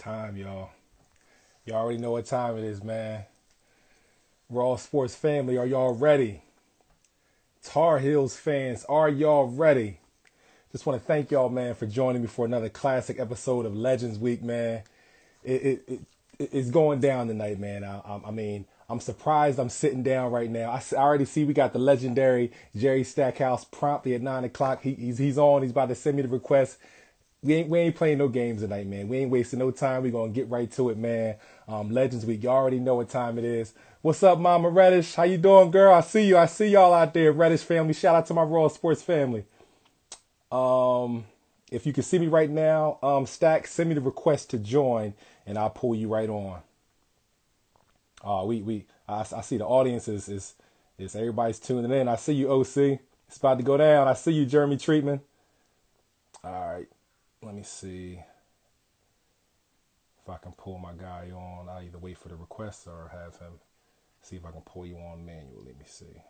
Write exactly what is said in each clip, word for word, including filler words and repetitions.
time, y'all. Y'all already know what time it is, man. Raw Sports family, are y'all ready? Tar Heels fans, are y'all ready? Just want to thank y'all, man, for joining me for another classic episode of Legends Week, man. It, it, it It's going down tonight, man. I, I, I mean, I'm surprised I'm sitting down right now. I, I already see we got the legendary Jerry Stackhouse promptly at nine o'clock. He, he's, he's on. He's about to send me the request. We ain't, we ain't playing no games tonight, man. We ain't wasting no time. We're going to get right to it, man. Um, Legends Week, you already know what time it is. What's up, Mama Reddish? How you doing, girl? I see you. I see y'all out there, Reddish family. Shout out to my Raw Sports family. Um, if you can see me right now, um, Stack, send me the request to join, and I'll pull you right on. Oh, we we I, I see the audience is, is is everybody's tuning in. I see you, O C. It's about to go down. I see you, Jeremy Treatman. All right, let me see if I can pull my guy on. I'll either wait for the request or have him see if I can pull you on manually. Let me see.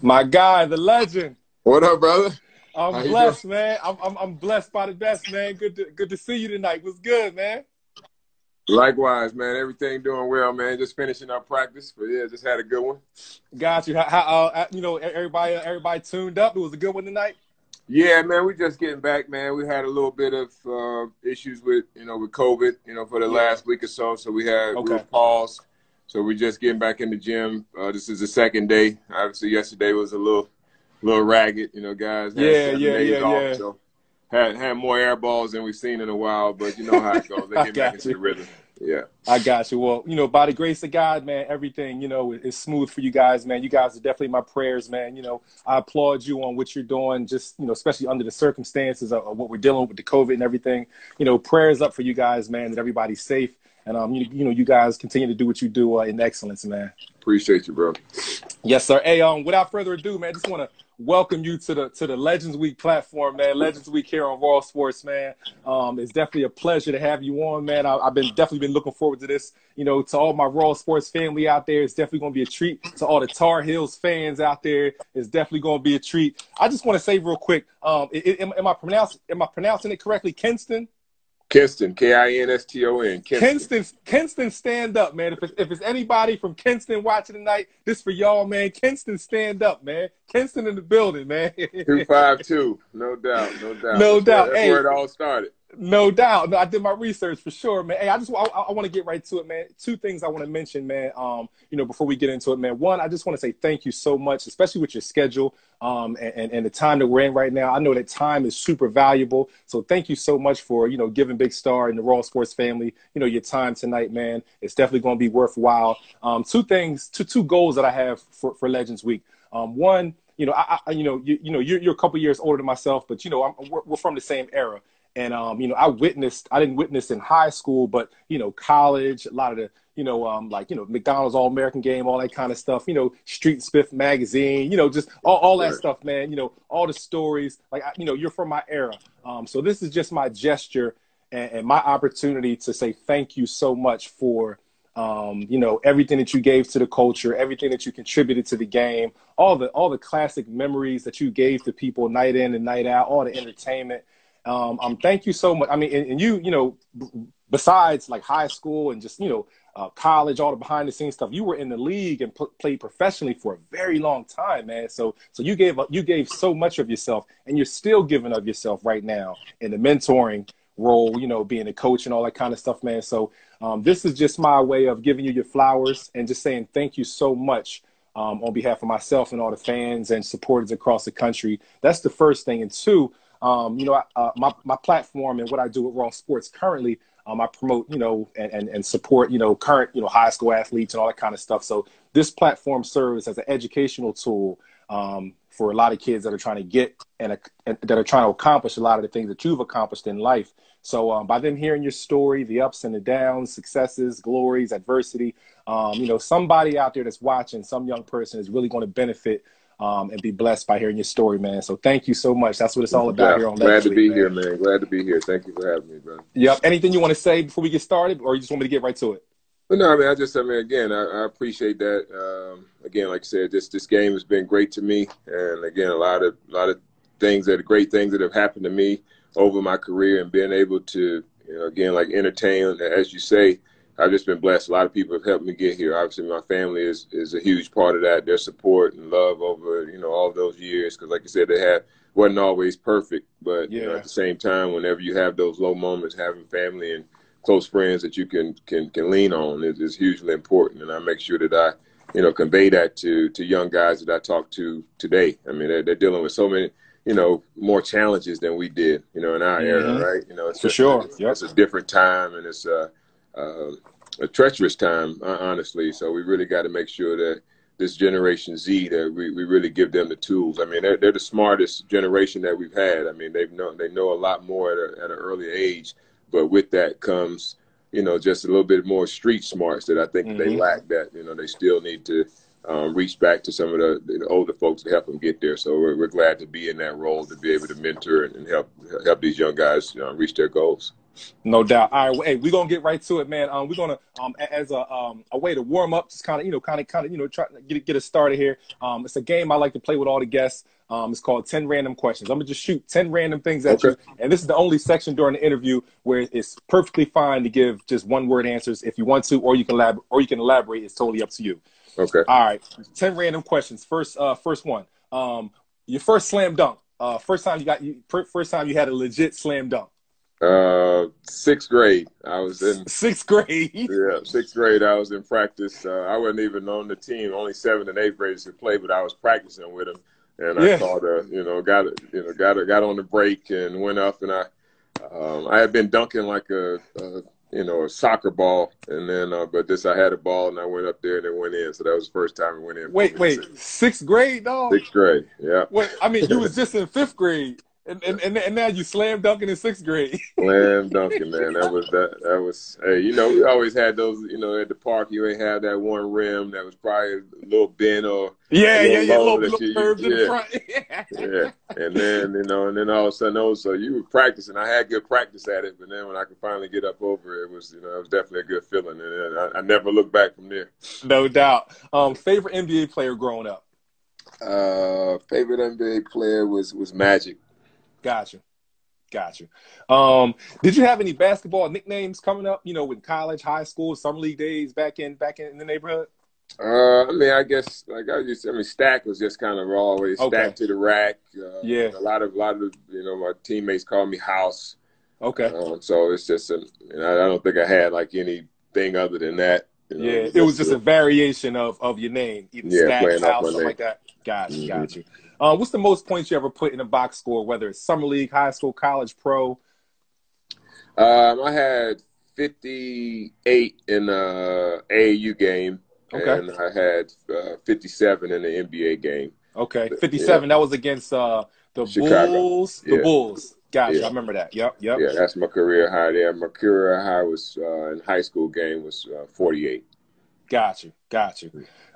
My guy, the legend. What up, brother? I'm How blessed, man. I'm, I'm I'm blessed by the best, man. Good to good to see you tonight. What's good, man? Likewise, man. Everything doing well, man. Just finishing our practice, but yeah, just had a good one. Got you. How, how, uh, you know, everybody everybody tuned up. It was a good one tonight. Yeah, man. We just getting back, man. We had a little bit of uh, issues with you know with COVID, you know, for the yeah. last week or so. So we had okay. we paused. So we're just getting back in the gym. Uh, this is the second day. Obviously, yesterday was a little, little ragged. You know, guys. Had yeah, yeah, yeah, off, yeah. So had had more air balls than we've seen in a while, but you know how it goes. They get back into the rhythm. Yeah, I got you. Well, you know, by the grace of God, man, everything you know is smooth for you guys, man. You guys are definitely my prayers, man. You know, I applaud you on what you're doing. Just you know, especially under the circumstances of, of what we're dealing with the COVID and everything. You know, prayers up for you guys, man. That everybody's safe. And, um, you, you know, you guys continue to do what you do uh, in excellence, man. Appreciate you, bro. Yes, sir. Hey, um, without further ado, man, I just want to welcome you to the to the Legends Week platform, man. Legends Week here on Raw Sports, man. Um, it's definitely a pleasure to have you on, man. I, I've been definitely been looking forward to this. You know, to all my Raw Sports family out there, it's definitely going to be a treat. To all the Tar Heels fans out there, it's definitely going to be a treat. I just want to say real quick, um, it, it, am, am I pronouncing am I pronouncing it correctly, Kinston? Kinston, K I N S T O N. Kinston, Kinston, stand up, man. If it's, if it's anybody from Kinston watching tonight, this for y'all, man. Kinston, stand up, man. Kinston in the building, man. two five two, no doubt, no doubt. No That's doubt. Where, that's hey, where it all started. No doubt. No, I did my research for sure, man. Hey, I just I, I want to get right to it, man. Two things I want to mention, man, um, you know, before we get into it, man. One, I just want to say thank you so much, especially with your schedule. Um, and, and, and the time that we're in right now, I know that time is super valuable. So thank you so much for, you know, giving Big Star and the Raw Sports family, you know, your time tonight, man. It's definitely going to be worthwhile. Um, two things, two, two goals that I have for, for Legends Week. Um, one, you know, I, I you know, you, you know, you're, you're a couple years older than myself, but, you know, I'm, we're, we're from the same era. And, um, you know, I witnessed, I didn't witness in high school, but, you know, college, a lot of the, you know, um, like, you know, McDonald's All American Game, all that kind of stuff, you know, Street Smith magazine, you know, just all, all that stuff, man, you know, all the stories, like, I, you know, you're from my era. Um, so this is just my gesture and, and my opportunity to say thank you so much for, um, you know, everything that you gave to the culture, everything that you contributed to the game, all the, all the classic memories that you gave to people night in and night out, all the entertainment. Um, um, thank you so much. I mean, and, and you, you know, b- besides like high school and just, you know, Uh, college, all the behind the scenes stuff. You were in the league and p- played professionally for a very long time, man. So, so you gave you gave so much of yourself, and you're still giving of yourself right now in the mentoring role. You know, being a coach and all that kind of stuff, man. So, um, this is just my way of giving you your flowers and just saying thank you so much um, on behalf of myself and all the fans and supporters across the country. That's the first thing, and two, um, you know, I, uh, my my platform and what I do with Raw Sports currently. Um, I promote, you know, and, and, and support, you know, current, you know, high school athletes and all that kind of stuff. So this platform serves as an educational tool um, for a lot of kids that are trying to get and, a, and that are trying to accomplish a lot of the things that you've accomplished in life. So um, by them hearing your story, the ups and the downs, successes, glories, adversity, um, you know, somebody out there that's watching, some young person is really going to benefit um, and be blessed by hearing your story, man. So thank you so much. That's what it's all about yeah, here on Glad to be man. here, man. Glad to be here. Thank you for having me, brother. Yep. Anything you want to say before we get started, or you just want me to get right to it? Well, no, I mean, I just, I mean, again, I, I appreciate that. Um, again, like I said, this this game has been great to me, and again, a lot of a lot of things that are great things that have happened to me over my career, and being able to, you know, again, like entertain, as you say. I've just been blessed. A lot of people have helped me get here. Obviously, my family is, is a huge part of that. Their support and love over, you know, all those years. Because, like I said, they have wasn't always perfect. But yeah. you know, at the same time, whenever you have those low moments, having family and close friends that you can can, can lean on is, is hugely important. And I make sure that I, you know, convey that to to young guys that I talk to today. I mean, they're, they're dealing with so many, you know, more challenges than we did, you know, in our yeah. era, right? You know, it's for just, sure. It's, yep. it's a different time, and it's uh. Uh, a treacherous time, honestly. So we really got to make sure that this Generation Z, that we, we really give them the tools. I mean, they're, they're the smartest generation that we've had. I mean, they've known, they know a lot more at, a, at an early age, but with that comes, you know, just a little bit more street smarts that I think mm-hmm. they lack that, you know, they still need to um, reach back to some of the, the older folks to help them get there. So we're, we're glad to be in that role, to be able to mentor and, and help, help these young guys, you know, reach their goals. No doubt. All right, hey, we're gonna get right to it, man. Um, we're gonna um as a um a way to warm up, just kind of you know, kind of kind of you know, try to get get us started here. Um, it's a game I like to play with all the guests. Um, it's called ten Random Questions. I'm gonna just shoot ten random things at okay. you, and this is the only section during the interview where it's perfectly fine to give just one word answers if you want to, or you can elab- or you can elaborate. It's totally up to you. Okay. All right, ten random questions. First, uh, first one. Um, your first slam dunk. Uh, first time you got you first time you had a legit slam dunk. Uh, sixth grade. I was in sixth grade. Yeah, sixth grade. I was in practice. Uh, I wasn't even on the team. Only seventh and eighth graders could play, but I was practicing with them. And yeah. I caught a, you know, got a, you know, got a, got on the break and went up. And I, um, I had been dunking like a, a you know, a soccer ball. And then, uh, but this, I had a ball and I went up there and it went in. So that was the first time it went in. Wait, wait, six. sixth grade, dog? Sixth grade. Yeah. Wait, I mean, you was just in fifth grade. And, and and now you slam dunking in sixth grade. Slam dunking, man. That was that. That was. Hey, you know, we always had those. You know, at the park, you ain't have that one rim that was probably a little bent or yeah, yeah, yeah, little, little curved in the front. yeah, and then you know, and then all of a sudden, oh, so you were practicing. I had good practice at it, but then when I could finally get up over it, it was you know, it was definitely a good feeling, and I, I never looked back from there. No doubt. Um, favorite N B A player growing up? Uh, favorite N B A player was was Magic. Gotcha. Gotcha. Um, did you have any basketball nicknames coming up, you know, with college, high school, summer league days back in back in the neighborhood? Uh, I mean, I guess, like I just, I mean, Stack was just kind of always okay. Stack to the rack. Uh, yeah. A lot of, a lot of, you know, my teammates called me House. Okay. Um, so it's just, a, you know, I don't think I had like anything other than that. You know, yeah, it was just a, a variation of, of your name, either yeah, Stack, House, something name. like that. Gotcha, mm-hmm. gotcha. Uh, what's the most points you ever put in a box score, whether it's summer league, high school, college, pro? Um, I had fifty-eight in the A A U game, okay. and I had uh, fifty-seven in the N B A game. Okay, fifty-seven. Yeah. That was against uh, the Chicago. Bulls. The yeah. Bulls. Gotcha, yeah. I remember that. Yep, yep. Yeah, that's my career high there. My career high was uh, in high school game was uh, forty-eight. Gotcha, gotcha.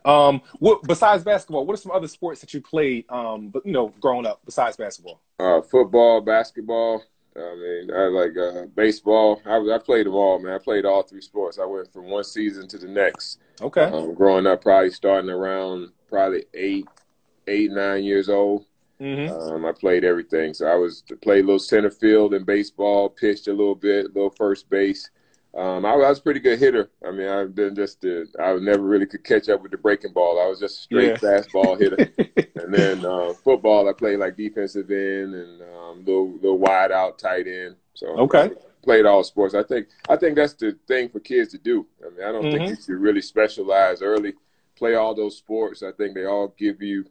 Um, what besides basketball? What are some other sports that you played? Um, but you know, growing up, besides basketball, uh, football, basketball. I mean, I like uh, baseball. I, I played them all, man. I played all three sports. I went from one season to the next. Okay. Um, growing up, probably starting around probably eight, eight, nine years old. Mm-hmm. Um, I played everything. So I was played a little center field in baseball, pitched a little bit, a little first base. Um, I, I was a pretty good hitter. I mean, I didn't just uh, I never really could catch up with the breaking ball. I was just a straight yeah. fastball hitter. And then uh, football, I played like defensive end and um, little little wide out tight end. So okay, I played all sports. I think I think that's the thing for kids to do. I mean, I don't mm-hmm. think you should really specialize early. Play all those sports. I think they all give you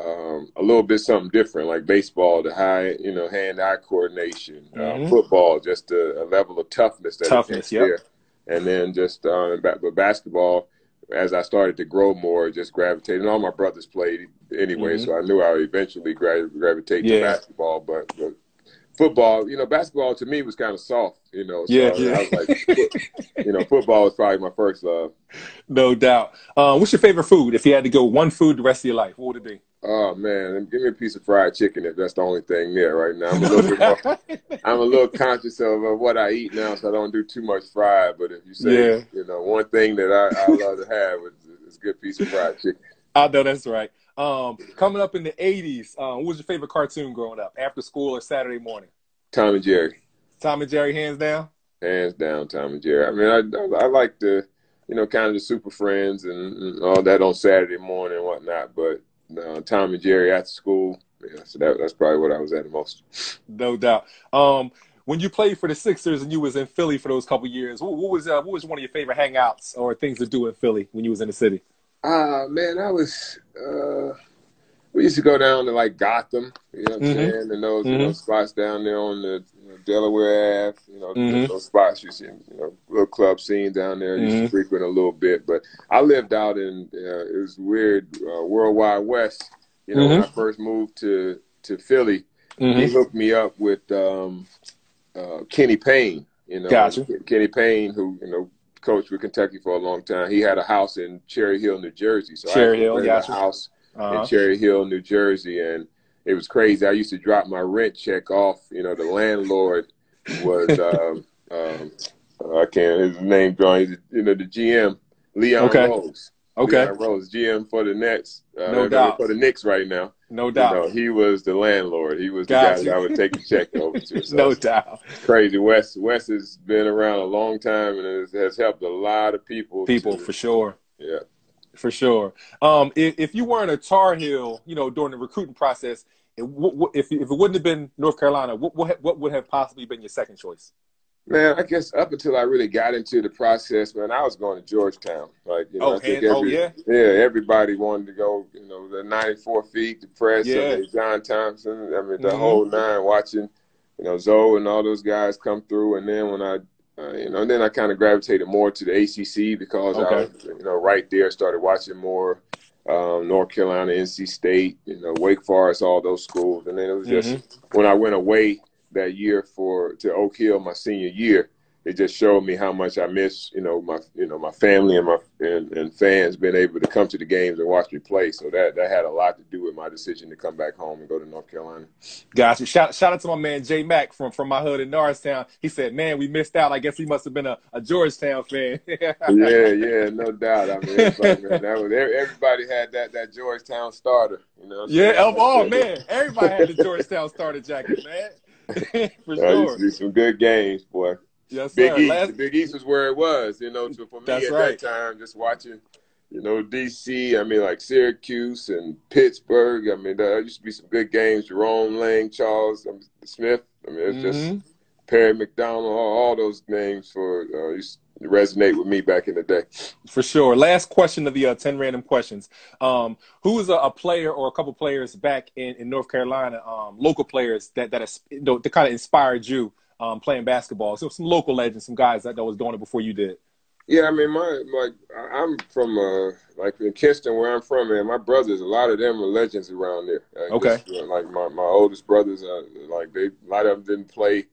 um, a little bit something different. Like baseball, the high, you know, hand-eye coordination. Mm-hmm. Uh, football, just a, a level of toughness that toughness, yeah. And then just uh, but basketball, as I started to grow more, just gravitated. And all my brothers played anyway, mm-hmm. so I knew I would eventually gra- gravitate yeah. to basketball. But, but football, you know, basketball to me was kind of soft, you know. So yeah, yeah. I was like, you know, football was probably my first love. No doubt. Uh, what's your favorite food? If you had to go one food the rest of your life, what would it be? Oh man, give me a piece of fried chicken if that's the only thing there right now. I'm a little, bit more, I'm a little conscious of uh, what I eat now, so I don't do too much fried. But if you say, yeah. you know, one thing that I, I love to have is, is a good piece of fried chicken. I know that's right. Um, coming up in the eighties, um, what was your favorite cartoon growing up? After school or Saturday morning? Tom and Jerry. Tom and Jerry, hands down. Hands down, Tom and Jerry. I mean, I I, I like the, you know, kind of the Super Friends and, and all that on Saturday morning and whatnot, but. Uh, Tom and Jerry after school. Yeah, so that, that's probably what I was at the most. No doubt. Um, when you played for the Sixers and you was in Philly for those couple years, what, what was uh, what was one of your favorite hangouts or things to do in Philly when you was in the city? Uh, man, I was uh, – we used to go down to, like, Gotham, you know what mm-hmm. I'm saying, and those, mm-hmm. those spots down there on the you know, Delaware Avenue, you know, mm-hmm. those spots you see, you know, little club scene down there, you mm-hmm. used to frequent a little bit. But I lived out in, uh, it was weird, uh, World Wide West, you know, mm-hmm. when I first moved to, to Philly, mm-hmm. he hooked me up with um, uh, Kenny Payne, you know. Gotcha. Kenny Payne, who, you know, coached with Kentucky for a long time. He had a house in Cherry Hill, New Jersey. So Cherry I Hill, gotcha. House. Uh-huh. In Cherry Hill, New Jersey, and it was crazy. I used to drop my rent check off. You know, the landlord was um, um, I can't his name drawing. You know, the G M Leon okay. Rose. Okay, Leon Rose, G M for the Nets. Uh, no doubt for the Knicks right now. No doubt. You know, he was the landlord. He was gotcha. The guy that I would take the check over to. So no doubt. Crazy. Wes Wes has been around a long time and has, has helped a lot of people. People to, for sure. Yeah. For sure. Um, if, if you weren't a Tar Heel, you know, during the recruiting process, it w w if, if it wouldn't have been North Carolina, what, what, what would have possibly been your second choice? Man, I guess up until I really got into the process, man, I was going to Georgetown. Like, you know, oh, I think and, every, oh, yeah? Yeah, everybody wanted to go, you know, the ninety-four feet, the press, yeah. and John Thompson, I mean, the mm-hmm. whole nine, watching, you know, Zoe and all those guys come through. And then when I Uh, you know, and then I kind of gravitated more to the A C C because okay. I was, you know, right there started watching more um, North Carolina, N C State, you know, Wake Forest, all those schools. And then it was just mm-hmm. when I went away that year for to Oak Hill my senior year, it just showed me how much I miss, you know, my you know my family and my and, and fans being able to come to the games and watch me play. So that that had a lot to do with my decision to come back home and go to North Carolina. Gotcha. Shout shout out to my man Jay Mack from from my hood in Norristown. He said, "Man, we missed out." I guess he must have been a, a Georgetown fan. yeah, yeah, no doubt. I mean, everybody, man, that was, everybody had that that Georgetown starter. You know. Yeah, of all man, everybody had the Georgetown starter jacket, man. For sure. I used to do some good games, boy. Yes, Big East. Last... Big East was where it was, you know, so for me That's at right. that time, just watching, you know, D C, I mean, like Syracuse and Pittsburgh. I mean, there used to be some good games, Jerome Lang, Charles um, Smith. I mean, it's mm-hmm. just Perry McDonald, all, all those names for, uh, used to resonate with me back in the day. For sure. Last question of the uh, ten random questions. Um, who is a, a player or a couple players back in, in North Carolina, um, local players that, that, you know, that kind of inspired you? Um, playing basketball, so some local legends, some guys that, that was doing it before you did. Yeah, I mean, my like I'm from uh, like in Kinston, where I'm from, and my brothers, a lot of them are legends around there. Uh, okay, just, you know, like my my oldest brothers, uh, like they a lot of them didn't play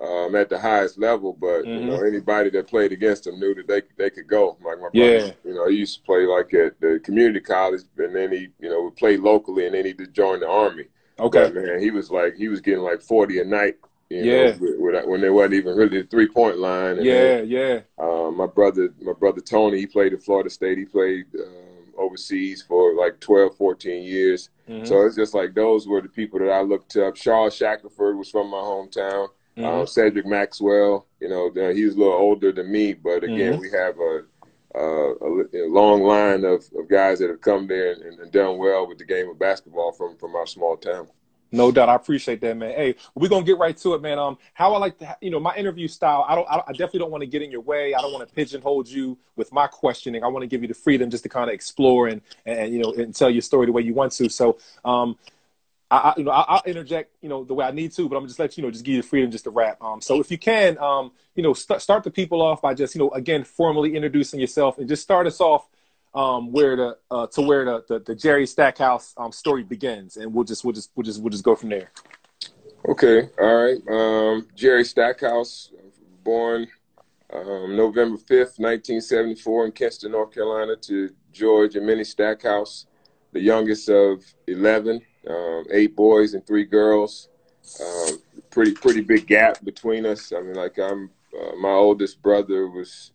um, at the highest level, but mm-hmm. you know anybody that played against them knew that they they could go. Like my yeah. brother, you know, he used to play like at the community college, and then he you know would play locally, and then he did join the Army. Okay, but, man, he was like he was getting like forty a night. You yeah, know, with, with, when there wasn't even really a three point line. And yeah, then, yeah. Um, my brother, my brother Tony, he played at Florida State. He played um, overseas for like twelve, fourteen years. Mm-hmm. So it's just like those were the people that I looked up. Charles Shackleford was from my hometown. Mm-hmm. um, Cedric Maxwell, you know, he was a little older than me, but again, mm-hmm. we have a, a, a long line of, of guys that have come there and, and done well with the game of basketball from from our small town. No doubt. I appreciate that, man. Hey, we're going to get right to it, man. Um, how I like to, you know, my interview style, I don't, I definitely don't want to get in your way. I don't want to pigeonhole you with my questioning. I want to give you the freedom just to kind of explore and, and, you know, and tell your story the way you want to. So, um, I, I you know, I, I'll interject, you know, the way I need to, but I'm just let you know, just give you the freedom just to wrap. Um, so if you can, um, you know, st start the people off by just, you know, again, formally introducing yourself and just start us off. Um, where the uh, to where the, the, the Jerry Stackhouse um, story begins, and we'll just we'll just we'll just we'll just go from there. Okay, all right. Um, Jerry Stackhouse, born um, November fifth, nineteen seventy-four, in Kinston, North Carolina, to George and Minnie Stackhouse. the youngest of eleven, um, eight boys and three girls. Um, pretty pretty big gap between us. I mean, like I'm uh, my oldest brother was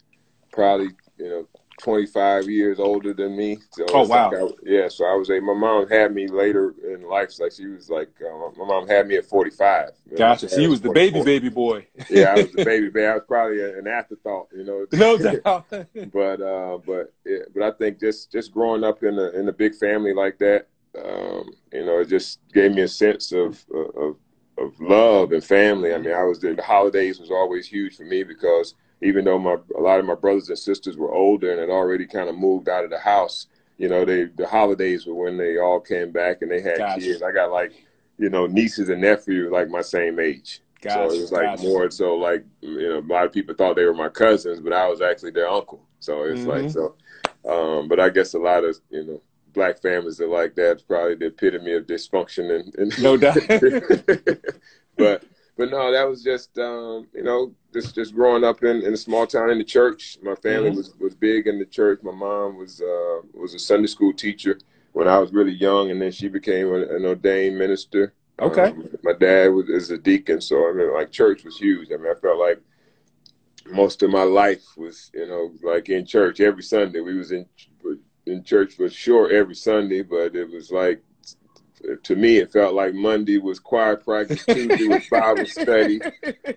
probably you know twenty-five years older than me. So oh wow! Like I, yeah, so I was a. My mom had me later in life. Like she was like uh, my mom had me at forty-five. You know? Gotcha. So you was the baby baby boy. Yeah, I was the baby baby. I was probably an afterthought, you know. No doubt. but uh, but yeah, but I think just just growing up in a in a big family like that, um, you know, it just gave me a sense of of of love and family. I mean, I was the, the holidays was always huge for me because. Even though my a lot of my brothers and sisters were older and had already kind of moved out of the house, you know, they the holidays were when they all came back and they had gotcha. kids. I got like, you know, nieces and nephews like my same age. Gotcha. So it was like gotcha. more so like you know a lot of people thought they were my cousins, but I was actually their uncle. So it's mm-hmm. like so, um, but I guess a lot of you know. Black families are like that. It's probably the epitome of dysfunction and, and no doubt. but. But no, that was just, um, you know, just, just growing up in, in a small town in the church. My family mm-hmm. was, was big in the church. My mom was uh, was a Sunday school teacher when I was really young, and then she became an, an ordained minister. Okay. Um, my dad was is a deacon, so, I mean, like, church was huge. I mean, I felt like most of my life was, you know, like in church every Sunday. We was in, in church for sure every Sunday, but it was like, to me, it felt like Monday was choir practice, Tuesday was Bible study,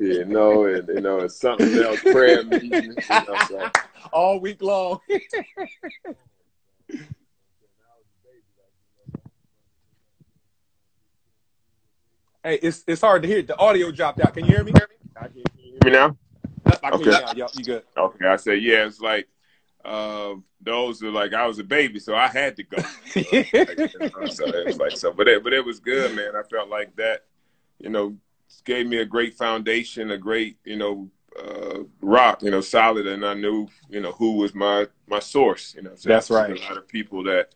you know, and you know, and something else, prayer meeting, you know, so. All week long. Hey, it's it's hard to hear. The audio dropped out. Can you hear me? I can hear me now. I can hear you now. Yep, you good? Okay, I said yeah. It's like. Uh, those are like I was a baby, so I had to go. So, like, so it was like so, but it, but it was good, man. I felt like that, you know, gave me a great foundation, a great you know uh, rock, you know, solid, and I knew you know who was my my source. You know, so that's right. A lot of people that,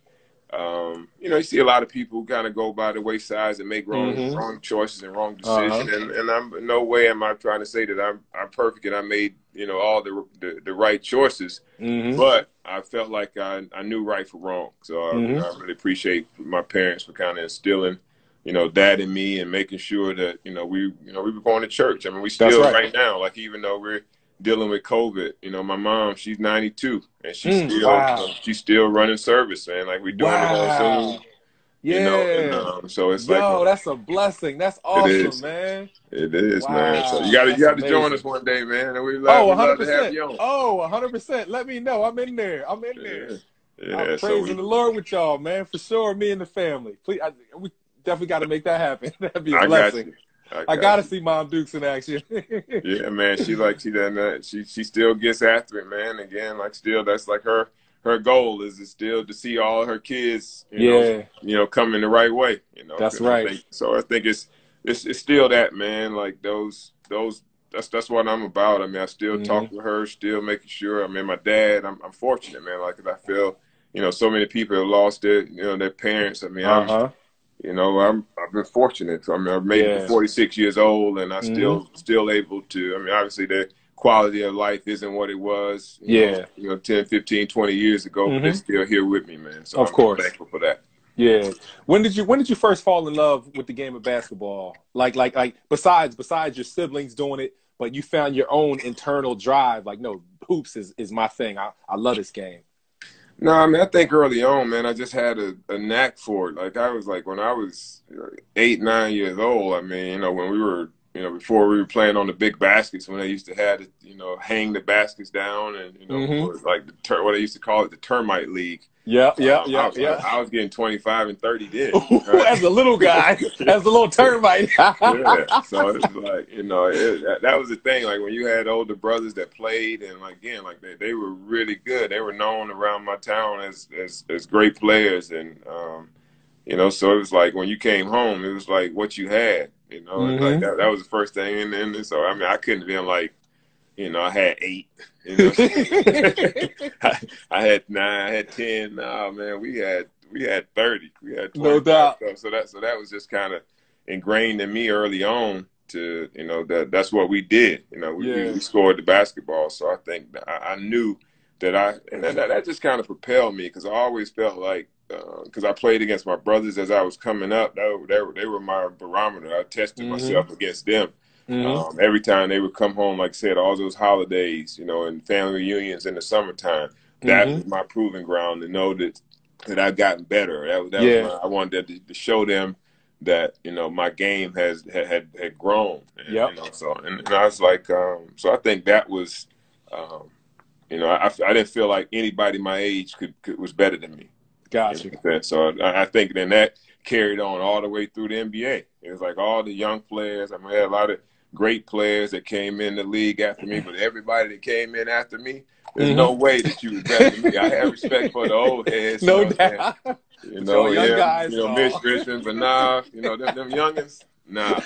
um, you know, you see a lot of people kind of go by the waysides and make wrong mm-hmm. wrong choices and wrong decisions. Uh-huh. And, and I'm no way am I trying to say that I'm I'm perfect and I made. You know, all the the, the right choices, mm-hmm. but I felt like I, I knew right from wrong. So I, mm-hmm. I really appreciate my parents for kind of instilling, you know, that in me and making sure that, you know, we, you know, we were going to church. I mean, we still right. right now, like, even though we're dealing with COVID, you know, my mom, she's ninety-two and she's mm, still, wow. you know, she's still running service, man. Like, we're doing wow. it on Zoom. Yeah. You know, and, um, so it's Yo, like, oh, that's a blessing. That's awesome, it is. man. It is, wow. man. So you got to, you got to join us one day, man. And we love, oh, one hundred percent. Love to have you on. Oh, one hundred percent. Let me know. I'm in there. I'm in yeah. there. Yeah. I'm praising so we, the Lord with y'all, man, for sure. Me and the family. Please, I, we definitely got to make that happen. That'd be a I blessing. Got I, I got to see Mom Dukes in action. Yeah, man. She like she doesn't. She she still gets after it, man. Again, like still, that's like her. Her goal is, is still to see all her kids, you yeah. know, you know, coming the right way. You know, that's right. I think, so I think it's, it's it's still that, man. Like those those that's that's what I'm about. I mean, I still mm-hmm. talk to her, still making sure. I mean, my dad. I'm I'm fortunate, man. Like I feel, you know, so many people have lost their you know their parents. I mean, uh-huh. I'm, you know, I'm I've been fortunate. So, I mean, I've made yeah. it forty-six years old, and I mm-hmm. still still able to. I mean, obviously they. Quality of life isn't what it was, you yeah. know, you know, ten, fifteen, twenty years ago, mm-hmm. but they're still here with me, man. So of I'm course. thankful for that. Yeah. When did you when did you first fall in love with the game of basketball? Like like like besides besides your siblings doing it, but you found your own internal drive. Like, no, hoops is, is my thing. I, I love this game. No, I mean, I think early on, man, I just had a, a knack for it. Like I was like when I was eight, nine years old, I mean, you know, when we were you know, before we were playing on the big baskets when they used to have to, you know, hang the baskets down and, you know, mm-hmm. like the ter- what they used to call it, the termite league. Yeah, yeah, um, yeah, I was, yeah. I, I was getting twenty-five and thirty then. Ooh, right? As a little guy, as a little termite. yeah. So it was like, you know, it, that was the thing. Like when you had older brothers that played and like, again, like they, they were really good. They were known around my town as, as, as great players. And, um, you know, so it was like when you came home, it was like what you had. You know, mm-hmm. like that, that was the first thing. And, and so, I mean, I couldn't have been like, you know, I had eight. You know? I, I had nine, I had ten. Nah, man, we had we had thirty. We had twenty. No doubt. Stuff. So that so that was just kind of ingrained in me early on to, you know, that that's what we did. You know, we, yeah. we scored the basketball. So I think I, I knew that I, and that, that just kind of propelled me because I always felt like, because uh, I played against my brothers as I was coming up. They were, they were, they were my barometer. I tested mm-hmm. myself against them. Mm-hmm. Um, every time they would come home, like I said, all those holidays, you know, and family reunions in the summertime, that mm-hmm. was my proving ground to know that that I've gotten better. That, that yeah. was my, I wanted to, to show them that, you know, my game has had had grown. And, yep. you know, so and, and I was like, um, so I think that was, um, you know, I, I didn't feel like anybody my age could, could was better than me. Gotcha. You know, so I, I think then that carried on all the way through the N B A. It was like all the young players. I mean, I had a lot of great players that came in the league after me, but everybody that came in after me, there's mm-hmm. no way that you was better than me. I have respect for the old heads. No you know, doubt. Man. You know, young yeah, guys, you know, Mitch Griffin, Banaf, you know, them, them youngins, nah.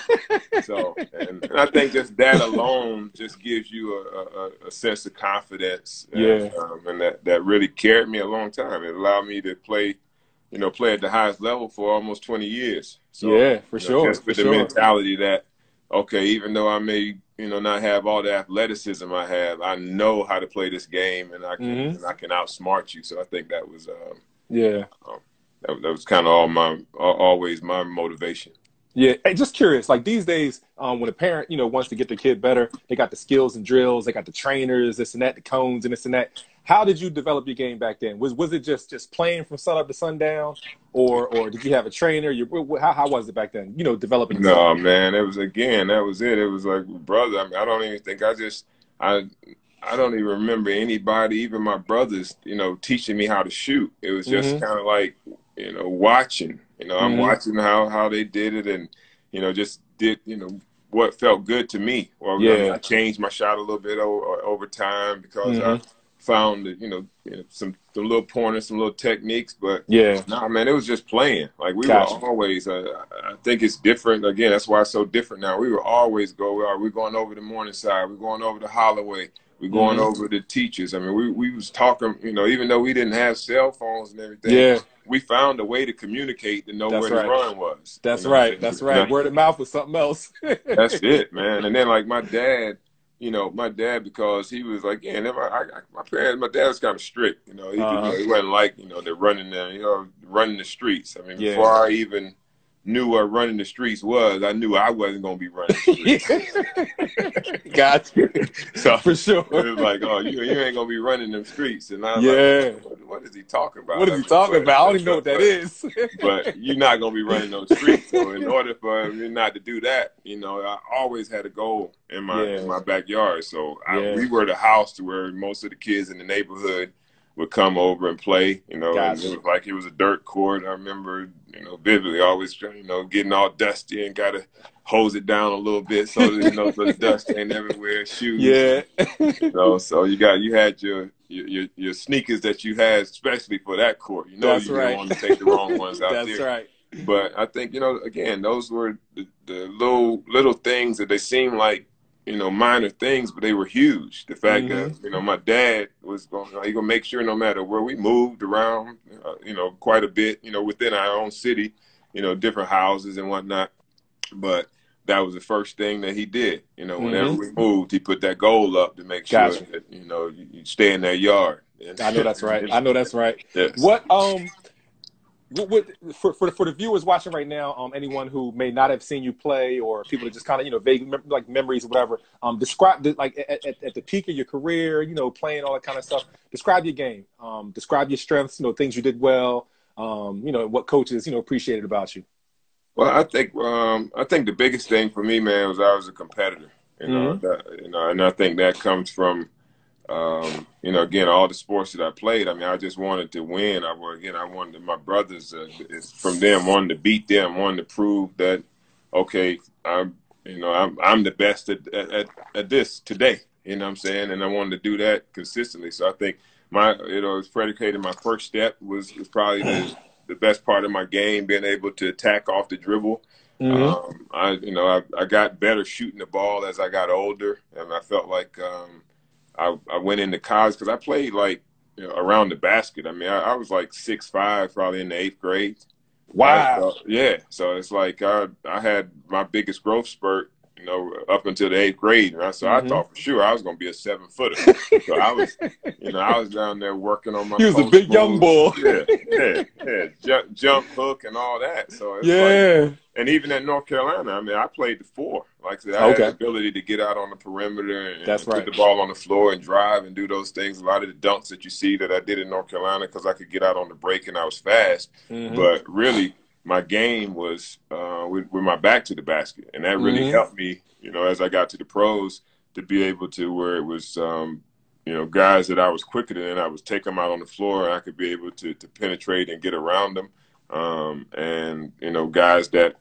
So, and, and I think just that alone just gives you a, a, a sense of confidence. Yeah. And, um, and that, that really carried me a long time. It allowed me to play, you know, play at the highest level for almost twenty years. So, yeah, for you know, sure. Just with for the sure. mentality that, okay, even though I may, you know, not have all the athleticism I have, I know how to play this game, and I can, mm-hmm. and I can outsmart you. So I think that was, um, yeah, um, that, that was kind of all my, always my motivation. Yeah, hey, just curious. Like these days, um, when a parent, you know, wants to get their kid better, they got the skills and drills, they got the trainers, this and that, the cones and this and that. How did you develop your game back then? Was was it just just playing from sunup to sundown, or or did you have a trainer? You how how was it back then? You know, developing. No nah, man, it was again. That was it. It was like brother. I mean, I don't even think I just I I don't even remember anybody, even my brothers, you know, teaching me how to shoot. It was just mm-hmm. kind of like you know watching. You know, I'm mm-hmm. watching how how they did it, and you know, just did you know. what felt good to me. Well, yeah. I, mean, I changed my shot a little bit over, over time because mm-hmm. I found, you know, you know some, some little pointers, some little techniques, but yeah, nah, man, it was just playing. Like we gotcha. were always, uh, I think it's different. Again, that's why it's so different now. We were always go, we're, we're going over the Morningside. We're going over the Holloway. We're going mm-hmm. over the teachers. I mean, we, we was talking, you know, even though we didn't have cell phones and everything, yeah. we found a way to communicate to know that's where the right. run was. That's you know right. That's right. Word of mouth was something else. That's it, man. And then like my dad, you know, my dad, because he was like, yeah, I, I, my parents, my dad was kind of strict, you know, he, uh, you know, he wasn't like, you know, they're running there, you know, running the streets. I mean, yeah. before I even knew what running the streets was, I knew I wasn't going to be running the streets. Got you. So for sure. It was like, oh, you, you ain't going to be running them streets. And I was yeah. like, what, what is he talking about? What is he I mean, talking but, about? I don't even know what that but, is. But you're not going to be running those streets. So in order for me not to do that, you know, I always had a goal in my, yeah. in my backyard. So I, yeah. we were the house to where most of the kids in the neighborhood would come over and play, you know, gotcha. and it was like it was a dirt court. I remember, you know, vividly always, you know, getting all dusty and got to hose it down a little bit so that, you know, so the dust ain't everywhere, shoes. Yeah. You know, so you got, you had your, your, your sneakers that you had, especially for that court. You know, That's you right. didn't want to take the wrong ones out That's there. That's right. But I think, you know, again, those were the, the little, little things that they seemed like, you know, minor things, but they were huge. The fact mm-hmm. that, you know, my dad was going, he gonna make sure no matter where we moved around, uh, you know, quite a bit, you know, within our own city, you know, different houses and whatnot. But that was the first thing that he did. You know, whenever mm-hmm. we moved, he put that goal up to make sure gotcha. that, you know, you, you stay in their yard. And, I know that's right. I know that's right. Yes. What, um, What, what, for, for, for the viewers watching right now, um, anyone who may not have seen you play or people that just kind of, you know, vague mem like memories or whatever, um, describe, the, like, at, at, at the peak of your career, you know, playing all that kind of stuff, describe your game, um, describe your strengths, you know, things you did well, um, you know, what coaches, you know, appreciated about you. Well, I think, um, I think the biggest thing for me, man, was I was a competitor, you know, mm-hmm. that, you know, and I think that comes from, Um, you know, again, all the sports that I played, I mean, I just wanted to win. I were, again, I wanted my brothers uh, from them, wanted to beat them, wanted to prove that, okay, I'm, you know, I'm, I'm the best at, at, at this today, you know what I'm saying? And I wanted to do that consistently. So I think my, you know, it's predicated my first step was, was probably the, the best part of my game, being able to attack off the dribble. Mm-hmm. um, I, you know, I, I got better shooting the ball as I got older, and I felt like, um, I, I went into college because I played like you know, around the basket. I mean, I, I was like six five, probably in the eighth grade. Wow. So, yeah. So it's like I I had my biggest growth spurt you know, up until the eighth grade. Right? So mm-hmm. I thought for sure I was going to be a seven footer. So I was, you know, I was down there working on my. He was a big moves. young boy. Yeah, yeah, yeah. Jump, jump, hook, and all that. So it's yeah. Like, and even at North Carolina, I mean, I played the four. Like I said, I okay. had the ability to get out on the perimeter and That's put right. the ball on the floor and drive and do those things. A lot of the dunks that you see that I did in North Carolina because I could get out on the break and I was fast. Mm-hmm. But really, my game was uh, with, with my back to the basket. And that really mm-hmm. helped me, you know, as I got to the pros to be able to where it was, um, you know, guys that I was quicker than, I was taking them out on the floor and I could be able to, to penetrate and get around them. Um, and, you know, guys that,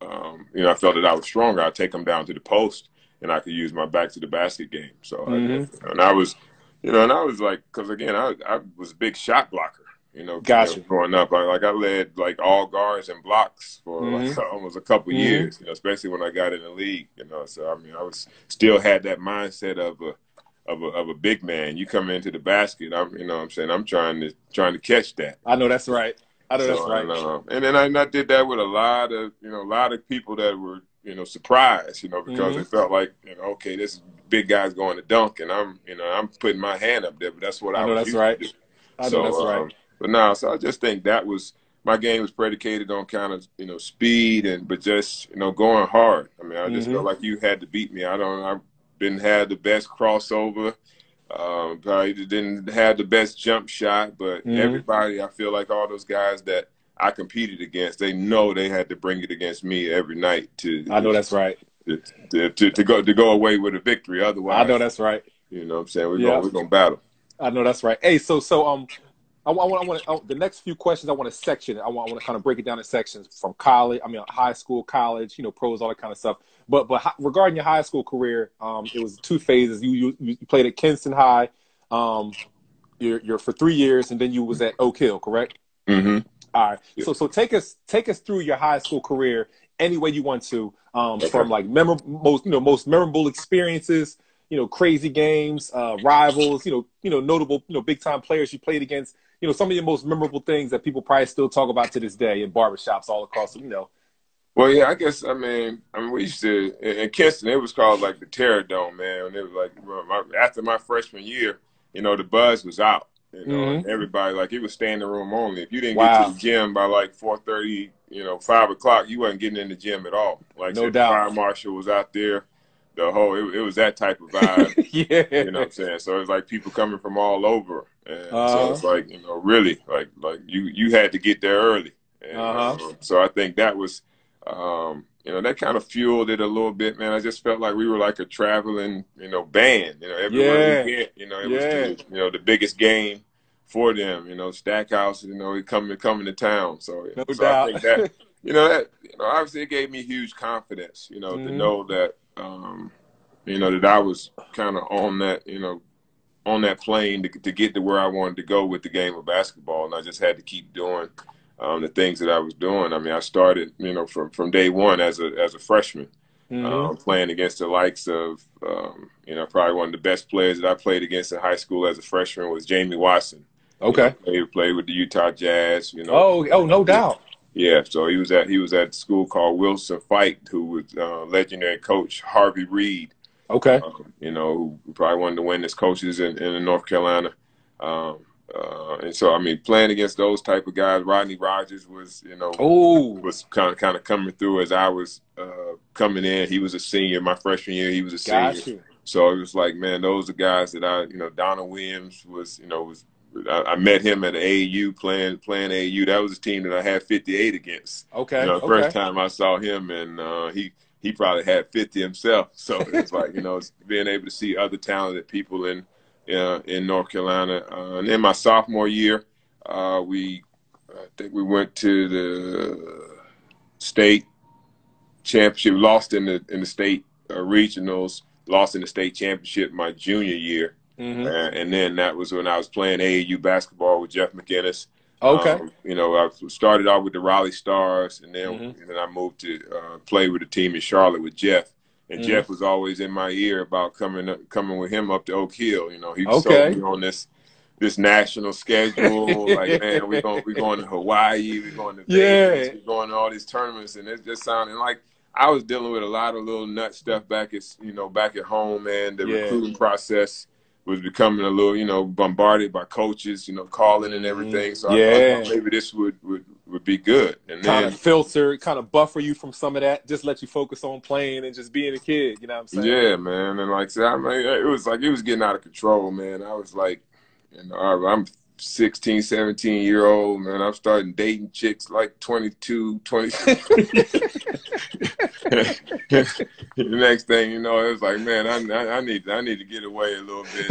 um, you know, I felt that I was stronger, I'd take them down to the post and I could use my back to the basket game. So, mm-hmm. I, and I was, you know, and I was like, because again, I, I was a big shot blocker. You know, gotcha. you know, growing up, I, like I led like all guards and blocks for mm-hmm. like, almost a couple mm-hmm. years, you know, especially when I got in the league, you know. So, I mean, I was still had that mindset of a, of a, of a big man. You come into the basket, I'm, you know what I'm saying? I'm trying to, trying to catch that. I know that's right. I know so, that's right. And, uh, and then I, and I did that with a lot of, you know, a lot of people that were, you know, surprised, you know, because mm-hmm. it felt like, you know, okay, this big guy's going to dunk and I'm, you know, I'm putting my hand up there, but that's what I, I know was that's used right. to do. I so, know that's right. Um, But no, so I just think that was, my game was predicated on kind of, you know, speed and, but just, you know, going hard. I mean, I just mm-hmm. felt like you had to beat me. I don't, I didn't have the best crossover. Um, probably didn't have the best jump shot, but mm-hmm. everybody, I feel like all those guys that I competed against, they know they had to bring it against me every night to. I know that's right. To, to, to, to go, to go away with a victory. Otherwise. I know that's right. You know what I'm saying? We're yeah. going, we're going to battle. I know that's right. Hey, so, so, um, I want, I want to, the next few questions, I want to section it. I want, I want to kind of break it down in sections from college, I mean, high school, college, you know, pros, all that kind of stuff. But but regarding your high school career, um, it was two phases. You you, you played at Kinston High um, you're, you're for three years, and then you was at Oak Hill, correct? Mm-hmm. All right. Yeah. So so take us take us through your high school career any way you want to, um, okay. from like memor most you know most memorable experiences, you know, crazy games, uh, rivals, you know, you know, notable, you know, big time players you played against. You know, some of your most memorable things that people probably still talk about to this day in barbershops all across, you know. Well, yeah, I guess, I mean, I mean, we used to, in Kinston, it was called, like, the Terror Dome, man. And it was like, my, after my freshman year, you know, the buzz was out. You know, mm-hmm. and everybody, like, it was standing room only. If you didn't wow. get to the gym by, like, four thirty, you know, five o'clock, you wasn't getting in the gym at all. Like, no doubt. The fire marshal was out there. The whole, it, it was that type of vibe. yeah. You know what I'm saying? So it was like people coming from all over. And uh-huh. so it's like, you know, really, like, like you, you had to get there early. And, uh-huh. uh, so I think that was, um, you know, that kind of fueled it a little bit, man. I just felt like we were like a traveling, you know, band. You know, everywhere yeah. we went, you know, it yeah. was, the, you know, the biggest game for them. You know, Stackhouse, you know, coming coming to town. So, no so doubt. I think that, you know, that, you know, obviously it gave me huge confidence, you know, mm-hmm. to know that, um, you know, that I was kind of on that, you know, on that plane to, to get to where I wanted to go with the game of basketball. And I just had to keep doing um, the things that I was doing. I mean, I started, you know, from, from day one as a, as a freshman, mm-hmm. um, playing against the likes of, um, you know, probably one of the best players that I played against in high school as a freshman was Jamie Watson. Okay. You know, he played with the Utah Jazz, you know. Oh, oh, no doubt. Yeah, so he was at he was at a school called Wilson Fike, who was uh, legendary coach Harvey Reed. Okay, um, you know, who probably one of the winningest coaches in, in North Carolina. Um, uh, and so, I mean, playing against those type of guys, Rodney Rogers was, you know, Ooh. was kind of kind of coming through as I was uh, coming in. He was a senior my freshman year. He was a senior. Gotcha. So it was like, man, those are guys that I, you know, Donald Williams was, you know, was. I met him at A A U playing playing A A U. That was a team that I had fifty-eight against. Okay, you know, the okay. first time I saw him, and uh, he he probably had fifty himself. So it's like, you know, it's being able to see other talented people in uh, in North Carolina. Uh, and then my sophomore year, uh, we I think we went to the state championship. Lost in the in the state uh, regionals. Lost in the state championship my junior year. Mm-hmm. uh, and then that was when I was playing A A U basketball with Jeff McInnis. Okay. Um, you know, I started off with the Raleigh Stars, and then, mm-hmm. and then I moved to uh, play with a team in Charlotte with Jeff. And mm-hmm. Jeff was always in my ear about coming up, coming with him up to Oak Hill. You know, he was okay. on this this national schedule. Like, man, we're going we're going to Hawaii, we're going to Vegas, yeah. we're going to all these tournaments, and it just sounded like I was dealing with a lot of little nut stuff back at, you know, back at home, man. The yeah. recruiting process was becoming a little, you know, bombarded by coaches, you know, calling and everything. So yeah. I, I thought maybe this would, would, would be good. And kind then, of filter, kind of buffer you from some of that, just let you focus on playing and just being a kid, you know what I'm saying? Yeah, man. And like I said, I mean, it was like, it was getting out of control, man. I was like, you know, I'm sixteen, seventeen year old, man. I'm starting dating chicks like twenty-two, twenty-three. The next thing you know, it was like, man, I, I need I need to get away a little bit.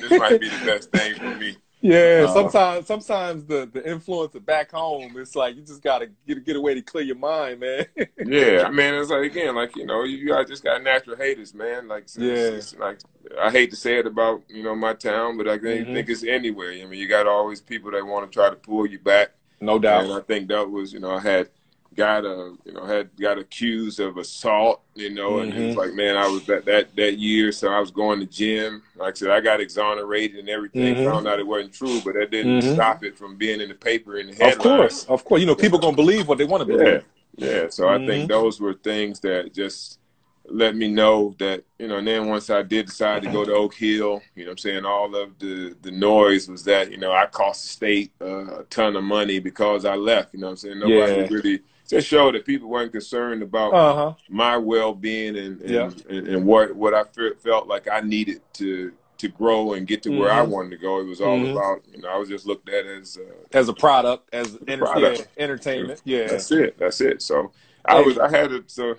This might be the best thing for me. Yeah, uh, sometimes sometimes the the influence of back home, it's like you just gotta get get away to clear your mind, man. Yeah, I mean, it's like, again, like, you know, you, you I just got natural haters, man. Like, it's, yeah, it's, it's like I hate to say it about, you know, my town, but I think, mm-hmm. think it's anywhere. I mean, you got always people that want to try to pull you back. No doubt. And I think that was, you know, I had got a you know had got accused of assault, you know, mm-hmm. and it's like, man, I was that that that year, so I was going to gym. Like I said, I got exonerated and everything. Mm-hmm. Found out it wasn't true, but that didn't mm-hmm. stop it from being in the paper and the headlines. Of course, of course, you know, people gonna believe what they want to believe. Yeah, yeah. So mm-hmm. I think those were things that just let me know that, you know. And then once I did decide to go to Oak Hill, you know what I'm saying, all of the the noise was that, you know, I cost the state uh, a ton of money because I left. You know what I'm saying? Nobody yeah. really. Just showed that people weren't concerned about uh-huh. my well-being and and, yeah. and and what what I fe felt like I needed to to grow and get to mm-hmm. where I wanted to go. It was all mm-hmm. about, you know, I was just looked at as a, as a product, as a product. Yeah, entertainment. Yeah, that's it. That's it. So I was I had a so,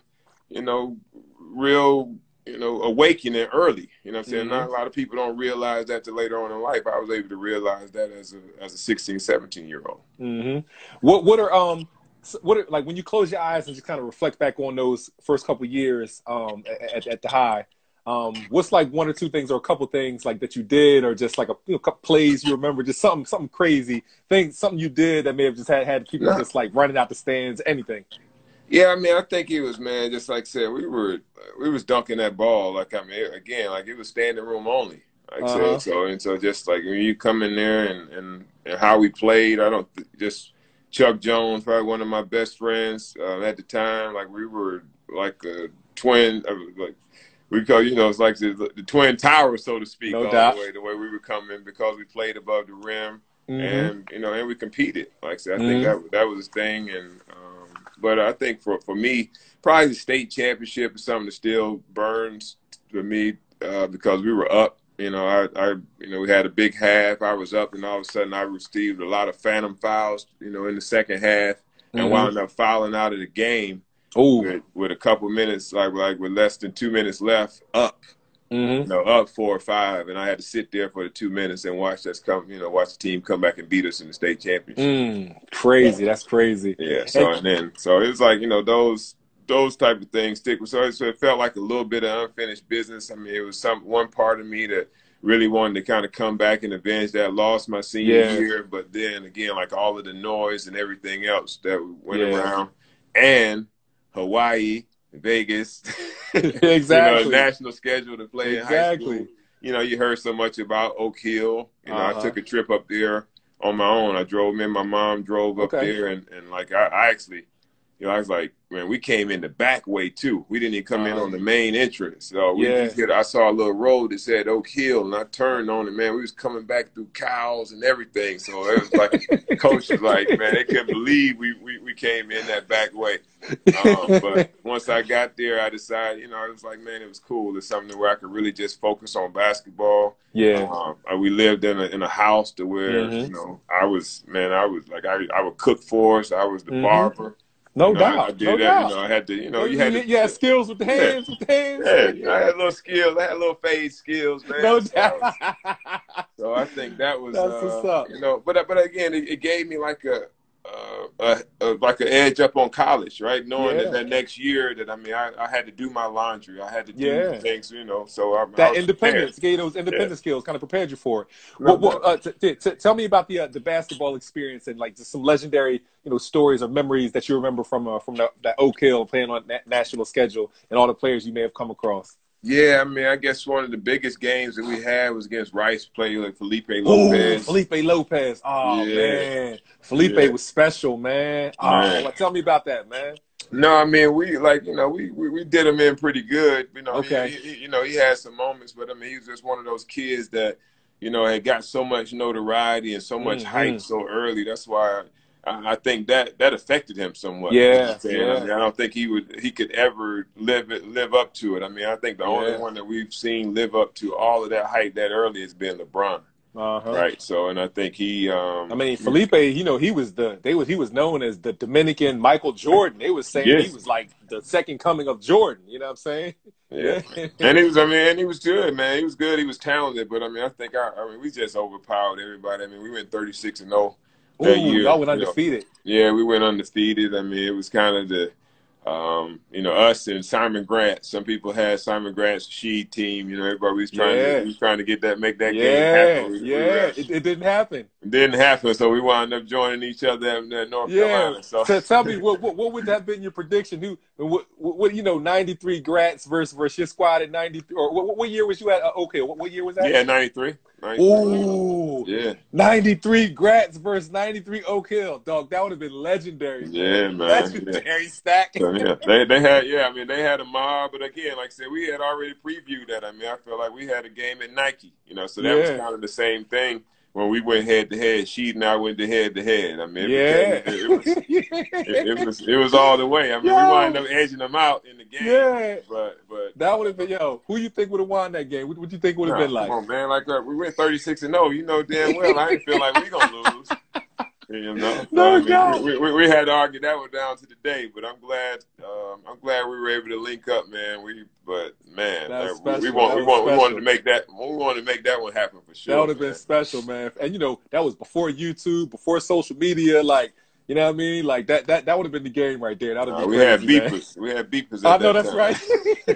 you know, real you know awakening early. You know what I'm saying? Mm-hmm. Not a lot of people don't realize that till later on in life. I was able to realize that as a as a sixteen, seventeen year old. Mm-hmm. What what are um. So what are, like when you close your eyes and just kind of reflect back on those first couple of years um, at, at the high, um, what's like one or two things or a couple things like that you did, or just like a, you know, couple plays you remember, just something something crazy things something you did that may have just had had people nah. just like running out the stands, anything? Yeah, I mean, I think it was, man, just like I said, we were we was dunking that ball, like, I mean, again, like it was standing room only. Like uh -huh. so, so and so just like when you come in there and and, and how we played, I don't just. Chuck Jones, probably one of my best friends uh, at the time. Like we were like a twin, uh, like we call, you know, it's like the, the twin towers, so to speak, no all doubt. the way the way we were coming because we played above the rim, mm-hmm. and you know, and we competed. Like so I mm-hmm. think that that was a thing, and um, but I think for for me, probably the state championship is something that still burns for me uh, because we were up. You know, I, I, you know, we had a big half. I was up, and all of a sudden, I received a lot of phantom fouls. You know, in the second half, and mm-hmm. wound up fouling out of the game. Oh, with, with a couple minutes, like like with less than two minutes left, up, mm-hmm. you know, up four or five, and I had to sit there for the two minutes and watch us come. You know, watch the team come back and beat us in the state championship. Mm, crazy, yeah. That's crazy. Yeah. So and then, so it was like, you know, those. Those type of things stick with. So it felt like a little bit of unfinished business. I mean, it was some one part of me that really wanted to kind of come back and avenge that loss my senior yeah. year. But then again, like all of the noise and everything else that went yeah. around, and Hawaii, Vegas, exactly, you know, national schedule to play exactly. in high school. You know, you heard so much about Oak Hill. You know, uh-huh. I took a trip up there on my own. I drove. Me and my mom drove up okay. there, and and like I, I actually. You know, I was like, man, we came in the back way too. We didn't even come um, in on the main entrance. So we yeah. just hit, I saw a little road that said Oak Hill, and I turned on it, man. We was coming back through cows and everything. So it was like, coach was like, man, they couldn't believe we, we, we came in that back way. Um, but once I got there, I decided, you know, I was like, man, it was cool. It's something where I could really just focus on basketball. Yeah. Um, we lived in a, in a house to where, mm-hmm. you know, I was, man, I was like, I, I would cook for us. I was the mm-hmm. barber. No you know, doubt, I did no that, doubt. You know, I had to, you know, you, you had, to, you had skills with the hands, yeah. with the hands. Yeah. yeah, I had a little skill, I had a little fade skills, man. No doubt. So, so I think that was, That's uh, what's up. you know, but but again, it, it gave me like a, uh, a, a like an edge up on college, right? Knowing yeah. that, that next year that I mean, I, I had to do my laundry, I had to do yeah. things, you know. So I, that I independence prepared. gave those independent yeah. skills, kind of prepared you for it. No, well, no. Uh, t t tell me about the uh, the basketball experience and like just some legendary. You know, stories or memories that you remember from uh, from the, that Oak Hill playing on that national schedule and all the players you may have come across. Yeah, I mean, I guess one of the biggest games that we had was against Rice player like Felipe Lopez. Ooh, Felipe Lopez. Oh, yeah. man. Felipe yeah. was special, man. Oh, man. Tell me about that, man. No, I mean, we, like, you know, we, we, we did him in pretty good. You know, okay. he, he, you know, he had some moments, but, I mean, he was just one of those kids that, you know, had got so much notoriety and so much mm-hmm. hype so early. That's why I, I think that that affected him somewhat. Yeah, yeah. I, mean, I don't think he would he could ever live it, live up to it. I mean, I think the yeah. only one that we've seen live up to all of that hype that early has been LeBron. Uh-huh. Right. So, and I think he. Um, I mean, Felipe. You know, he was the. They was. He was known as the Dominican Michael Jordan. They was saying yes. he was like the second coming of Jordan. You know what I'm saying? Yeah. And he was. I mean, he was good, man. He was good. He was talented. But I mean, I think I. I mean, we just overpowered everybody. I mean, we went thirty-six and oh that year. Y'all went undefeated. You know, yeah, we went undefeated. I mean, it was kind of the. Um, you know, us and Simon Grant. Some people had Simon Grant's she team. You know, everybody was trying yeah. to was trying to get that, make that yeah. game happen. We, yeah, we were, it, it didn't happen. It didn't happen. So we wound up joining each other at North yeah. Carolina. So. so tell me, what, what what would that have been your prediction? Who, what, what you know, ninety-three Grants versus versus your squad at ninety-three? Or what, what year was you at? Uh, okay, what, what year was that? Yeah, ninety-three. Ooh, yeah, ninety-three Grats versus ninety-three Oak Hill, dog. That would have been legendary. Yeah, man. Legendary yeah. stack. So, yeah. They they had yeah. I mean, they had a mob, but again, like I said, we had already previewed that. I mean, I feel like we had a game at Nike, you know, so that yeah. was kind of the same thing when we went head to head. She and I went to head to head. I mean, it yeah, became, it, was, it, it was it was all the way. I mean, yo. we wound up edging them out in the game. Yeah, but but that would have been yo. Who you think would have won that game? What would you think would have nah, been like? Come on, man, like uh, we went thirty-six and oh. You know damn well I didn't feel like we gonna lose. You know, no, so, I mean, we, we, we had to argue that one down to the day, but I'm glad, um, I'm glad we were able to link up, man. We, but man, like, we, we want, we want, we wanted to make that, we wanted to make that one happen for sure. That would have been special, man. And you know, that was before YouTube, before social media, like. You know what I mean? Like that that that would have been the game right there. That would have been uh, we, had beepers. we had beepers. I know that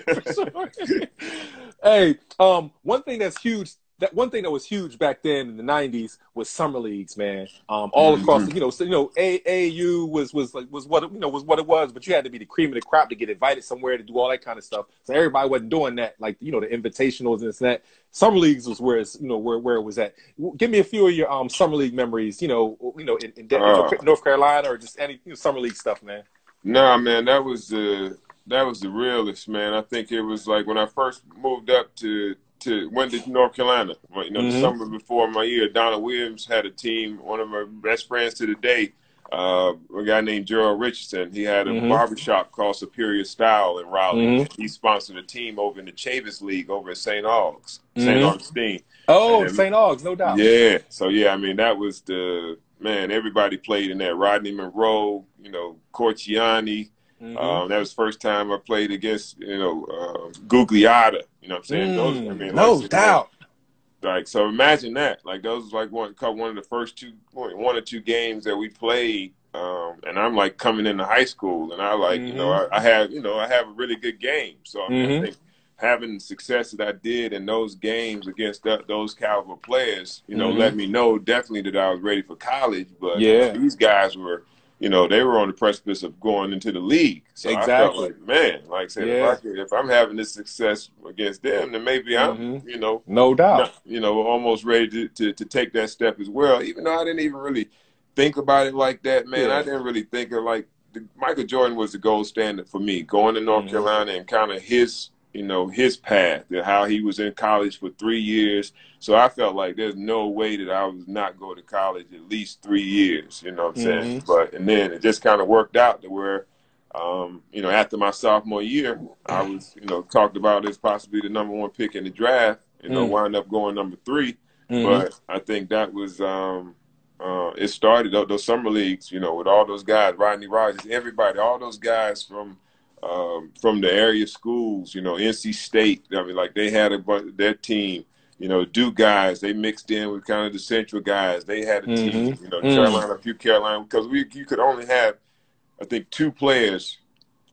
that's time. right. sure. Hey, um, one thing that's huge. That one thing that was huge back then in the nineties was summer leagues, man. Um, all across, mm-hmm. you know, so, you know, A A U was was like was what it, you know was what it was, but you had to be the cream of the crop to get invited somewhere to do all that kind of stuff. So everybody wasn't doing that, like you know, the invitationals and this and that. Summer leagues was where it's, you know where where it was at. Give me a few of your um summer league memories, you know, you know, in, in uh, North Carolina or just any you know, summer league stuff, man. Nah, man, that was the uh, that was the realest, man. I think it was like when I first moved up to. To went to North Carolina, you know, mm-hmm. the summer before my year. Donald Williams had a team. One of my best friends to the day, uh, a guy named Gerald Richardson. He had a mm-hmm. barbershop called Superior Style in Raleigh. Mm-hmm. He sponsored a team over in the Chavis League over at Saint Augs, Saint Mm-hmm. Augustine. Oh, Saint Augs, no doubt. Yeah. So yeah, I mean that was the man. Everybody played in that. Rodney Monroe, you know, Corciani. Mm-hmm. Um, that was the first time I played against, you know, uh, Gugliotta. You know what I'm saying? Mm, those, I mean, no like, doubt. You know, like, so imagine that. Like, those was like one, one of the first two, one or two games that we played. Um, and I'm like coming into high school, and I like, mm-hmm. you know, I, I have, you know, I have a really good game. So I, mean, mm-hmm. I think having the success that I did in those games against th those caliber players, you know, mm-hmm. let me know definitely that I was ready for college. But yeah. these guys were. You know, they were on the precipice of going into the league. So exactly. I felt like, man, like I said, yeah. if, I could, if I'm having this success against them, then maybe I'm, mm-hmm. you know. No doubt. Not, you know, almost ready to, to, to take that step as well. Even though I didn't even really think about it like that, man. Yeah. I didn't really think of, like, the, Michael Jordan was the gold standard for me. Going to North mm-hmm. Carolina and kind of his, you know, his path and how he was in college for three years. So I felt like there's no way that I was not go to college at least three years, you know what I'm saying? Mm-hmm. But, and then it just kind of worked out to where, um, you know, after my sophomore year, I was, you know, talked about as possibly the number one pick in the draft, you know, mm-hmm. wound up going number three. Mm-hmm. But I think that was, um, uh, it started those summer leagues, you know, with all those guys, Rodney Rogers, everybody, all those guys from, Um, from the area schools, you know, N C State. I mean, like they had a bunch of their team, you know, Duke guys. They mixed in with kind of the Central guys. They had a mm-hmm. team, you know, mm-hmm. Carolina, a few Carolina, because we you could only have, I think, two players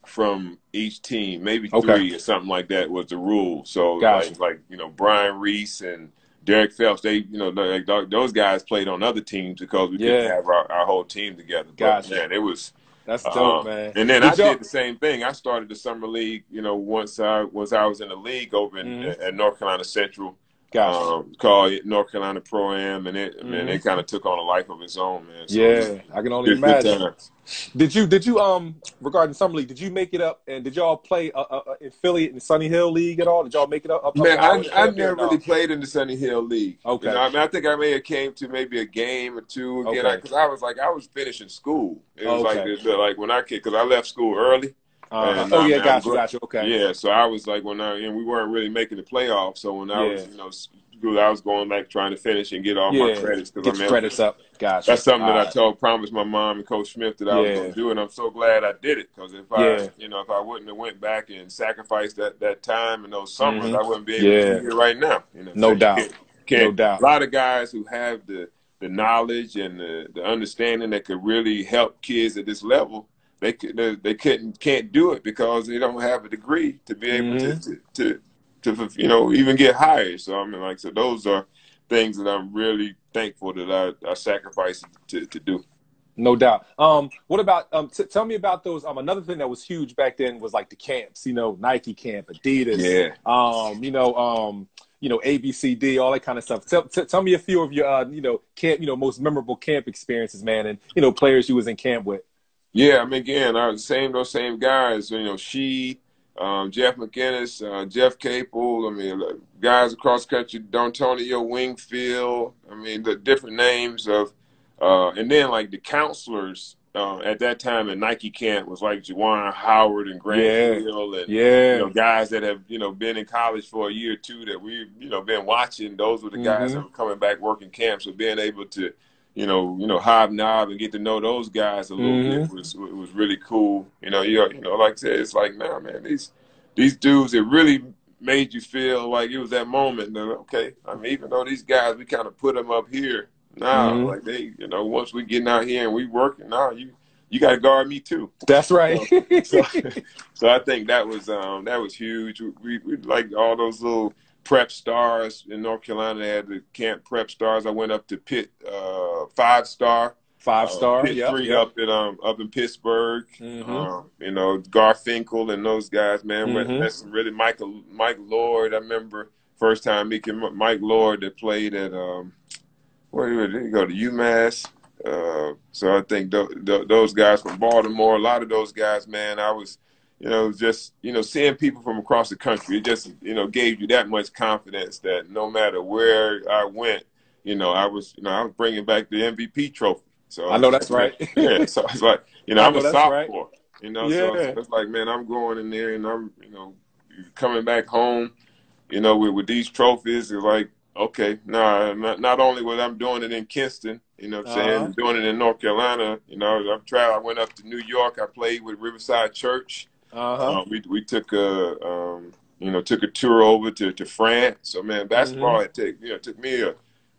from each team, maybe okay. three or something like that was the rule. So gotcha. like, like you know, Brian Reese and Derek Phelps. They you know like, those guys played on other teams because we yeah. didn't have our, our whole team together. Gotcha. But man, it was. That's dope, um, man. And then Good I job. did the same thing. I started the summer league, you know, once I, once I was in the league over in, mm-hmm. at North Carolina Central. Gotcha. Um, called North Carolina Pro-Am, and it, mm-hmm. man, it kind of took on a life of its own, man. So yeah, was, I can only imagine. Did you, did you, um, regarding summer league, did you make it up, and did y'all play uh, uh, in Philly in the Sunny Hill League at all? Did y'all make it up? up man, I, I never really played in the Sunny Hill League. Okay. You know, I, mean, I think I may have came to maybe a game or two again, because okay. I, I was like, I was finishing school. It was okay. like this, like when I kid, because I left school early. Uh, oh, I, yeah, got you, got you, okay. Yeah, so I was like, when I, and we weren't really making the playoffs, so when I yeah. was, you know, school, I was going, like, trying to finish and get all yeah. my credits. Cause get I'm your credits up, gotcha. That's something all that right. I told, promised my mom and Coach Smith that I yeah. was going to do, and I'm so glad I did it, because if I, yeah. you know, if I wouldn't have went back and sacrificed that, that time and those summers, mm-hmm. I wouldn't be able yeah. to be here right now. You know, no doubt, can't, can't, no doubt. A lot of guys who have the, the knowledge and the, the understanding that could really help kids at this level, They they couldn't can't do it because they don't have a degree to be able mm-hmm. to, to to to you know even get hired. So I mean, like, so those are things that I'm really thankful that I, I sacrificed to to do. No doubt. Um, what about um? T tell me about those. Um, another thing that was huge back then was like the camps. You know, Nike Camp, Adidas. Yeah. Um, you know, um, you know, A B C D, all that kind of stuff. Tell t tell me a few of your uh, you know, camp, you know, most memorable camp experiences, man, and you know, players you was in camp with. Yeah, I mean, again, I was the same, those same guys, you know, she, um, Jeff McInnis, uh, Jeff Capel, I mean, look, guys across the country, Dontonio Wingfield, I mean, the different names of, uh, and then, like, the counselors uh, at that time in Nike Camp was, like, Juwan Howard and Grant yeah. Hill and, yeah. you know, guys that have, you know, been in college for a year or two that we've, you know, been watching. Those were the guys mm-hmm. that were coming back working camps, so being able to, you know, you know, hobnob and get to know those guys a little mm-hmm. bit was was really cool. You know, you, you know, like I said, it's like, nah, man, these these dudes, it really made you feel like it was that moment. That, okay, I mean, even though these guys, we kind of put them up here now, nah, mm-hmm. like they, you know, once we getting out here and we working now, nah, you you got to guard me too. That's right. So, so, so I think that was um that was huge. We, we like all those little prep stars in North Carolina. They had the camp prep stars. I went up to Pitt, uh, five star, five star, uh, Pitt yep, three yep. up in um up in Pittsburgh. Mm-hmm. um, you know, Garfinkel and those guys, man. Mm-hmm. That's really Michael Mike Lord. I remember first time meeting Mike Lord that played at um where did he go to UMass. Uh, so I think th th those guys from Baltimore, a lot of those guys, man. I was. You know, just, you know, seeing people from across the country, it just, you know, gave you that much confidence that no matter where I went, you know, I was, you know, I was bringing back the M V P trophy. So I know that's right. Yeah, so it's like, you know, I'm a sophomore, you know, so it's like, man, I'm going in there and I'm, you know, coming back home, you know, with, with these trophies, it's like, okay, nah, not, not only was I'm doing it in Kinston, you know what I'm saying, uh-huh. doing it in North Carolina, you know, I'm trying, I went up to New York, I played with Riverside Church. Uh-huh. um, we we took a um, you know took a tour over to, to France. So man, basketball mm-hmm. it took you know took me a,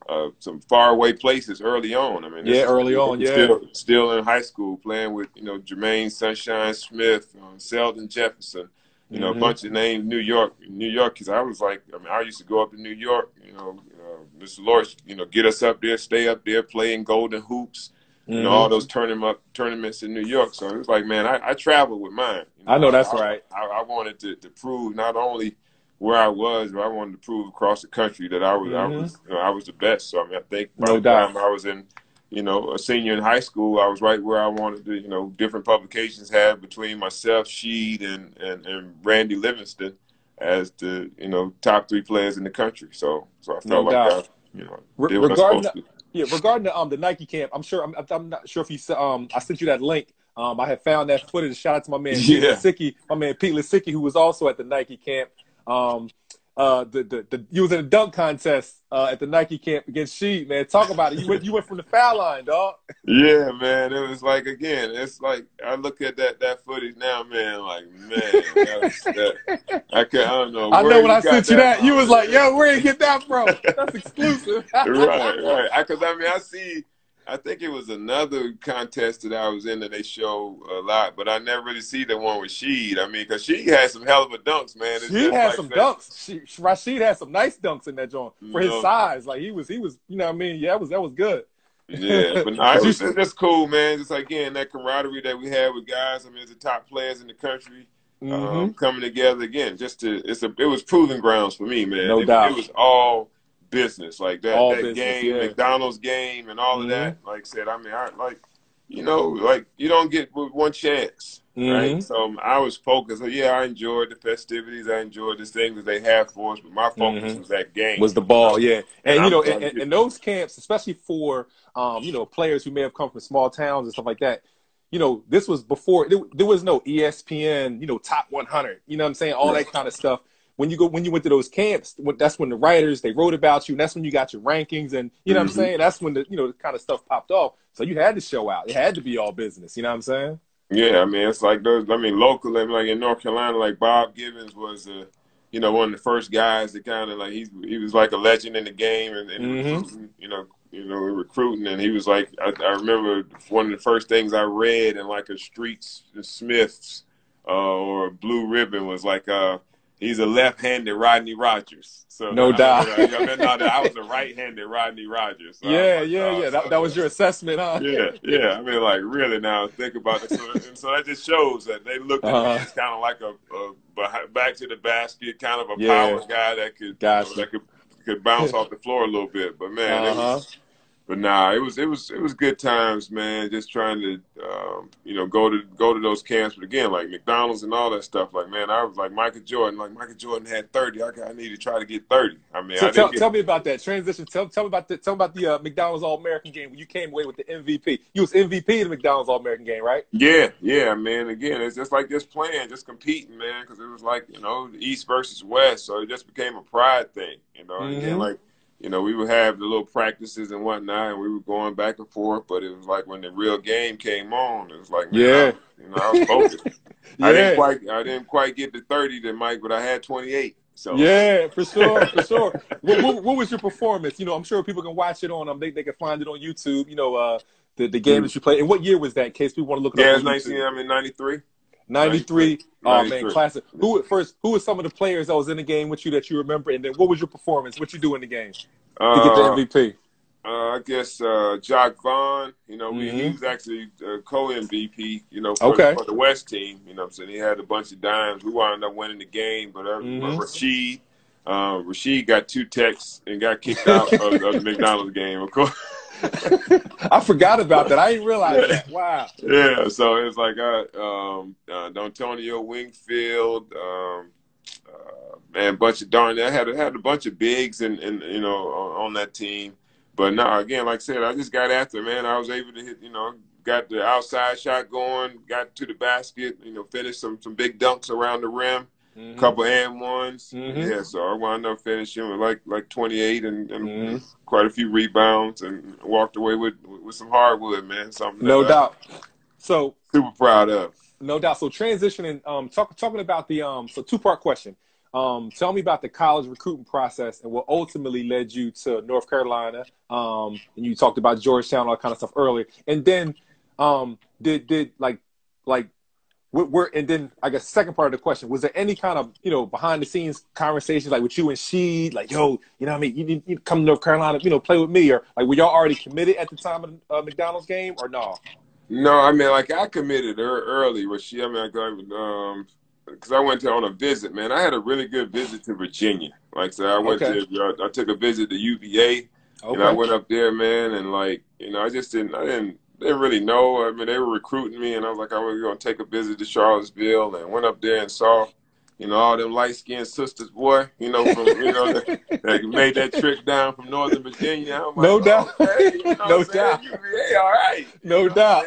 uh, some faraway places early on. I mean, yeah, early on, yeah. Still, still in high school, playing with you know Jermaine Sunshine Smith, um, Seldon Jefferson, you mm-hmm. know a bunch of names. New York, New York, because I was like, I mean, I used to go up to New York. You know, uh, Mister Lawrence, you know, get us up there, stay up there, playing Golden Hoops. You know, mm-hmm. all those tournament tournaments in New York. So it was like, man, I, I traveled with mine. You know, I know that's I, right. I, I wanted to, to prove not only where I was, but I wanted to prove across the country that I was, mm-hmm. I was, you know, I was the best. So I mean, I think by no the doubt. time I was in, you know, a senior in high school, I was right where I wanted to. You know, different publications had between myself, Sheed, and and and Randy Livingston as the you know top three players in the country. So so I felt no like doubt. I, you know, Re did what I was supposed to. Yeah, regarding the, um, the Nike camp, I'm sure I'm, I'm not sure if you um I sent you that link. Um, I had found that footage. Shout out to my man yeah. Pete Lisicki, my man Pete Lisicki, who was also at the Nike camp. Um, uh, the the, the you was in a dunk contest uh, at the Nike camp against Sheed, man. Talk about it. You went you went from the foul line, dog. Yeah, man. It was like again. It's like I look at that that footage now, man. Like man, that was, that, I can I don't know. I know when I sent you that, that you was like, yo, where you get that from? That's exclusive. Right, right. Because I, I mean, I see. I think it was another contest that I was in that they show a lot, but I never really see the one with Sheed. I mean, because she had some hell of a dunks, man. It's she had like some that. dunks. She, Rasheed had some nice dunks in that joint for his no. size. Like he was, he was, you know what I mean? Yeah, that was that was good. Yeah, but no, it was, that's cool, man. Just like, again, that camaraderie that we had with guys. I mean, the top players in the country mm-hmm. um, coming together again. Just to, it's a, it was proving grounds for me, man. No it, doubt, it was all. business, like that, all that business, game, yeah. McDonald's game, and all mm-hmm. of that. Like I said, I mean, I like, you know, like you don't get one chance, mm-hmm. right? So I was focused. Yeah, I enjoyed the festivities. I enjoyed the things that they have for us, but my focus mm-hmm. was that game. Was the ball, yeah. And, and you know, and, and those camps, especially for, um, you know, players who may have come from small towns and stuff like that, you know, this was before, there, there was no E S P N, you know, top one hundred, you know what I'm saying? All that kind of stuff. When you go, when you went to those camps, that's when the writers, they wrote about you, and that's when you got your rankings, and you know mm-hmm. what I'm saying? That's when the, you know, the kind of stuff popped off. So you had to show out. It had to be all business, you know what I'm saying? Yeah, I mean, it's like those, I mean, locally, like in North Carolina, like Bob Givens was, uh, you know, one of the first guys that kind of like, he, he was like a legend in the game, and, and mm-hmm. you know, you know, recruiting, and he was like, I, I remember one of the first things I read in like a Streets Smith's uh, or a Blue Ribbon was like, uh, he's a left-handed Rodney Rogers. So no I, doubt. I, I, mean, no, I was a right-handed Rodney Rogers. So yeah, like, yeah, oh, yeah. So that, that was your assessment, huh? Yeah, yeah. I mean, like, really now, think about it. So, and so that just shows that they looked at uh-huh. me as kind of like a, a back-to-the-basket, kind of a yeah. power guy that could, gotcha. you know, that could could bounce off the floor a little bit. But, man, uh-huh. it was, but nah, it was, it, was, it was good times, man, just trying to, um, you know, go to go to those camps. But, again, like McDonald's and all that stuff, like, man, I was like Michael Jordan. Like, Michael Jordan had thirty. I, I need to try to get thirty. I mean, so I tell, get... tell me about that transition. Tell, tell me about the, tell me about the uh, McDonald's All American game when you came away with the M V P. You was M V P in the McDonald's All American game, right? Yeah, yeah, man. Again, it's just like just playing, just competing, man, because it was like, you know, East versus West. So it just became a pride thing, you know, mm-hmm. and like, you know, we would have the little practices and whatnot, and we were going back and forth. But it was like when the real game came on, it was like, man, yeah, I, you know, I was focused. yeah. I didn't quite, I didn't quite get to thirty, then Mike, but I had twenty-eight. So yeah, for sure, for sure. what, what, what was your performance? You know, I'm sure people can watch it on. Um, they they can find it on YouTube. You know, uh, the the game mm-hmm. that you played. And what year was that? In case people want to look it yeah, up. Yeah, it's nineteen. I mean, ninety-three. ninety-three. Oh, man, classic. Who first? Who were some of the players that was in the game with you that you remember? And then what was your performance? What you do in the game to uh, get the M V P? Uh, I guess uh, Jock Vaughn. You know, mm-hmm. he was actually uh, co-M V P, you know, for, okay. for the West team. You know what I'm saying? He had a bunch of dimes. We wound up winning the game. But uh, mm-hmm. Rasheed, uh, Rasheed got two techs and got kicked out of, of the McDonald's game, of course. I forgot about that. I didn't realize that. Wow. Yeah, so it was like uh, um, uh, D'Antonio Wingfield, um, uh, man, bunch of darn. I had had a bunch of bigs and you know on, on that team, but no, nah, again, like I said, I just got after man. I was able to hit, you know, got the outside shot going, got to the basket, you know, finished some some big dunks around the rim. Mm-hmm. Couple and ones, mm-hmm. yeah. So I wound up finishing with like like twenty-eight and, and mm-hmm. quite a few rebounds, and walked away with with some hardwood, man. Something no doubt. I'm so super proud of. No doubt. So transitioning, um, talk, talking about the um, so two part question. Um, tell me about the college recruiting process and what ultimately led you to North Carolina. Um, and you talked about Georgetown, all that kind of stuff earlier, and then um, did did like like. We're, and then I guess second part of the question, was there any kind of, you know, behind the scenes conversations like with you and she, like, yo, you know what I mean? You need to come to North Carolina, you know, play with me, or like, were y'all already committed at the time of the uh, McDonald's game or no? No, I mean, like I committed her early with she, I mean, I got, um, cause I went to on a visit, man. I had a really good visit to Virginia. Like, so I went okay. to, I took a visit to U V A okay. and I went up there, man. And like, you know, I just didn't, I didn't, They didn't really know. I mean, they were recruiting me, and I was like, I was going to take a visit to Charlottesville, and went up there and saw, you know, all them light-skinned sisters, boy, you know, from, you know, that, that made that trip down from Northern Virginia. I'm like, no doubt. Oh, hey, you know no what doubt. I'm saying? U V A, all right. No you know doubt.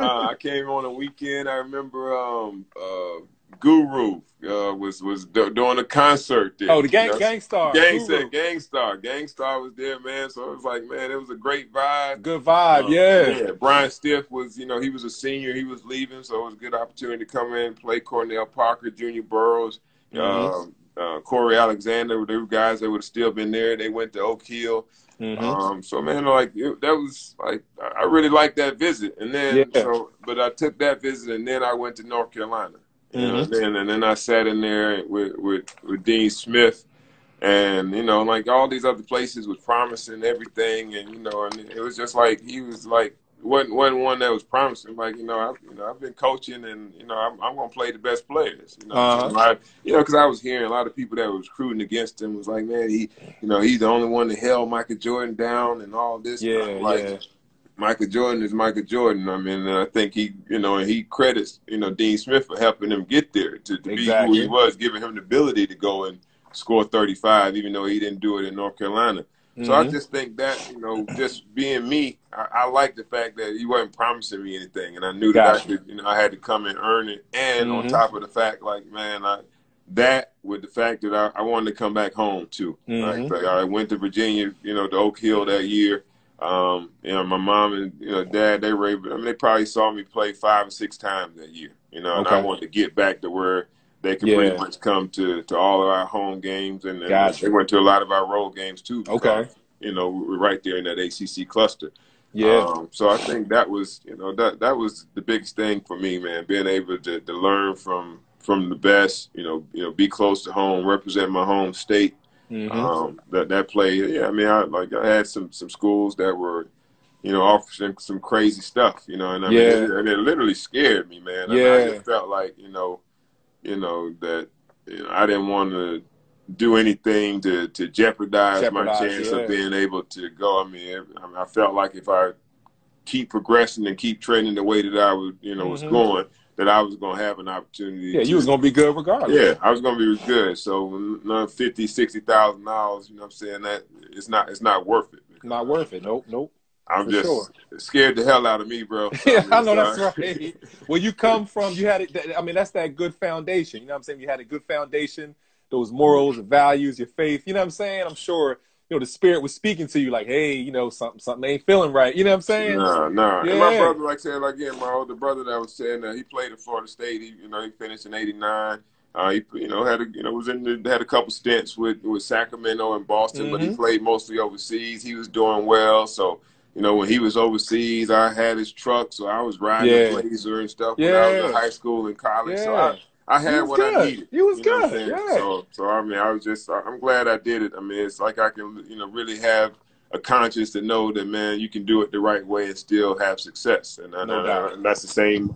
uh, I came on a weekend. I remember um, uh, Guru uh, was was do doing a concert there. Oh, the gang, you know? Gangstar. Gangstar, Gangstar. Gangstar was there, man. So it was like, man, it was a great vibe. Good vibe, um, yeah. yeah. Brian Stiff was, you know, he was a senior. He was leaving, so it was a good opportunity to come in and play Cornell Parker, Junior Burroughs, mm -hmm. uh, uh, Corey Alexander. They were guys that would have still been there. They went to Oak Hill. Mm -hmm. um, so, man, like, it, that was, like, I really liked that visit. And then, yeah. so, but I took that visit, and then I went to North Carolina. You know, mm-hmm. and, then, and then I sat in there with, with, with Dean Smith, and, you know, like all these other places was promising everything. And, you know, and it was just like, he was like, wasn't wasn't one that was promising. Like, you know, I you know I've been coaching, and you know I'm I'm gonna play the best players. You know, uh-huh. I, you know, because I was hearing a lot of people that was recruiting against him was like, man, he, you know, he's the only one that held Michael Jordan down and all this. Yeah, stuff. Like, yeah. Michael Jordan is Michael Jordan. I mean, I think he, you know, and he credits, you know, Dean Smith for helping him get there to, to exactly. be who he was, giving him the ability to go and score thirty-five, even though he didn't do it in North Carolina. Mm-hmm. So I just think that, you know, just being me, I, I like the fact that he wasn't promising me anything, and I knew that gotcha. I could, you know, I had to come and earn it. And mm-hmm. on top of the fact, like, man, I, that with the fact that I, I wanted to come back home too. Mm-hmm. Like, like, I went to Virginia, you know, to Oak Hill that year. Um, you know, my mom and you know, dad, they were able, I mean, they probably saw me play five or six times that year, you know, and okay. I wanted to get back to where they could yeah. pretty much come to, to all of our home games. And, and gotcha. They went to a lot of our road games too. Because, okay. you know, we were right there in that A C C cluster. Yeah. Um, so I think that was, you know, that, that was the biggest thing for me, man, being able to, to learn from, from the best, you know, you know, be close to home, represent my home state. Mm-hmm. Um, that that play, yeah. I mean, I like I had some some schools that were, you know, offering some crazy stuff, you know, and I yeah. mean, it, and it literally scared me, man. Yeah. I, mean, I just felt like, you know, you know that you know, I didn't want to do anything to to jeopardize, jeopardize my chance yeah. of being able to go. I mean, it, I mean, I felt like if I keep progressing and keep training the way that I was, you know, mm-hmm. was going. That I was going to have an opportunity. Yeah, to, you was going to be good regardless. Yeah, I was going to be good. So fifty thousand, sixty thousand dollars, you know what I'm saying? That it's not it's not worth it. Not worth it. Nope, nope. I'm just sure. scared the hell out of me, bro. Yeah, I, mean, I know sorry. That's right. Well, you come from, you had it, I mean, that's that good foundation. You know what I'm saying? You had a good foundation, those morals, the values, your faith. You know what I'm saying? I'm sure. You know, the spirit was speaking to you like, hey, you know, something something ain't feeling right. You know what I'm saying? Nah, nah. Yeah. And my brother, like I said, like, again, my older brother that was saying that he played at Florida State. He, you know, he finished in eighty-nine. Uh, he, you know, had a, you know, was in the, had a couple stints with, with Sacramento and Boston, mm-hmm. but he played mostly overseas. He was doing well. So, you know, when he was overseas, I had his truck. So I was riding yeah. the Blazer and stuff yeah. when I was in high school and college. Yeah. So I, I had what good. I needed. You was you know good, yeah. So, so, I mean, I was just, I'm glad I did it. I mean, it's like I can, you know, really have a conscience to know that, man, you can do it the right way and still have success. And, I, no doubt. I, and that's the same.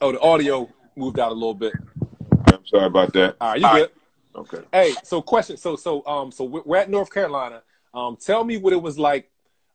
Oh, the audio moved out a little bit. I'm sorry about that. All right, you All good. Right. Okay. Hey, so question. So, so, um, so we're at North Carolina. Um, tell me what it was like,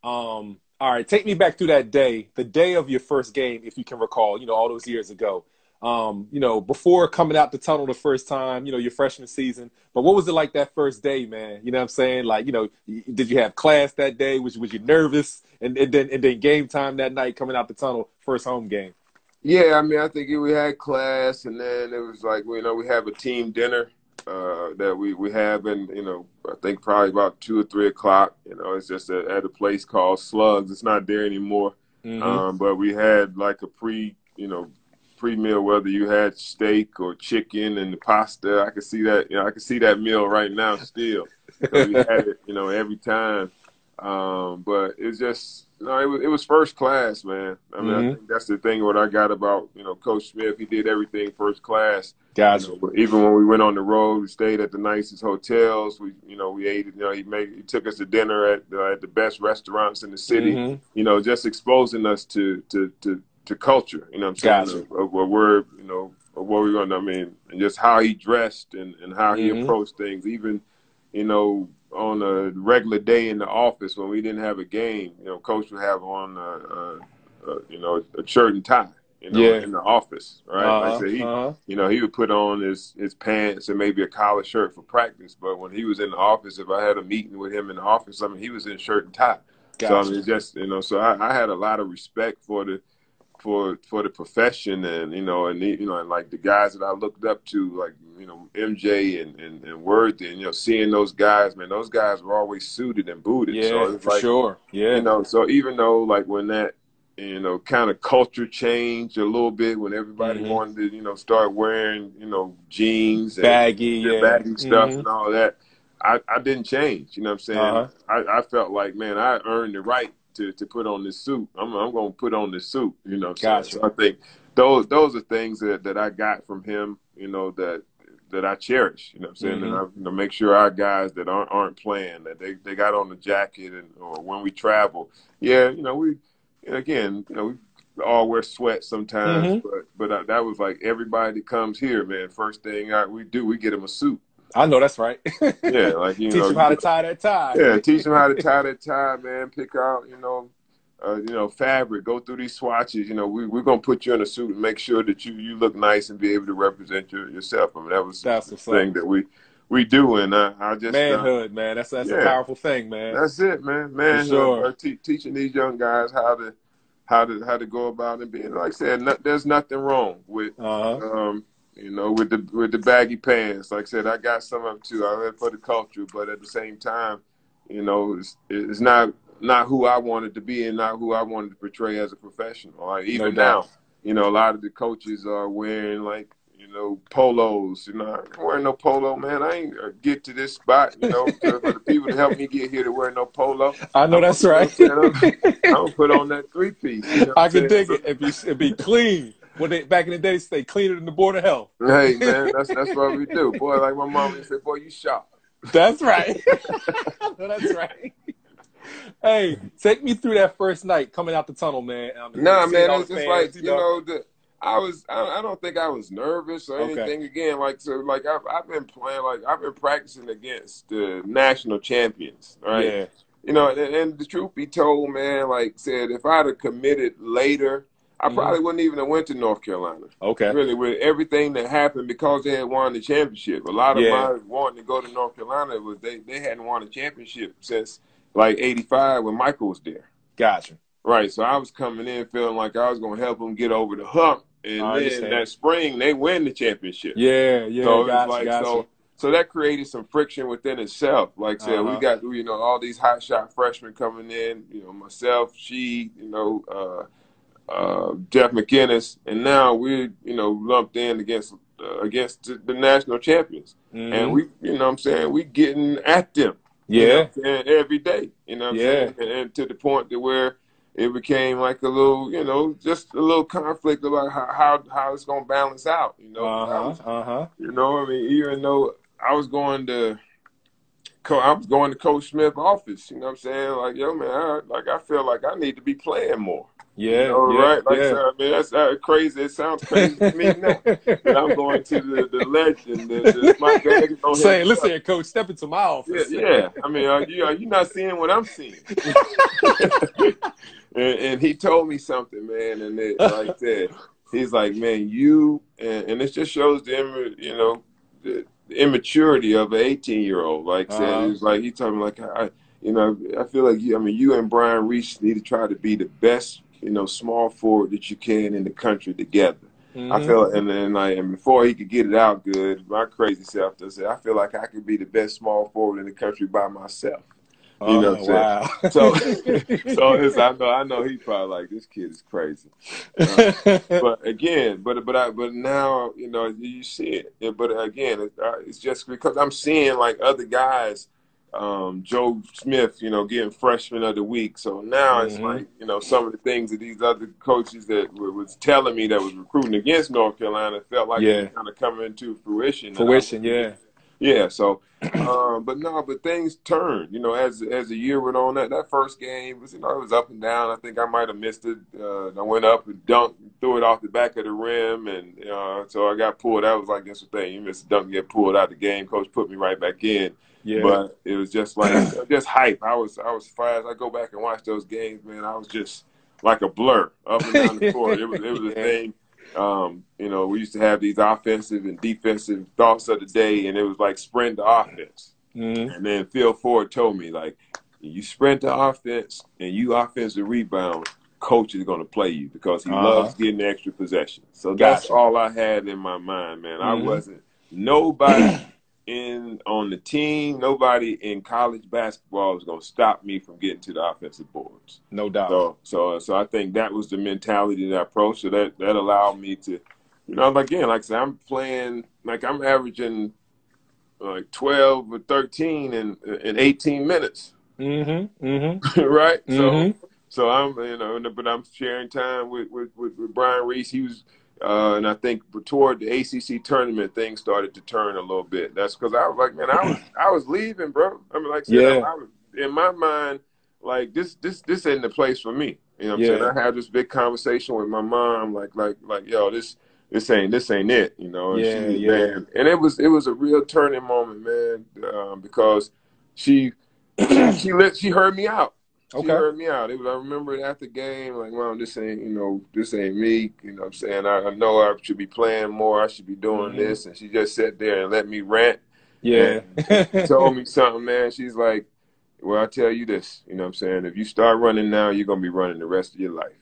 um, all right, take me back through that day, the day of your first game, if you can recall, you know, all those years ago. Um, you know, before coming out the tunnel the first time, you know, your freshman season. But what was it like that first day, man? You know what I'm saying? Like, you know, did you have class that day? Was, was you nervous? And, and, then, and then game time that night coming out the tunnel, first home game. Yeah, I mean, I think we had class, and then it was like, you know, we have a team dinner. Uh, that we, we have in, you know, I think probably about two or three o'clock, you know, it's just a, at a place called Slugs. It's not there anymore. Mm-hmm. Um, but we had like a pre, you know, pre-meal, whether you had steak or chicken and pasta. I could see that, you know, I could see that meal right now still. So we had it, you know, every time. Um, but it's just, no, it was, it was first class, man. I mean, mm-hmm. I think that's the thing what I got about, you know, Coach Smith. He did everything first class. Gotcha. You know, even when we went on the road, we stayed at the nicest hotels. We, you know, we ate, you know, he made, he took us to dinner at, uh, at the best restaurants in the city, mm-hmm. you know, just exposing us to, to, to, to culture, you know what I'm saying? Gotcha. Of, of what we're, you know, of what we're going to, I mean, and just how he dressed and, and how mm-hmm. he approached things, even, you know, on a regular day in the office when we didn't have a game, you know, Coach would have on, a, a, a, you know, a shirt and tie, you know, yeah. in the office, right? Uh-huh, like I said, he, uh-huh. you know, he would put on his, his pants and maybe a collar shirt for practice. But when he was in the office, if I had a meeting with him in the office, I mean, he was in shirt and tie. Gotcha. So I mean, just, you know, so I, I had a lot of respect for the, for, for the profession and, you know, and, the, you know, and like the guys that I looked up to, like, you know, M J and, and, and Worthy, and, you know, seeing those guys, man, those guys were always suited and booted. Yeah, so for like, sure. Yeah. You know, so even though like when that, you know, kind of culture changed a little bit when everybody mm-hmm. wanted to, you know, start wearing, you know, jeans and baggy, yeah. baggy stuff mm-hmm. and all that, I, I didn't change. You know what I'm saying? Uh-huh. I, I felt like, man, I earned the right to, to put on this suit. I'm, I'm going to put on this suit, you know what I'm gotcha. saying? So I think those, those are things that, that I got from him, you know, that, that I cherish. You know what I'm saying? Mm-hmm. And I you know, make sure our guys that aren't aren't playing, that they, they got on the jacket, and or when we travel. Yeah, you know, we, and again, you know, we all wear sweats sometimes, mm-hmm. but, but I, that was like everybody that comes here, man, first thing I, we do, we get them a suit. I know that's right. Yeah, like you teach know, them how to tie that tie. Yeah, teach them how to tie that tie, man. Pick out, you know, uh, you know, fabric. Go through these swatches. You know, we we're gonna put you in a suit and make sure that you you look nice and be able to represent your, yourself. I mean, that was that's the thing that we we do, and I, I just manhood, uh, man. That's that's yeah, a powerful thing, man. That's it, man. Manhood. Sure. Uh, te teaching these young guys how to how to how to go about and be. Like I said, no, there's nothing wrong with. Uh-huh. um, You know, with the with the baggy pants. Like I said, I got some of them too. I live for the culture, but at the same time, you know, it's, it's not not who I wanted to be and not who I wanted to portray as a professional. Like, even no now, you know, a lot of the coaches are wearing like you know polos. You know, I ain't wearing no polo, man. I ain't get to this spot, you know, for, for the people to help me get here to wear no polo. I know I'm, that's right. You know, I don't put on that three piece. You know I can dig so, it. It'd be, it'd be clean. Well, they, back in the day, they cleaner than the Board of Health. Hey, man, that's, that's what we do. Boy, like my mom would say, boy, you shop. That's right. No, that's right. Hey, take me through that first night coming out the tunnel, man. Um, nah, man, it's just like, you know, the, I was, I, I don't think I was nervous or okay. anything again. Like, so, like, I've, I've been playing, like, I've been practicing against the national champions, right? Yeah. You know, and, and the truth be told, man, like, said, if I'd have committed later, I probably mm-hmm. wouldn't even have went to North Carolina. Okay. Really, with everything that happened because they had won the championship. A lot of yeah. my wanting to go to North Carolina was they, they hadn't won a championship since like eighty-five when Michael was there. Gotcha. Right. So I was coming in feeling like I was going to help them get over the hump. And I then understand. That spring, they win the championship. Yeah, yeah, so gotcha, like, gotcha. So, so that created some friction within itself. Like I said, uh-huh. we got, you know, all these hotshot freshmen coming in, you know, myself, she, you know, uh, Uh, Jeff McInnis, and now we're, you know, lumped in against uh, against the national champions. Mm-hmm. And we, you know what I'm saying, we getting at them. Yeah. You know, every day, you know what yeah. I'm saying? And, and to the point to where it became like a little, you know, just a little conflict about how, how, how it's going to balance out, you know? Uh-huh, was, uh-huh. You know, I mean, even though I was going to I was going to Coach Smith's office, you know what I'm saying? Like, yo, man, I, like, I feel like I need to be playing more. Yeah, you know, yeah, right. Like, yeah. So, I mean, that's uh, crazy. It sounds crazy to me now. But I'm going to the, the legend. The, the, my bag on saying, listen here, Coach, step into my office. Yeah, yeah. I mean, are you, are you not seeing what I'm seeing? and, and he told me something, man, and it, like that. He's like, man, you, and, and it just shows the, you know, the, the immaturity of an eighteen-year-old. Like, uh -huh. He's like, he told me, like, I, you know, I feel like, you, I mean, you and Brian Reese need to try to be the best you know, small forward that you can in the country together. Mm -hmm. I feel, and then like, and before he could get it out good, my crazy self does it. I feel like I could be the best small forward in the country by myself. You oh, know what I'm wow. saying? So, so it's, I know, I know he's probably like, this kid is crazy. Uh, but again, but but I, but now you know you see it. But again, it, it's just because I'm seeing like other guys. Um, Joe Smith, you know, getting freshman of the week. So now mm-hmm. it's like, you know, some of the things that these other coaches that were, was telling me that was recruiting against North Carolina felt like yeah. they were kind of coming into fruition. Fruition, yeah. Yeah, so, um, but no, but things turned, you know, as as the year went on. That, that first game, was, you know, it was up and down. I think I might have missed it. Uh, I went up and dunked, threw it off the back of the rim, and uh, so I got pulled. That was like, that's the thing. You miss a dunk, get pulled out of the game. Coach put me right back in. Yeah. But it was just like just hype. I was I was fast. I go back and watch those games, man. I was just like a blur up and down the court. It was it was yeah. a thing. Um, you know, we used to have these offensive and defensive thoughts of the day, and it was like sprint to offense. Mm-hmm. And then Phil Ford told me like, you sprint to offense and you offensive rebound, coach is going to play you because he uh-huh. loves getting extra possession. So that's gotcha. All I had in my mind, man. Mm-hmm. I wasn't nobody. In on the team, nobody in college basketball is gonna stop me from getting to the offensive boards. No doubt. So, so, so I think that was the mentality that I approached. So that that allowed me to, you know, again, like I said, I'm playing, like I'm averaging like twelve or thirteen in in eighteen minutes. Mm-hmm. Mm-hmm. Right. Mm-hmm. So, so I'm, you know, but I'm sharing time with with with, with Brian Reese. He was. Uh, and I think toward the A C C tournament, things started to turn a little bit. That's because I was like, man, I was I was leaving, bro. I mean, like, yeah. I, I was, in my mind, like this this this isn't the place for me. You know what I'm yeah. saying? I had this big conversation with my mom, like like like, yo, this this ain't this ain't it, you know? And yeah, she, yeah. Man, and it was it was a real turning moment, man, um, because she she she, let, she heard me out. Okay. She heard me out. It was, I remember it after the game, like, well, this ain't, you know, this ain't me. You know what I'm saying? I, I know I should be playing more. I should be doing mm-hmm. this. And she just sat there and let me rant. Yeah. Told me something, man. She's like, well, I tell you this, you know what I'm saying? If you start running now, you're going to be running the rest of your life.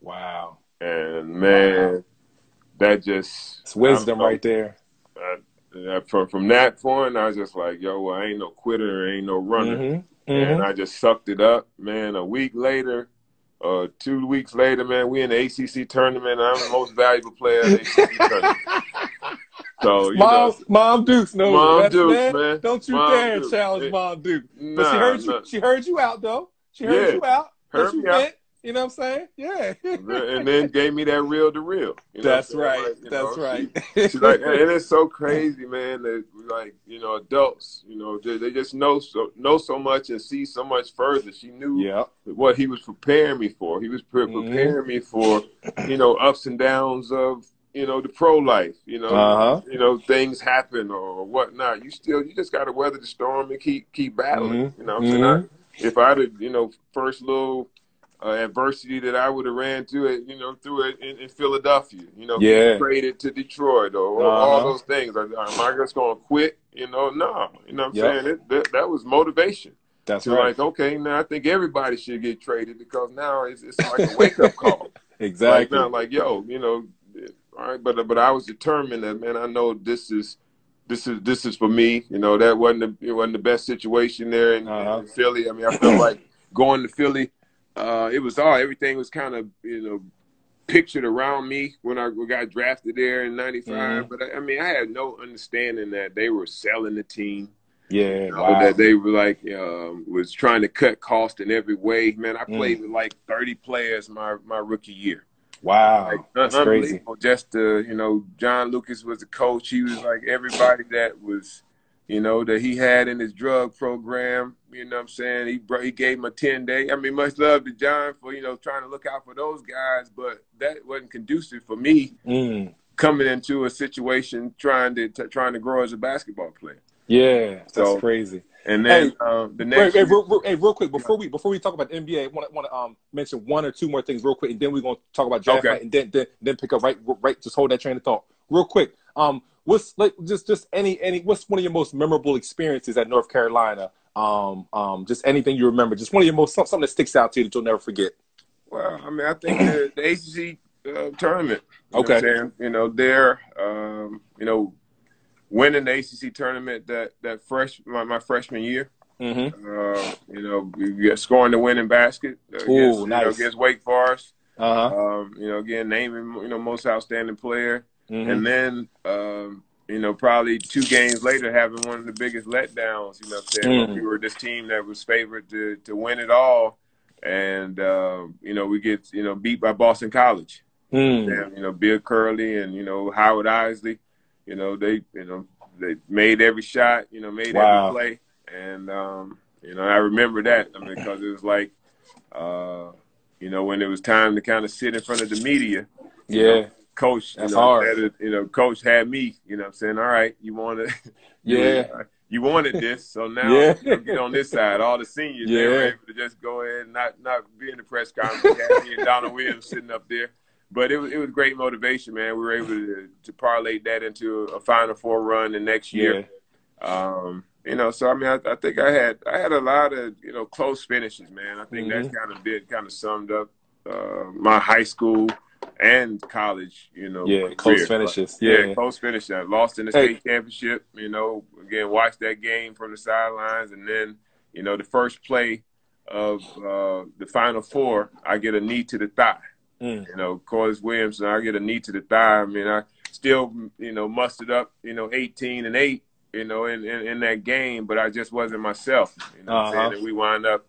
Wow. And, man, wow. that just. It's wisdom I, I, right there. I, I, from, from that point, I was just like, yo, well, I ain't no quitter. I ain't no runner. Mm-hmm. Mm-hmm. And I just sucked it up, man. A week later, uh, two weeks later, man, we in the A C C tournament. I'm the most valuable player in the A C C tournament. So, you Mom, know, Mom Dukes, no, Mom Dukes, man. man. Don't you Mom dare Dukes. challenge it, Mom Dukes. Nah, but she heard you. Nah. She heard you out, though. She heard yeah. you out. Heard you out. You know what I'm saying? Yeah. And then gave me that reel to reel. You know That's right. Like, you That's know, right. She, she's like, and it's so crazy, man, that, like, you know, adults, you know, they, they just know so, know so much and see so much further. She knew yeah. what he was preparing me for. He was pre preparing mm. me for, you know, ups and downs of, you know, the pro life, you know, uh-huh. you know, things happen or whatnot. You still, you just got to weather the storm and keep, keep battling. Mm-hmm. You know what I'm mm-hmm. saying? I, if I did, you know, first little, Uh, adversity that I would have ran through it, you know, through it in, in Philadelphia, you know, yeah. traded to Detroit or, or uh-huh. all those things. Am I just going to quit? You know, no. You know what I'm yep. saying? It, that, that was motivation. That's right. Like, okay, now I think everybody should get traded because now it's, it's like a wake-up call. Exactly. Like, now, like, yo, you know, all right, but but I was determined that, man, I know this is This is this is for me. You know, that wasn't the, it wasn't the best situation there in, uh-huh. in Philly. I mean, I felt like going to Philly, Uh, it was all, everything was kind of, you know, pictured around me when I got drafted there in ninety-five. Mm-hmm. But, I, I mean, I had no understanding that they were selling the team. Yeah, you know, wow. That they were, like, um, was trying to cut cost in every way. Man, I played mm. with, like, thirty players my, my rookie year. Wow. Like, that's crazy. Just, uh, you know, John Lucas was the coach. He was, like, everybody that was, you know, that he had in his drug program. You know what I'm saying? He brought, he gave him a ten-day. I mean, much love to John for, you know, trying to look out for those guys, but that wasn't conducive for me mm. coming into a situation trying to t trying to grow as a basketball player. Yeah, that's so crazy. And then hey, um, the next hey, hey, real, real, hey, real quick, before we before we talk about the N B A, I want want to um, mention one or two more things real quick, and then we're gonna talk about draft okay. night, and then, then then pick up right right. Just hold that train of thought real quick. Um, what's like just just any any what's one of your most memorable experiences at North Carolina? Um, um, just anything you remember, just one of your most, something that sticks out to you that you'll never forget. Well, I mean, I think the, the A C C uh, tournament, you okay. know, you know, there, um, you know, winning the A C C tournament that, that fresh, my, my freshman year, mm-hmm. uh, you know, we got scoring the winning basket against, Ooh, nice. you know, against Wake Forest, uh-huh. um, you know, again, naming, you know, most outstanding player. Mm-hmm. And then, um, you know, probably two games later, having one of the biggest letdowns, you know what I'm saying? Mm-hmm. We were this team that was favored to, to win it all. And, uh, you know, we get, you know, beat by Boston College. Mm. And, you know, Bill Curley and, you know, Howard Isley, you know, they, you know, they made every shot, you know, made wow. every play. And, um, you know, I remember that I mean, because it was like, uh, you know, when it was time to kind of sit in front of the media. Yeah. You know, Coach, you know, had, you know, Coach had me, you know what I'm saying? All right, you want to, yeah, you wanted this. So now yeah. you know, get on this side. All the seniors, yeah. they were able to just go ahead and not, not be in the press conference. Me and Donald Williams sitting up there. But it was, it was great motivation, man. We were able to, to parlay that into a Final Four run the next year. Yeah. Um, you know, so, I mean, I, I think I had, I had a lot of, you know, close finishes, man. I think mm-hmm. that kind of did kind of summed up uh, my high school and college, you know. Yeah, close finishes. But, yeah, yeah, close finishes. I lost in the hey. state championship, you know. Again, watched that game from the sidelines. And then, you know, the first play of uh, the Final Four, I get a knee to the thigh. Mm. You know, Corliss Williams, and I get a knee to the thigh. I mean, I still, you know, mustered up, you know, eighteen and eight, you know, in, in, in that game. But I just wasn't myself. You know uh-huh. what I'm saying? And we wind up,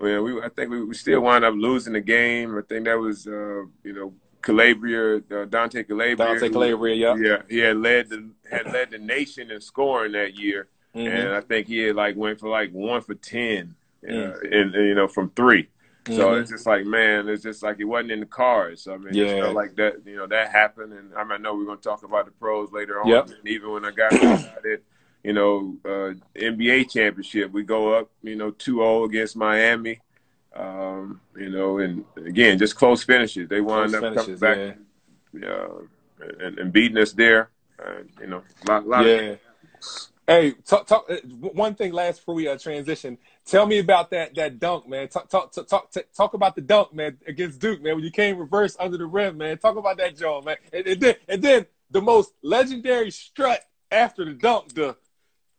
you know, we, I think we, we still wind up losing the game. I think that was, uh, you know, Calabria, uh, Dante Calabria. Dante Calabria, yeah. Yeah, he had led the had led the nation in scoring that year, mm-hmm. and I think he had like went for like one for ten, uh, mm-hmm. and, and you know from three. So mm-hmm. it's just like, man, it's just like it wasn't in the cards. I mean, yeah. it felt like that, you know, that happened. And I mean, I know we're going to talk about the pros later on. Yep. And even when I got that, you know, uh, N B A championship, we go up, you know, two oh against Miami. Um, you know, and again, just close finishes. They wound close up finishes, coming back yeah. uh, and, and beating us there. Uh, you know, a lot, lot yeah. of it. Hey, talk, talk, one thing last before we uh, transition. Tell me about that that dunk, man. Talk talk talk talk about the dunk, man, against Duke, man. When you came reverse under the rim, man. Talk about that, John, man. And, and then and then the most legendary strut after the dunk. The,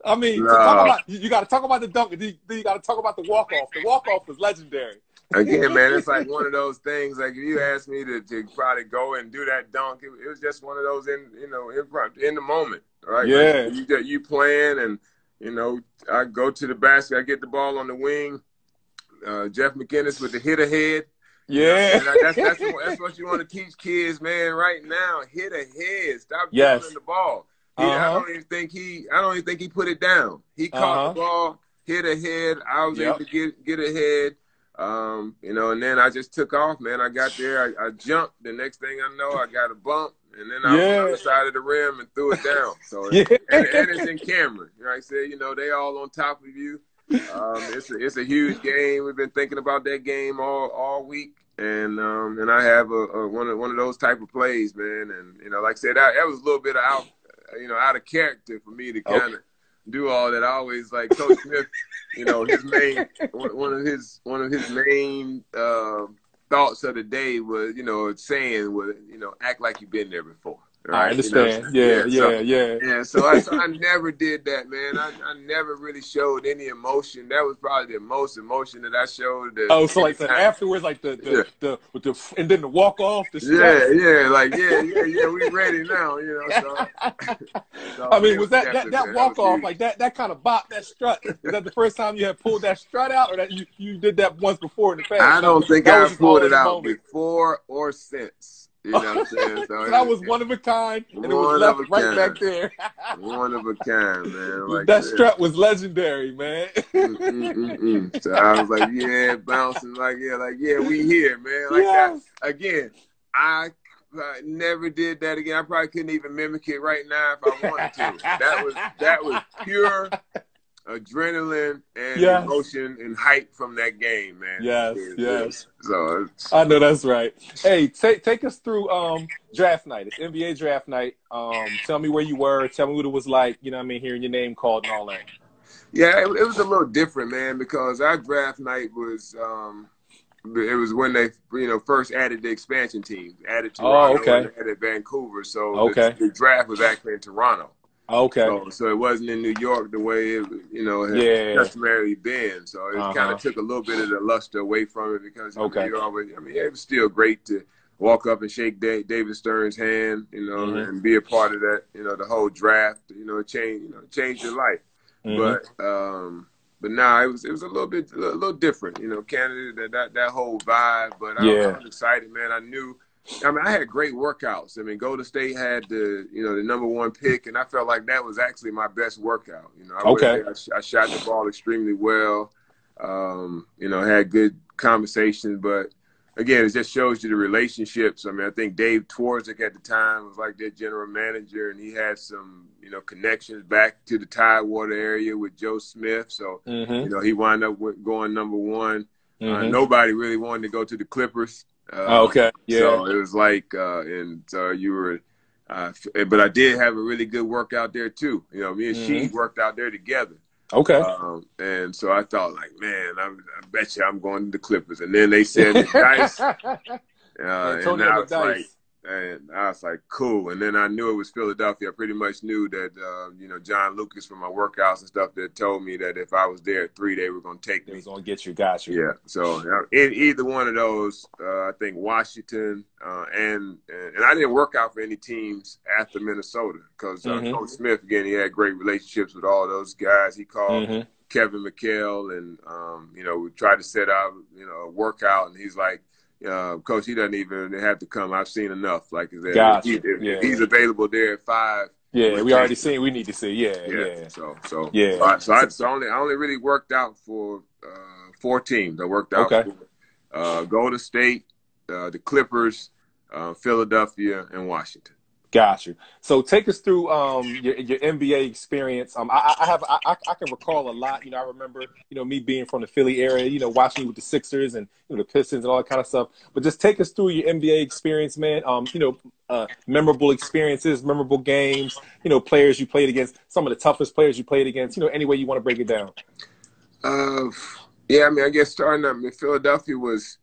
I mean, no. talk about, you got to talk about the dunk. And then you got to talk about the walk off. The walk off was legendary. Again, man, it's like one of those things. Like if you asked me to, to probably go and do that dunk, it, it was just one of those in you know in, in the moment. Right? Yeah. Like you, you playing and, you know, I go to the basket. I get the ball on the wing. Uh, Jeff McInnis with the hit ahead. Yeah. You know, that's, that's, what, that's what you want to teach kids, man, right now. Hit ahead. Stop yes. dribbling the ball. He, uh-huh. I don't even think he I don't even think he put it down. He caught uh-huh. the ball, hit ahead. I was yep. able to get, get ahead. Um, you know, and then I just took off, man. I got there. I, I jumped. The next thing I know, I got a bump. And then I yeah. was on the side of the rim and threw it down. So yeah. and, and it's in Cameron. Like I said, you know, they all on top of you. Um, it's a, it's a huge game. We've been thinking about that game all all week. And um, and I have a, a one of one of those type of plays, man. And you know, like I said, I, that was a little bit out, you know, out of character for me to kind of okay. do all that. I always like Coach Smith. You know, his main one of his one of his main. Uh, thoughts of the day was, you know, saying was, you know, act like you've been there before. Right? I understand. You know yeah, yeah, so, yeah. Yeah, so I, so I never did that, man. I, I never really showed any emotion. That was probably the most emotion that I showed. The, oh, so like the afterwards, like the, the, yeah. the, with the, and then the walk off. The stress. Yeah, yeah, like, yeah, yeah, yeah, we ready now, you know. So, so I mean, was that, that, that walk that off, like that, that kind of bop, that strut, is that the first time you had pulled that strut out or that you, you did that once before in the past? I don't so, think I pulled it out moment. Before or since. You know what I'm saying? So that was one of a kind, and it was left right back there. One of a kind, man. Like that strut was legendary, man. mm, mm, mm, mm. So I was like, yeah, bouncing, like, yeah, like, yeah, we here, man. Like yes. that. Again, I, I never did that again. I probably couldn't even mimic it right now if I wanted to. That was that was pure adrenaline and yes. emotion and hype from that game, man. Yes, yes. yes. So it's, I know that's right. Hey, take take us through um, draft night. It's N B A draft night. Um, tell me where you were. Tell me what it was like. You know what I mean? Hearing your name called and all that. Yeah, it, it was a little different, man, because our draft night was um, it was when they you know first added the expansion team, added Toronto, oh, okay. and added Vancouver. So okay. the, the draft was actually in Toronto. Okay. So, so it wasn't in New York the way it, you know, had yeah. customarily been. So it uh-huh. kind of took a little bit of the luster away from it because you okay. know, you always, I mean, it was still great to walk up and shake da David Stern's hand, you know, mm-hmm. and be a part of that, you know, the whole draft, you know, change, you know, change your life. Mm-hmm. But um, but nah, it was it was a little bit a little different, you know, Canada that that, that whole vibe. But I, yeah. I was excited, man. I knew. I mean, I had great workouts. I mean, Golden State had the, you know, the number one pick, and I felt like that was actually my best workout. You know, I, okay. I, sh I shot the ball extremely well. Um, you know, had good conversations, but again, it just shows you the relationships. I mean, I think Dave Twardzik at the time was like their general manager, and he had some, you know, connections back to the Tidewater area with Joe Smith. So, mm-hmm. you know, he wound up with going number one. Mm-hmm. uh, nobody really wanted to go to the Clippers. Uh, oh, okay. Yeah. So it was like, uh, and uh, you were, uh, but I did have a really good workout there too. You know, me and mm-hmm. she worked out there together. Okay. Um, and so I thought, like, man, I, I bet you I'm going to the Clippers. And then they said the dice, uh, and, and I was dice. like, and I was like, cool. And then I knew it was Philadelphia. I pretty much knew that, uh, you know, John Lucas from my workouts and stuff that told me that if I was there at three, they were going to take me. They was going to get you, got you. Yeah. So in either one of those, uh, I think Washington uh, and, and I didn't work out for any teams after Minnesota because uh, mm-hmm. Coach Smith, again, he had great relationships with all those guys. He called mm-hmm. Kevin McHale and, um, you know, we tried to set out, you know, a workout and he's like, Uh, coach, he doesn't even have to come. I've seen enough. Like I said, gotcha. if, if, yeah. if he's available there at five. Yeah, we already seen. We need to see. Yeah, yeah. yeah. So, so yeah. All right, so I, so only I only really worked out for uh, four teams. I worked out okay. for uh, Golden State, uh, the Clippers, uh, Philadelphia, and Washington. Gotcha. So take us through um, your, your N B A experience. Um, I, I have I, I can recall a lot. You know, I remember you know me being from the Philly area. You know, watching you with the Sixers and you know, the Pistons and all that kind of stuff. But just take us through your N B A experience, man. Um, you know, uh, memorable experiences, memorable games. You know, players you played against, some of the toughest players you played against. You know, any way you want to break it down. Uh, yeah. I mean, I guess starting up in Philadelphia was.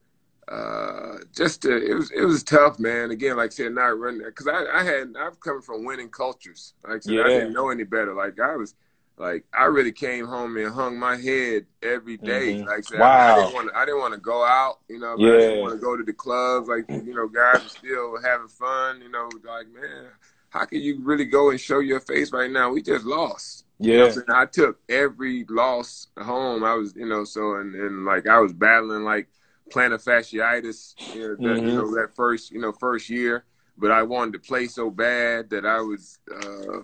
Uh, just to, it was it was tough, man. Again, like I said, not running because I I had I've come from winning cultures. Like I said, yeah. I didn't know any better. Like I was, like I really came home and hung my head every day. Mm-hmm. Like I said, wow. I didn't want I didn't want to go out. You know, yeah. I didn't want to go to the clubs. Like you know, guys were still having fun. You know, like man, how can you really go and show your face right now? We just lost. Yeah, you know what I'm saying? I took every loss home. I was you know so and and like I was battling like. plantar fasciitis, you know, that, mm-hmm. you know, that first, you know, first year, but I wanted to play so bad that I was, uh,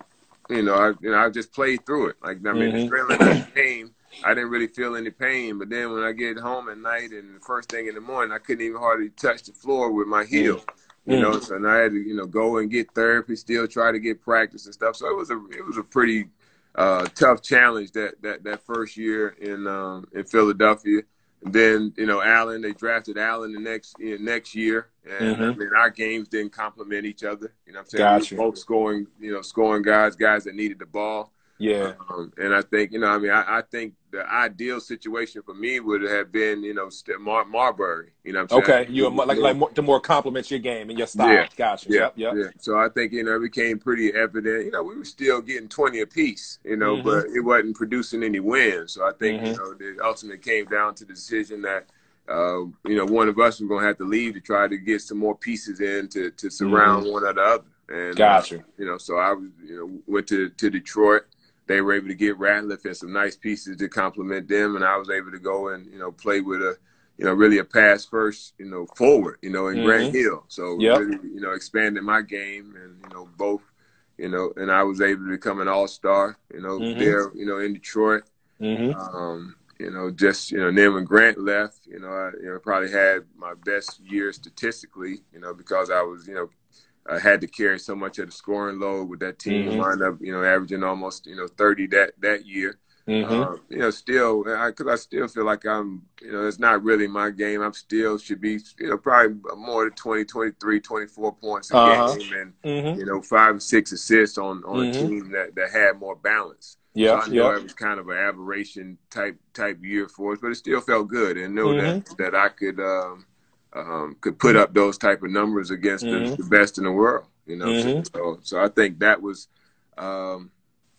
you know, I, you know, I just played through it. Like, I mean, mm-hmm. the adrenaline and pain, I didn't really feel any pain, but then when I get home at night and the first thing in the morning, I couldn't even hardly touch the floor with my heel, mm-hmm. you know, so and I had to, you know, go and get therapy, still try to get practice and stuff. So it was a, it was a pretty uh, tough challenge that, that, that first year in, um, in Philadelphia. Then you know Allen, they drafted Allen the next you know, next year, and mm-hmm. I mean our games didn't complement each other. You know, what I'm saying gotcha. we were both scoring, you know, scoring guys, guys that needed the ball. Yeah, um, and I think you know, I mean, I, I think the ideal situation for me would have been you know Mar Marbury. You know, what I'm saying okay, you like like more, to more complement your game and your style. Yeah. Gotcha. Yeah, yep, yep. yeah. So I think you know it became pretty evident. You know, we were still getting twenty apiece. You know, mm-hmm. but it wasn't producing any wins. So I think mm-hmm. you know it ultimately came down to the decision that uh, you know one of us was going to have to leave to try to get some more pieces in to to surround mm-hmm. one another. And gotcha. Uh, you know, so I was you know went to to Detroit. They were able to get Ratliff and some nice pieces to complement them, and I was able to go and you know play with a, you know, really a pass first, you know, forward, you know, in mm-hmm. Grant Hill. So yep. really, you know, expanding my game, and you know both, you know, and I was able to become an all star, you know, mm-hmm. there, you know, in Detroit. Mm-hmm. Um, you know, just you know, and then when Grant left, you know, I you know probably had my best year statistically, you know, because I was, you know. I had to carry so much of the scoring load with that team. Mm-hmm. Wind up, you know, averaging almost, you know, thirty that that year. Mm-hmm. uh, you know, still, because I, I still feel like I'm, you know, it's not really my game. I'm still should be, you know, probably more than twenty, twenty-three, twenty-four points a uh-huh. game, and mm-hmm. you know, five, six assists on on mm-hmm. a team that that had more balance. Yeah, so I know yep. it was kind of an aberration type type year for us, but it still felt good, and knew mm-hmm. that that I could. Um, Um, could put up those type of numbers against mm-hmm. the, the best in the world, you know. Mm-hmm. So, so I think that was, um,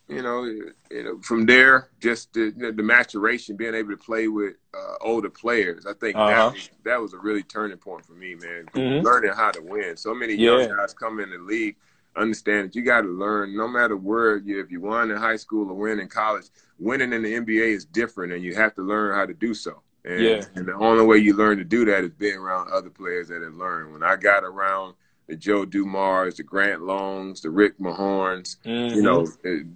you know, you know, from there, just the, the maturation, being able to play with uh, older players. I think uh-huh. that, that was a really turning point for me, man. Mm-hmm. Learning how to win. So many young yeah. guys come in the league, understand that you got to learn. No matter where you, if you won in high school or win in college, winning in the N B A is different, and you have to learn how to do so. And, yeah. and the only way you learn to do that is being around other players that have learned. When I got around the Joe Dumars, the Grant Longs, the Rick Mahorns, mm-hmm. you know,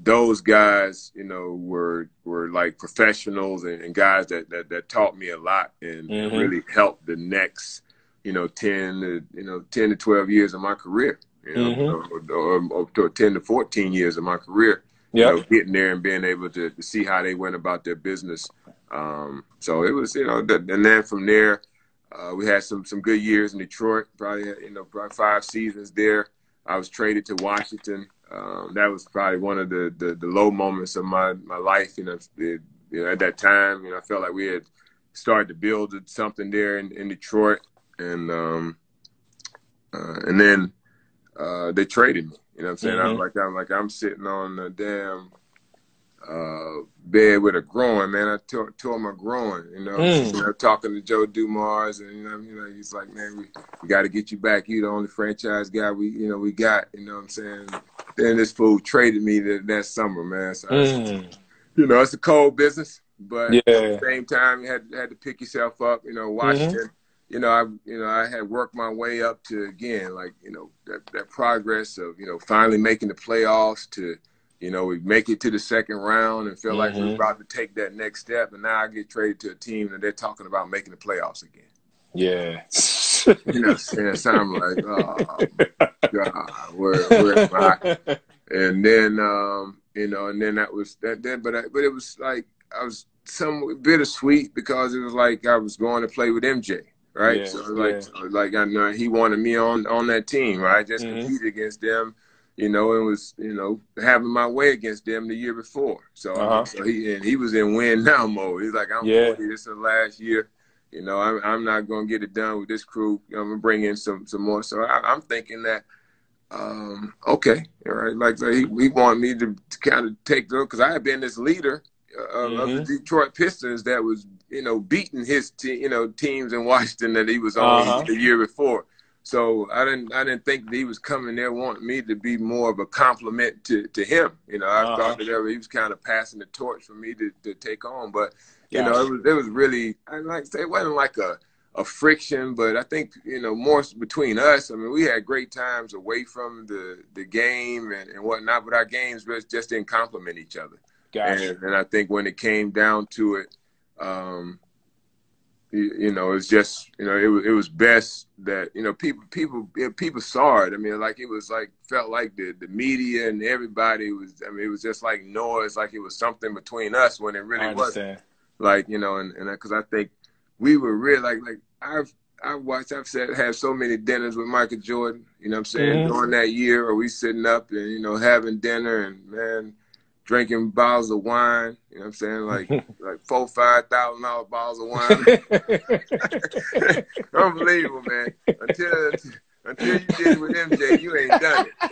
those guys, you know, were were like professionals and, and guys that, that that taught me a lot and, mm-hmm. and really helped the next, you know, ten to you know ten to twelve years of my career, you know, mm-hmm. or, or, or ten to fourteen years of my career. Yeah, you know, getting there and being able to, to see how they went about their business. Um, so it was, you know, the, and then from there, uh, we had some some good years in Detroit. Probably, you know, probably five seasons there. I was traded to Washington. Um, that was probably one of the, the the low moments of my my life. You know, it, you know, at that time, you know, I felt like we had started to build something there in, in Detroit, and um, uh, and then uh, they traded me. You know what I'm saying? Mm-hmm. I'm like I'm like I'm sitting on a damn uh, bed with a groin, man. I tore, tore my groin. You know, mm. you know, talking to Joe Dumars, and you know, you know, he's like, man, we, we got to get you back. You the only franchise guy we, you know, we got. You know what I'm saying? Then this fool traded me that, that summer, man. So, mm. you know, it's a cold business, but yeah. at the same time, you had had to pick yourself up. You know, Washington. Mm-hmm. you know, I, you know, I had worked my way up to, again, like, you know, that, that progress of, you know, finally making the playoffs to, you know, we make it to the second round and feel mm-hmm. like we're about to take that next step. And now I get traded to a team and they're talking about making the playoffs again. Yeah. You know what I'm saying? So I'm like, oh, God, where, where am I? And then, um, you know, and then that was that. Then, but I, but it was like I was somewhat bittersweet because it was like I was going to play with M J. Right. Yeah, so like, yeah. so like I know he wanted me on, on that team. Right. I just mm-hmm. competed against them, you know, and was, you know, having my way against them the year before. So, uh-huh. so he, and he was in win now mode. He's like, I'm yeah. forty, this is the last year. You know, I'm, I'm not going to get it done with this crew. I'm going to bring in some, some more. So I, I'm thinking that, um, okay. All right. Like, so he, he wanted me to, to kind of take the, because I had been this leader Of, mm-hmm. of the Detroit Pistons that was, you know, beating his, te- you know, teams in Washington that he was on uh-huh. the year before. So I didn't, I didn't think that he was coming there wanting me to be more of a compliment to, to him. You know, I uh-huh. thought that he was kind of passing the torch for me to, to take on. But, you Gosh. know, it was, it was really, I like to say, it wasn't like a, a friction, but I think, you know, more between us. I mean, we had great times away from the, the game and, and whatnot, but our games just didn't complement each other. And, and I think when it came down to it, um, you, you know, it's just, you know, it, it was best that, you know, people people people saw it. I mean, like, it was like, felt like the, the media and everybody was, I mean, it was just like noise, like it was something between us when it really wasn't. Like, you know, and because and I, I think we were really, like, like I've, I've watched, I've said, had so many dinners with Michael Jordan, you know what I'm saying, mm-hmm. during that year, or we sitting up and, you know, having dinner and, man, drinking bottles of wine, you know what I'm saying? Like like four, five thousand dollar bottles of wine. Unbelievable, man. Until until you did it with M J, you ain't done it.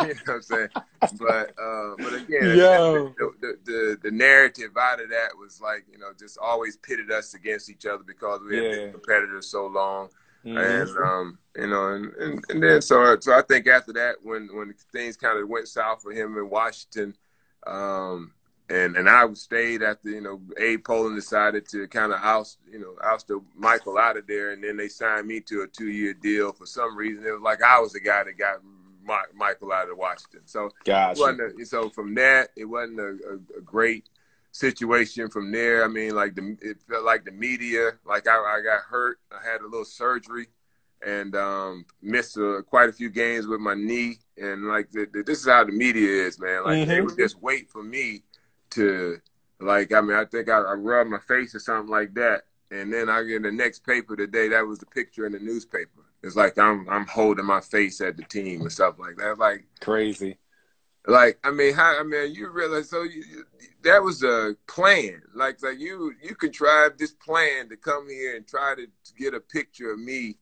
You know what I'm saying? But uh, but again, Yo. the, the, the the narrative out of that was like, you know, just always pitted us against each other because we yeah. had been competitors so long. Mm-hmm. And um, you know, and, and, and then so so I think after that, when when things kind of went south for him in Washington. Um, and, and I stayed after, you know, Abe Poland decided to kind of oust, you know, oust Michael out of there. And then they signed me to a two-year deal for some reason. It was like I was the guy that got my, Michael out of Washington. So, gotcha. wasn't a, so from that, it wasn't a, a, a great situation from there. I mean, like, the, it felt like the media, like I, I got hurt. I had a little surgery. And um, missed uh, quite a few games with my knee, and like the, the, this is how the media is, man. Like mm-hmm. they would just wait for me to, like, I mean, I think I, I rubbed my face or something like that, and then I get the next paper today. That was the picture in the newspaper. It's like I'm I'm holding my face at the team and stuff like that. Like crazy. Like I mean, how I mean, you realize so you, that was a plan. Like like you you contrived this plan to come here and try to get a picture of me.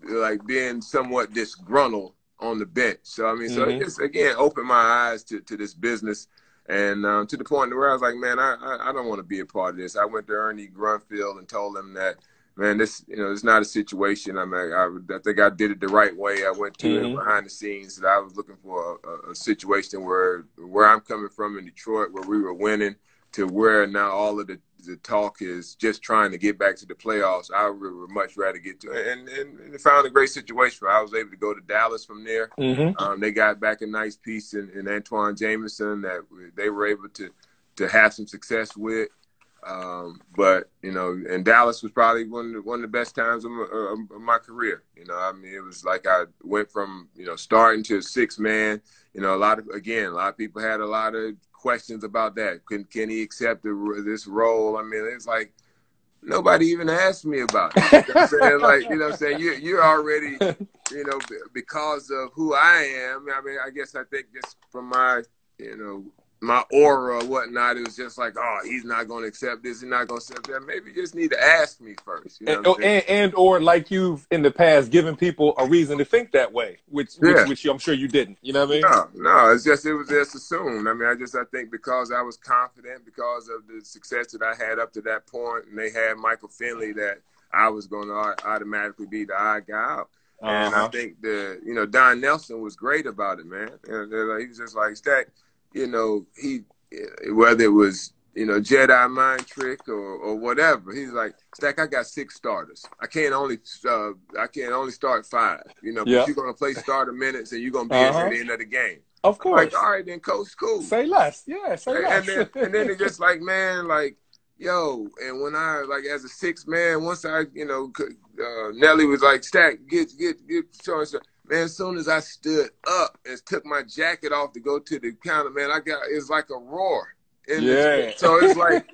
Like being somewhat disgruntled on the bench. So, I mean, so mm-hmm. it just, again, opened my eyes to, to this business and um, to the point where I was like, man, I, I, I don't want to be a part of this. I went to Ernie Grunfeld and told him that, man, this, you know, it's not a situation. I mean, I, I think I did it the right way. I went to mm-hmm. it behind the scenes that I was looking for a, a situation where, where I'm coming from in Detroit, where we were winning to where now all of the, the talk is just trying to get back to the playoffs. I would much rather get to it. And, and, and found a great situation where I was able to go to Dallas from there. Mm-hmm. Um, they got back a nice piece in, in Antoine Jameson that they were able to, to have some success with. Um, but, you know, and Dallas was probably one of the, one of the best times of my, of my career. You know, I mean, it was like I went from, you know, starting to a sixth man. You know, a lot of, again, a lot of people had a lot of questions about that. Can can he accept the, this role? I mean, it's like nobody even asked me about it. You know what I'm saying? Like, you know what I'm saying? You, you're already, you know, because of who I am, I mean, I guess I think just from my, you know, my aura or whatnot, it was just like, oh, he's not going to accept this, he's not going to accept that. Maybe you just need to ask me first. You know and, oh, and, and or like you've in the past given people a reason to think that way, which, yeah. which, which I'm sure you didn't. You know what I mean? No, no, it's just, it was just assumed. I mean, I just, I think because I was confident because of the success that I had up to that point, and they had Michael Finley that I was going to automatically be the odd guy out. Uh-huh. And I think the, you know, Don Nelson was great about it, man. And he was just like, Stack, you know, he, whether it was you know, Jedi mind trick or, or whatever. He's like, Stack, I got six starters. I can't only uh, I can't only start five. You know, yeah. but you're gonna play starter minutes and you're gonna be uh-huh. at the end of the game. Of course. Like, all right, then, coach, cool. Say less, yeah, say and, less. And then, and then it's just like, man, like, yo. And when I like as a sixth man, once I, you know, uh, Nelly was like, Stack, get get get so and so. Man, as soon as I stood up and took my jacket off to go to the counter, man, I got it's like a roar. In yeah. So it's like,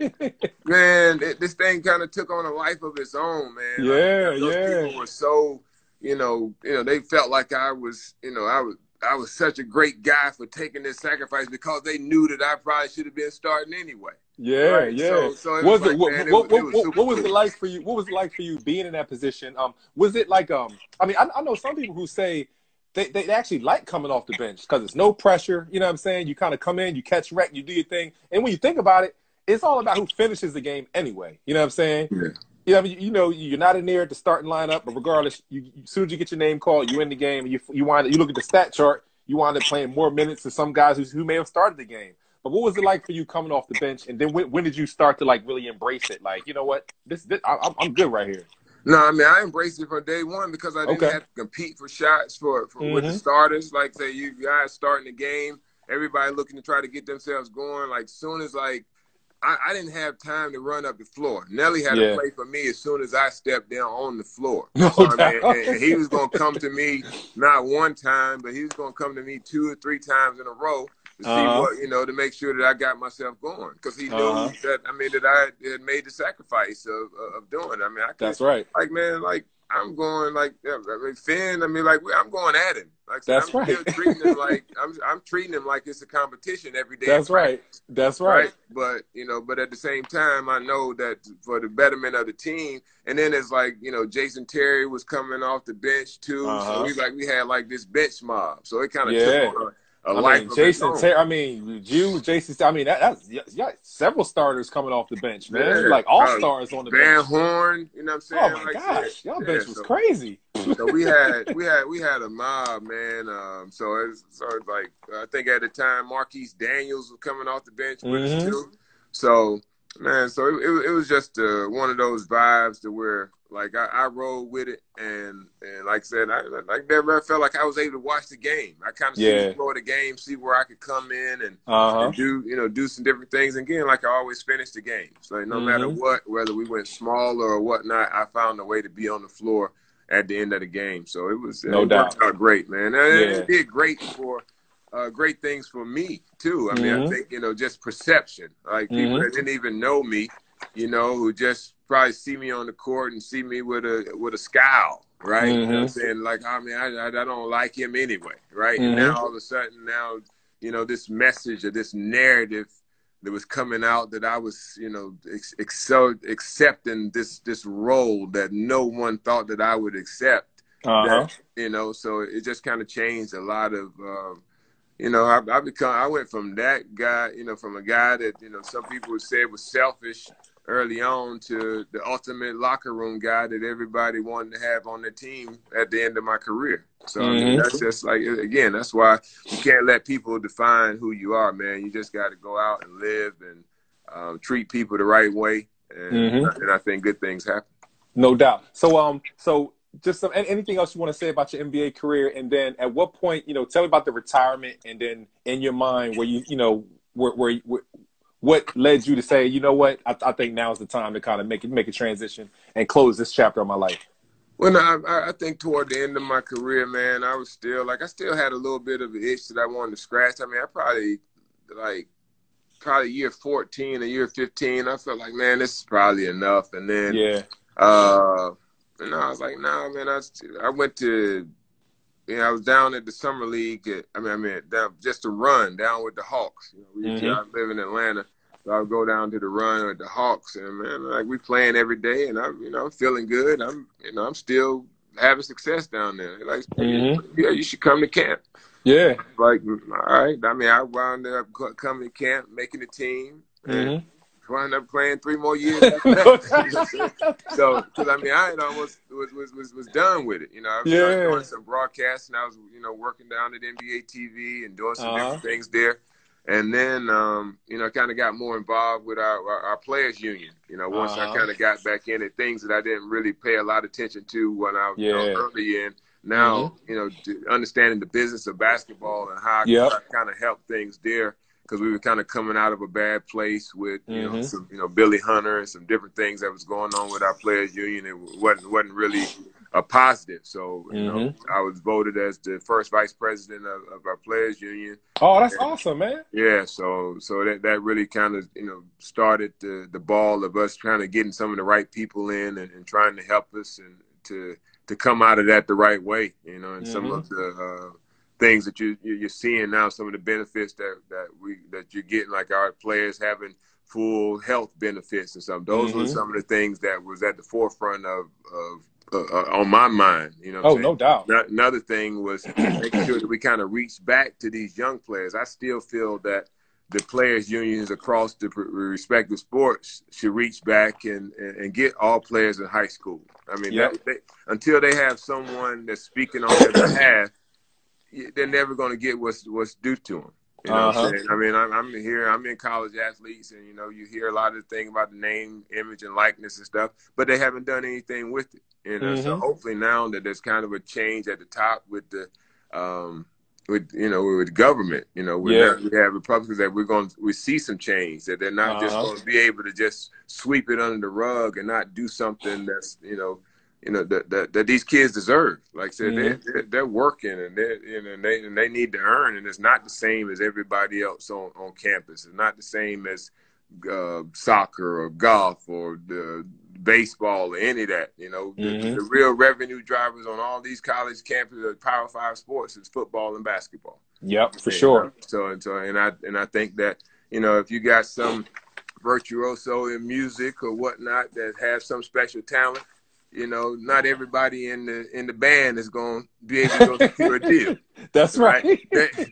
man, it, this thing kind of took on a life of its own, man. Yeah, like, those yeah. people were so, you know, you know, they felt like I was, you know, I was, I was such a great guy for taking this sacrifice because they knew that I probably should have been starting anyway. Yeah, right? yeah. So, so it was, was it, like, what, man, what, it, what, it was what, what was cool. it like for you? What was it like for you being in that position? Um, was it like, um, I mean, I, I know some people who say. They, they actually like coming off the bench because it's no pressure. You know what I'm saying? You kind of come in, you catch wreck, you do your thing. And when you think about it, it's all about who finishes the game anyway. You know what I'm saying? Yeah. You know, I mean, you know, you're not in there at the starting lineup, but regardless, you, as soon as you get your name called, you in the game. And you you wind up, you look at the stat chart, you wind up playing more minutes than some guys who, who may have started the game. But what was it like for you coming off the bench? And then when, when did you start to, like, really embrace it? Like, you know what? This, this I, I'm good right here. No, I mean, I embraced it from day one because I didn't okay. have to compete for shots for, for mm-hmm. with the starters. Like, say, you guys starting the game, everybody looking to try to get themselves going. Like, soon as, like, I, I didn't have time to run up the floor. Nelly had yeah. to play for me as soon as I stepped down on the floor. No so, I mean, and, and he was going to come to me not one time, but he was going to come to me two or three times in a row to uh-huh. see what, you know, to make sure that I got myself going. Because he knew uh-huh. that, I mean, that I had made the sacrifice of, of doing it. I mean, I could, That's right. Like, man, like, I'm going, like, I mean, Finn, I mean, like, I'm going at him. Like, That's I'm right. still treating him like, I'm, I'm treating him like it's a competition every day. That's right. That's right. right. But, you know, but at the same time, I know that for the betterment of the team. And then it's like, you know, Jason Terry was coming off the bench, too. Uh-huh. So we, like, we had, like, this bench mob. So it kind of yeah. took on a, A I mean, Jason Terry, I mean, you, Jason, I mean, that, that's yeah, several starters coming off the bench, man. Yeah, like all-stars uh, on the Van bench. Van Horn, you know what I'm saying? Oh, my like, gosh. Y'all yeah, bench was so, crazy. So we had we had, we had a mob, man. Um, so it was, so it was like, I think at the time, Marquise Daniels was coming off the bench with mm-hmm. us, too. So, man, so it, it, it was just uh, one of those vibes to where, like, I, I rolled with it, and, and like I said, I, like never felt like I was able to watch the game. I kind of yeah. see the floor of the game, see where I could come in and, uh-huh. and do, you know, do some different things. And again, like I always finish the game. So like, no mm-hmm. matter what, whether we went smaller or whatnot, I found a way to be on the floor at the end of the game. So it was no it doubt worked out great, man. And yeah. it did great for uh, great things for me too. I mean, mm-hmm. I think you know, just perception. Like mm-hmm. people that didn't even know me, you know, who just probably see me on the court and see me with a with a scowl, right? Mm-hmm. You know what I'm saying? Like, I mean, I, I don't like him anyway, right? Mm-hmm. And now all of a sudden, now, you know, this message or this narrative that was coming out that I was, you know, ex- ex- accepting this this role that no one thought that I would accept, uh-huh. that, you know, so it just kind of changed a lot of, um, you know, I, I become, I went from that guy, you know, from a guy that, you know, some people would say was selfish early on to the ultimate locker room guy that everybody wanted to have on their team at the end of my career. So mm-hmm. I mean, that's just like, again, that's why you can't let people define who you are, man. You just got to go out and live and um, treat people the right way. And, mm-hmm. and I think good things happen. No doubt. So, um, so just some, anything else you want to say about your N B A career? And then at what point, you know, tell me about the retirement and then in your mind where you, you know, where, where, where what led you to say, you know what, I, I think now's the time to kind of make it, make a transition and close this chapter of my life? Well, no, I, I think toward the end of my career, man, I was still, like, I still had a little bit of an itch that I wanted to scratch. I mean, I probably, like, probably year fourteen or year fifteen, I felt like, man, this is probably enough. And then, yeah. uh, and I was like, nah, man, I, I went to, you know, I was down at the summer league. At, I mean, I mean, down, just to run down with the Hawks. You know, we, mm-hmm. I live in Atlanta. So I would go down to the run with the Hawks, and man, like we playing every day, and I'm, you know, I'm feeling good. I'm, you know, I'm still having success down there. Like, mm-hmm. yeah, you should come to camp. Yeah. Like, all right. I mean, I wound up coming to camp, making the team, and mm-hmm. wound up playing three more years. After that. So, because I mean, I had almost was was was, was done with it. You know, I was yeah. doing some broadcasting. I was, you know, working down at N B A T V and doing some uh-huh. different things there. And then, um, you know, I kind of got more involved with our, our, our players union. You know, once uh-huh. I kind of got back in it, things that I didn't really pay a lot of attention to when I was yeah. you know, early in. Now, mm-hmm. you know, understanding the business of basketball and how yep. I kind of helped things there, because we were kind of coming out of a bad place with, you mm-hmm. know, some, you know, Billy Hunter and some different things that was going on with our players union. It wasn't, wasn't really a positive. So, you mm-hmm. know, I was voted as the first vice president of, of our players union. Oh, that's and, awesome, man. Yeah. So, so that, that really kind of, you know, started the, the ball of us trying to getting some of the right people in and, and trying to help us and to, to come out of that the right way, you know, and mm-hmm. some of the uh, things that you, you're seeing now, some of the benefits that, that we that you're getting, like our players having full health benefits and stuff. Those mm-hmm. were some of the things that was at the forefront of, of uh, uh, on my mind, you know. Oh, no doubt. Not, another thing was making sure that we kind of reached back to these young players. I still feel that the players unions across the respective sports should reach back and, and, and get all players in high school. I mean, yep. that, they, until they have someone that's speaking on their behalf, they're never going to get what's, what's due to them. You know uh-huh. what I'm saying? I mean, I'm, I'm here, I'm in college athletes, and, you know, you hear a lot of the thing about the name, image, and likeness and stuff, but they haven't done anything with it. You know? Mm-hmm. So hopefully now that there's kind of a change at the top with the um, – with, you know, with government, you know, we yeah. have Republicans that we're going to, we see some change, that they're not uh-huh. just going to be able to just sweep it under the rug and not do something that's, you know, you know, that, that, that these kids deserve. Like I said, mm-hmm. they're, they're working and they're, you know, and they, and they need to earn. And it's not the same as everybody else on, on campus. It's not the same as uh, soccer or golf or the baseball or any of that, you know. Mm-hmm. the, the real revenue drivers on all these college campuses of Power Five sports is football and basketball. Yep, for and, sure. Uh, so and so, and I and I think that, you know, if you got some virtuoso in music or whatnot that has some special talent, you know, not everybody in the in the band is going to be able to go through a deal. That's right. right?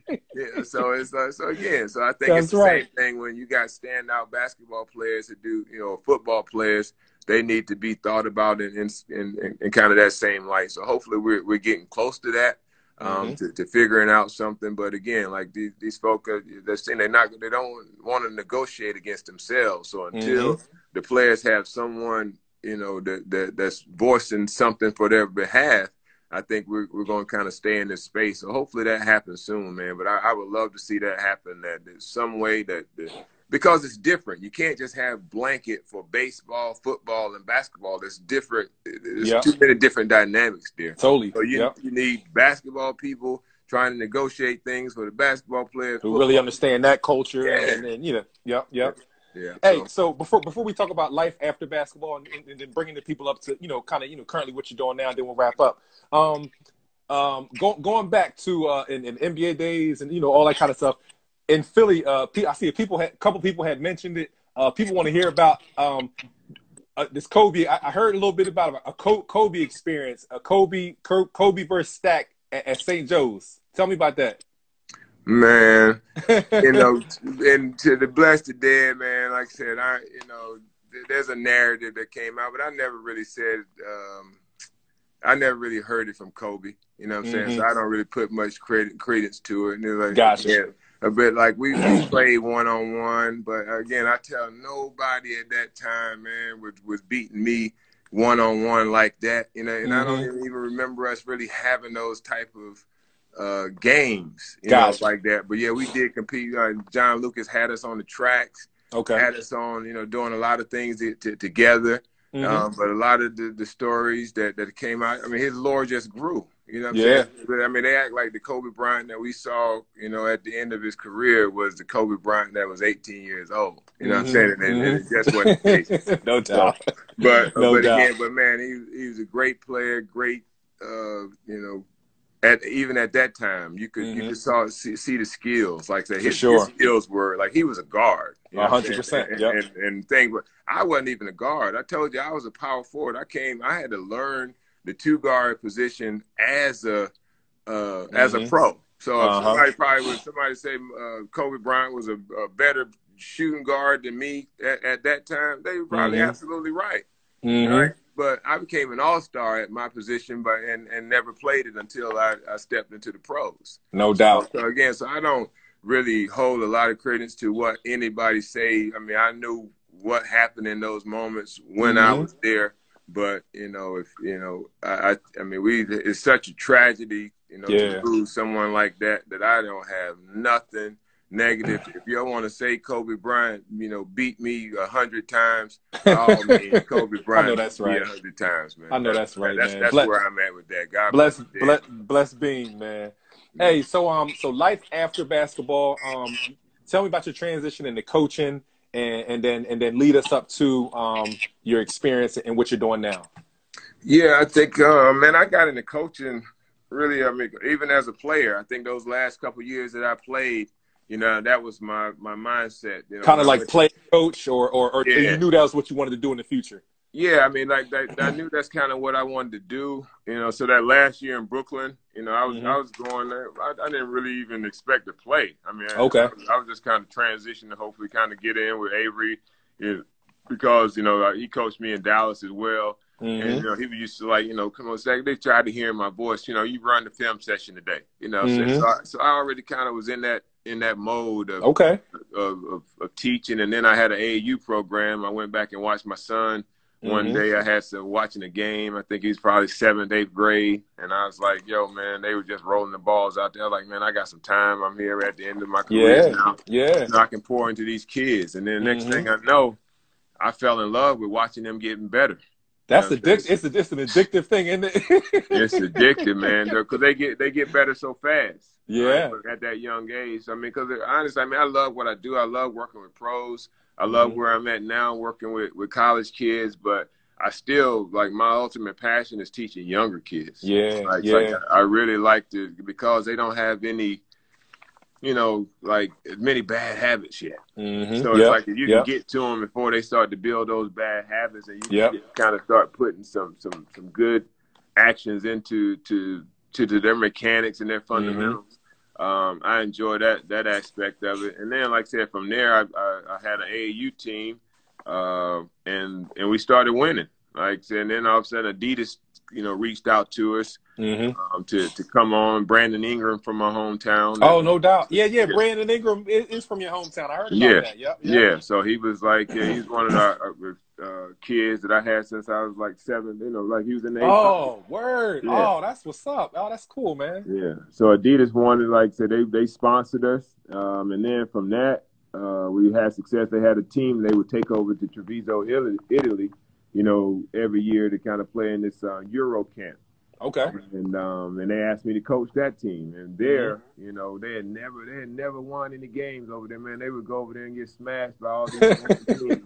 yeah, so it's uh, so again, so I think That's it's the right. same thing when you got standout basketball players that do, you know, football players. They need to be thought about in, in, in, in kind of that same light. So hopefully we're, we're getting close to that, um, mm-hmm. to, to figuring out something. But again, like these, these folk, are, they're saying they're not, they don't want to negotiate against themselves. So until mm-hmm. the players have someone, you know, that, that that's voicing something for their behalf, I think we're, we're going to kind of stay in this space. So hopefully that happens soon, man. But I, I would love to see that happen, that there's some way that, that because it's different. You can't just have blanket for baseball, football, and basketball. There's different. There's yep. too many different dynamics there. Totally. So you, yep. you need basketball people trying to negotiate things for the basketball players who really understand that culture. Yeah. And then, you know, yep, yep. Yeah. Hey, so. so before before we talk about life after basketball and, and, and then bringing the people up to, you know, kind of, you know, currently what you're doing now, and then we'll wrap up. Um, um, go, going back to uh, in, in N B A days and, you know, all that kind of stuff. In Philly, uh, I see a people had, couple people had mentioned it. Uh, people want to hear about um, uh, this Kobe. I, I heard a little bit about a Kobe experience, a Kobe Kobe versus Stack at, at Saint Joe's. Tell me about that. Man, you know, and to the blessed dead, man, like I said, I you know, there's a narrative that came out, but I never really said um, I never really heard it from Kobe. You know what I'm mm-hmm. saying? So I don't really put much credit, credence to it. And like, gotcha. Yeah. A bit like we, we played one on one, but again, I tell nobody at that time, man, was was beating me one on one like that, you know. And mm-hmm. I don't even remember us really having those type of uh, games, you gotcha. know, like that. But yeah, we did compete. Uh, John Lucas had us on the tracks, okay, had us on, you know, doing a lot of things to, to, together. Mm-hmm. Um, but a lot of the, the stories that, that came out, I mean, his lore just grew. You know what I'm yeah. saying? I mean, they act like the Kobe Bryant that we saw, you know, at the end of his career was the Kobe Bryant that was eighteen years old. You know mm-hmm. what I'm saying? And, mm-hmm. and it just wasn't the case. No doubt. But, no but doubt. Again, but man, he, he was a great player, great, uh, you know, at even at that time, you could mm-hmm. you just saw see, see the skills. Like that, his, sure. his skills were like he was a guard, a hundred percent. And and thing, but I wasn't even a guard. I told you I was a power forward. I came, I had to learn the two guard position as a uh, mm-hmm. as a pro. So uh-huh. somebody probably would somebody say uh, Kobe Bryant was a, a better shooting guard than me at, at that time. They were probably mm-hmm. absolutely right. Mm-hmm. Right. But I became an all-star at my position, but and, and never played it until I, I stepped into the pros. No doubt. So, so again, so I don't really hold a lot of credence to what anybody say. I mean, I knew what happened in those moments when mm-hmm. I was there. But, you know, if you know, I, I mean, we it's such a tragedy, you know, yeah. to lose someone like that, that I don't have nothing negative. If you want to say Kobe Bryant, you know, beat me a hundred times, oh, man, Kobe Bryant I know that's right. beat me a hundred times, man. I know that's right, that's, man. That's, that's where I'm at with that. God bless, bless, bless Bean, man. Hey, so um, so life after basketball. Um, tell me about your transition into coaching, and and then and then lead us up to um your experience and what you're doing now. Yeah, I think, uh, man, I got into coaching really. I mean, even as a player, I think those last couple of years that I played. You know, that was my, my mindset. You know, kind of like play coach or, or, or yeah. you knew that was what you wanted to do in the future. Yeah, I mean, like that, I knew that's kind of what I wanted to do. You know, so that last year in Brooklyn, you know, I was mm-hmm. I was going there. I, I didn't really even expect to play. I mean, okay. I, I, was, I was just kind of transitioning to hopefully kind of get in with Avery, you know, because, you know, he coached me in Dallas as well. Mm-hmm. And, you know, he used to, like, you know, come on, Zach, they tried to hear my voice. You know, you run the film session today. You know, mm-hmm. so, so, I, so I already kind of was in that. in that mode of, okay. of, of, of teaching. And then I had an A A U program. I went back and watched my son one mm-hmm. day. I had to watching a game. I think he's probably seventh, eighth grade. And I was like, yo, man, they were just rolling the balls out there. Like, man, I got some time. I'm here at the end of my career yeah. now. Yeah. So I can pour into these kids. And then the next mm-hmm. thing I know, I fell in love with watching them getting better. That's you know addic it's, a, it's an addictive thing, isn't it? It's addictive, man, because they get, they get better so fast. Yeah, right? At that young age. I mean, because honestly, I mean, I love what I do. I love working with pros. I love mm-hmm. where I'm at now, working with, with college kids. But I still, like, my ultimate passion is teaching younger kids. Yeah, like, yeah. Like, I really like to, because they don't have any, you know, like, many bad habits yet. Mm-hmm. So it's yep. like if you yep. can get to them before they start to build those bad habits, and you yep. can kind of start putting some some some good actions into to to, to their mechanics and their fundamentals. Mm-hmm. um, I enjoy that that aspect of it. And then, like I said, from there, I I, I had an A A U team, uh, and and we started winning. Like, and then all of a sudden, Adidas, you know, reached out to us. Mm-hmm. um, to, to come on. Brandon Ingram from my hometown. Oh, and, no doubt. Yeah, yeah, Brandon Ingram is, is from your hometown. I heard about yeah. that. Yep, yep. Yeah, so he was like, yeah, he's one of our uh, kids that I had since I was like seven. You know, like he was in the eighth. Oh, word. Yeah. Oh, that's what's up. Oh, that's cool, man. Yeah, so Adidas wanted, like, so they, they sponsored us. Um, and then from that, uh, we had success. They had a team. They would take over to Treviso, Italy, you know, every year to kind of play in this uh, Euro camp. Okay. And um and they asked me to coach that team. And there, mm-hmm. you know, they had never they had never won any games over there, man. They would go over there and get smashed by all these teams.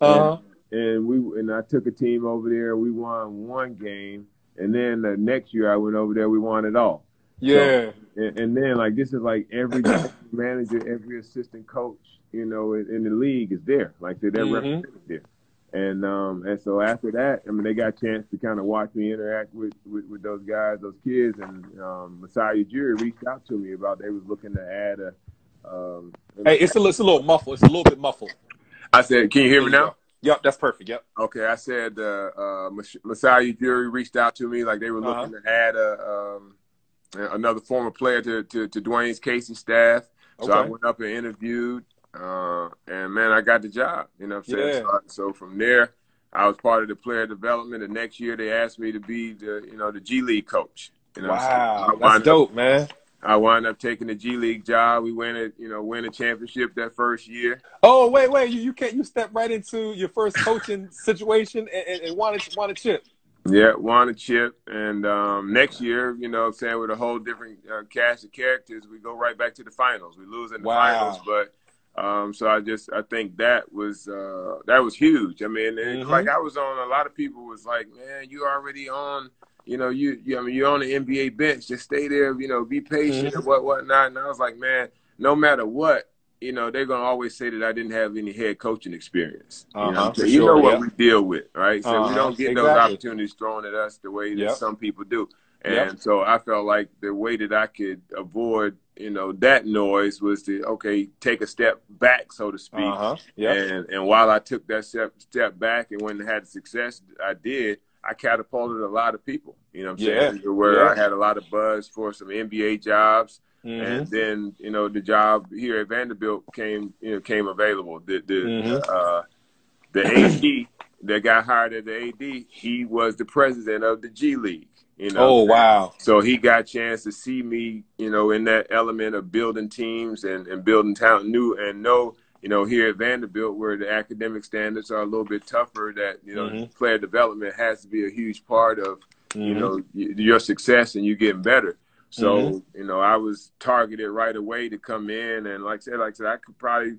Uh-huh. and, and we and I took a team over there, we won one game, and then the next year I went over there, we won it all. Yeah. So, and, and then, like, this is like every manager, every assistant coach, you know, in, in the league is there. Like, they're mm-hmm. represented there. And um, and so after that, I mean, they got a chance to kind of watch me interact with, with, with those guys, those kids. And um, Messiah Jury reached out to me about they was looking to add a. Um, hey, it's a, it's a little muffled. It's a little bit muffled. I said, can you hear me now? Yep, that's perfect. Yep. Okay, I said uh, uh, Messiah Jury reached out to me like they were looking uh-huh. to add a um, another former player to to, to Dwayne's Casey staff. So okay. I went up and interviewed. Uh, and, man, I got the job, you know what I'm saying? Yeah. So, so from there, I was part of the player development. The next year, they asked me to be the, you know, the G League coach. You know wow, what I'm that's dope, up, man. I wound up taking the G League job. We went, a, you know, win a championship that first year. Oh, wait, wait, you, you can't, you step right into your first coaching situation and, and, and won, a, won a chip. Yeah, won a chip. And um, next year, you know what I'm saying, with a whole different uh, cast of characters, we go right back to the finals. We lose in the wow. finals, but... Um, so I just, I think that was, uh, that was huge. I mean, and mm-hmm. like I was on, a lot of people was like, man, you already on, you know, you, you I mean, you're on the N B A bench, just stay there, you know, be patient mm-hmm. and what, what not. And I was like, man, no matter what, you know, they're going to always say that I didn't have any head coaching experience. Uh-huh, you know, so you sure, know what yeah. we deal with, right? So uh-huh, we don't get exactly. those opportunities thrown at us the way that yep. some people do. And yep. so I felt like the way that I could avoid, you know, that noise was to, okay, take a step back, so to speak. Uh-huh. Yep. And and while I took that step step back and when I had the success I did, I catapulted a lot of people, you know what I'm yeah. saying? Where yeah. I had a lot of buzz for some N B A jobs. Mm-hmm. And then, you know, the job here at Vanderbilt came, you know, came available. The the mm-hmm. uh, the A D that got hired as the A D, he was the president of the G League. You know? Oh, wow. So he got a chance to see me, you know, in that element of building teams and, and building talent new and know, you know, here at Vanderbilt where the academic standards are a little bit tougher, that, you know, mm-hmm. player development has to be a huge part of, mm-hmm. you know, your success and you getting better. So, mm-hmm. you know, I was targeted right away to come in. And like I said, like I said, I could probably,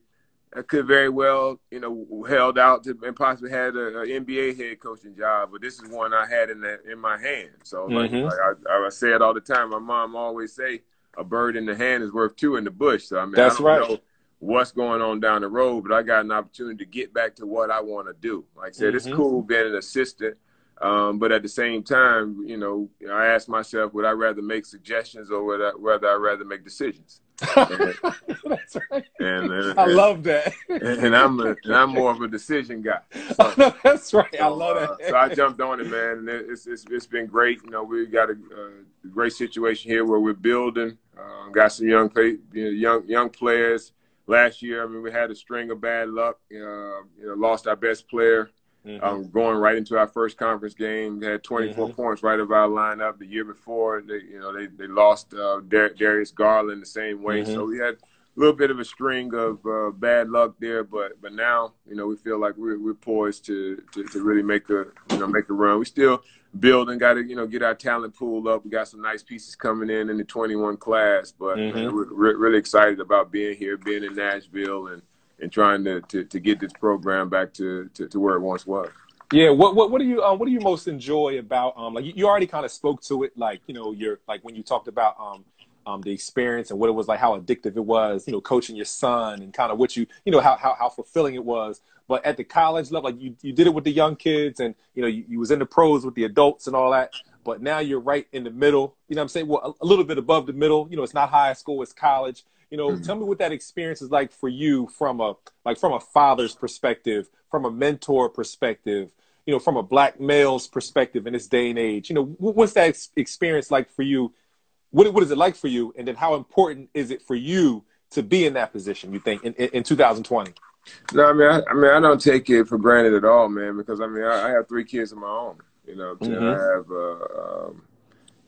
I could very well, you know, held out to, and possibly had an N B A head coaching job, but this is one I had in the, in my hand. So like, mm-hmm. like I, I say it all the time. My mom always say a bird in the hand is worth two in the bush. So I mean, that's I don't right. know what's going on down the road, but I got an opportunity to get back to what I want to do. Like I said, mm-hmm. it's cool being an assistant. Um, but at the same time, you know, I asked myself, would I rather make suggestions or would I, whether I rather make decisions? And, that's right. And, and, I and, love that. And, and I'm a, and I'm more of a decision guy. So, oh, no, that's right. So, I love that. Uh, so I jumped on it, man. And it, it's, it's it's been great. You know, we've got a, a great situation here where we're building. Um, got some young play, you know, young young players. Last year, I mean, we had a string of bad luck. Uh, you know, lost our best player. Mm-hmm. Um, going right into our first conference game, they had twenty-four mm-hmm. points right of our lineup. The year before, they, you know, they they lost uh, Dar- Darius Garland the same way. Mm-hmm. So we had a little bit of a string of uh, bad luck there, but but now, you know, we feel like we're we're poised to, to, to really make a you know make a run. We still building, got to you know get our talent pool up. We got some nice pieces coming in in the twenty-one class, but mm-hmm. we're re- really excited about being here, being in Nashville, and. and trying to, to, to get this program back to, to, to where it once was. Yeah, what what what do you um, what do you most enjoy about um like you, you already kind of spoke to it, like, you know, your like when you talked about um um the experience and what it was like, how addictive it was, you know, coaching your son and kind of what you you know how how how fulfilling it was. But at the college level, like you, you did it with the young kids, and you know you, you was in the pros with the adults and all that. But now you're right in the middle, you know what I'm saying? Well, a, a little bit above the middle, you know, it's not high school, it's college. You know, mm-hmm. tell me what that experience is like for you from a, like from a father's perspective, from a mentor perspective, you know, from a black male's perspective in this day and age. You know, what's that ex- experience like for you? What What is it like for you? And then how important is it for you to be in that position, you think, in, in, in twenty twenty? No, I mean, I, I mean, I don't take it for granted at all, man, because, I mean, I, I have three kids of my own. You know, mm-hmm. I have, uh, um,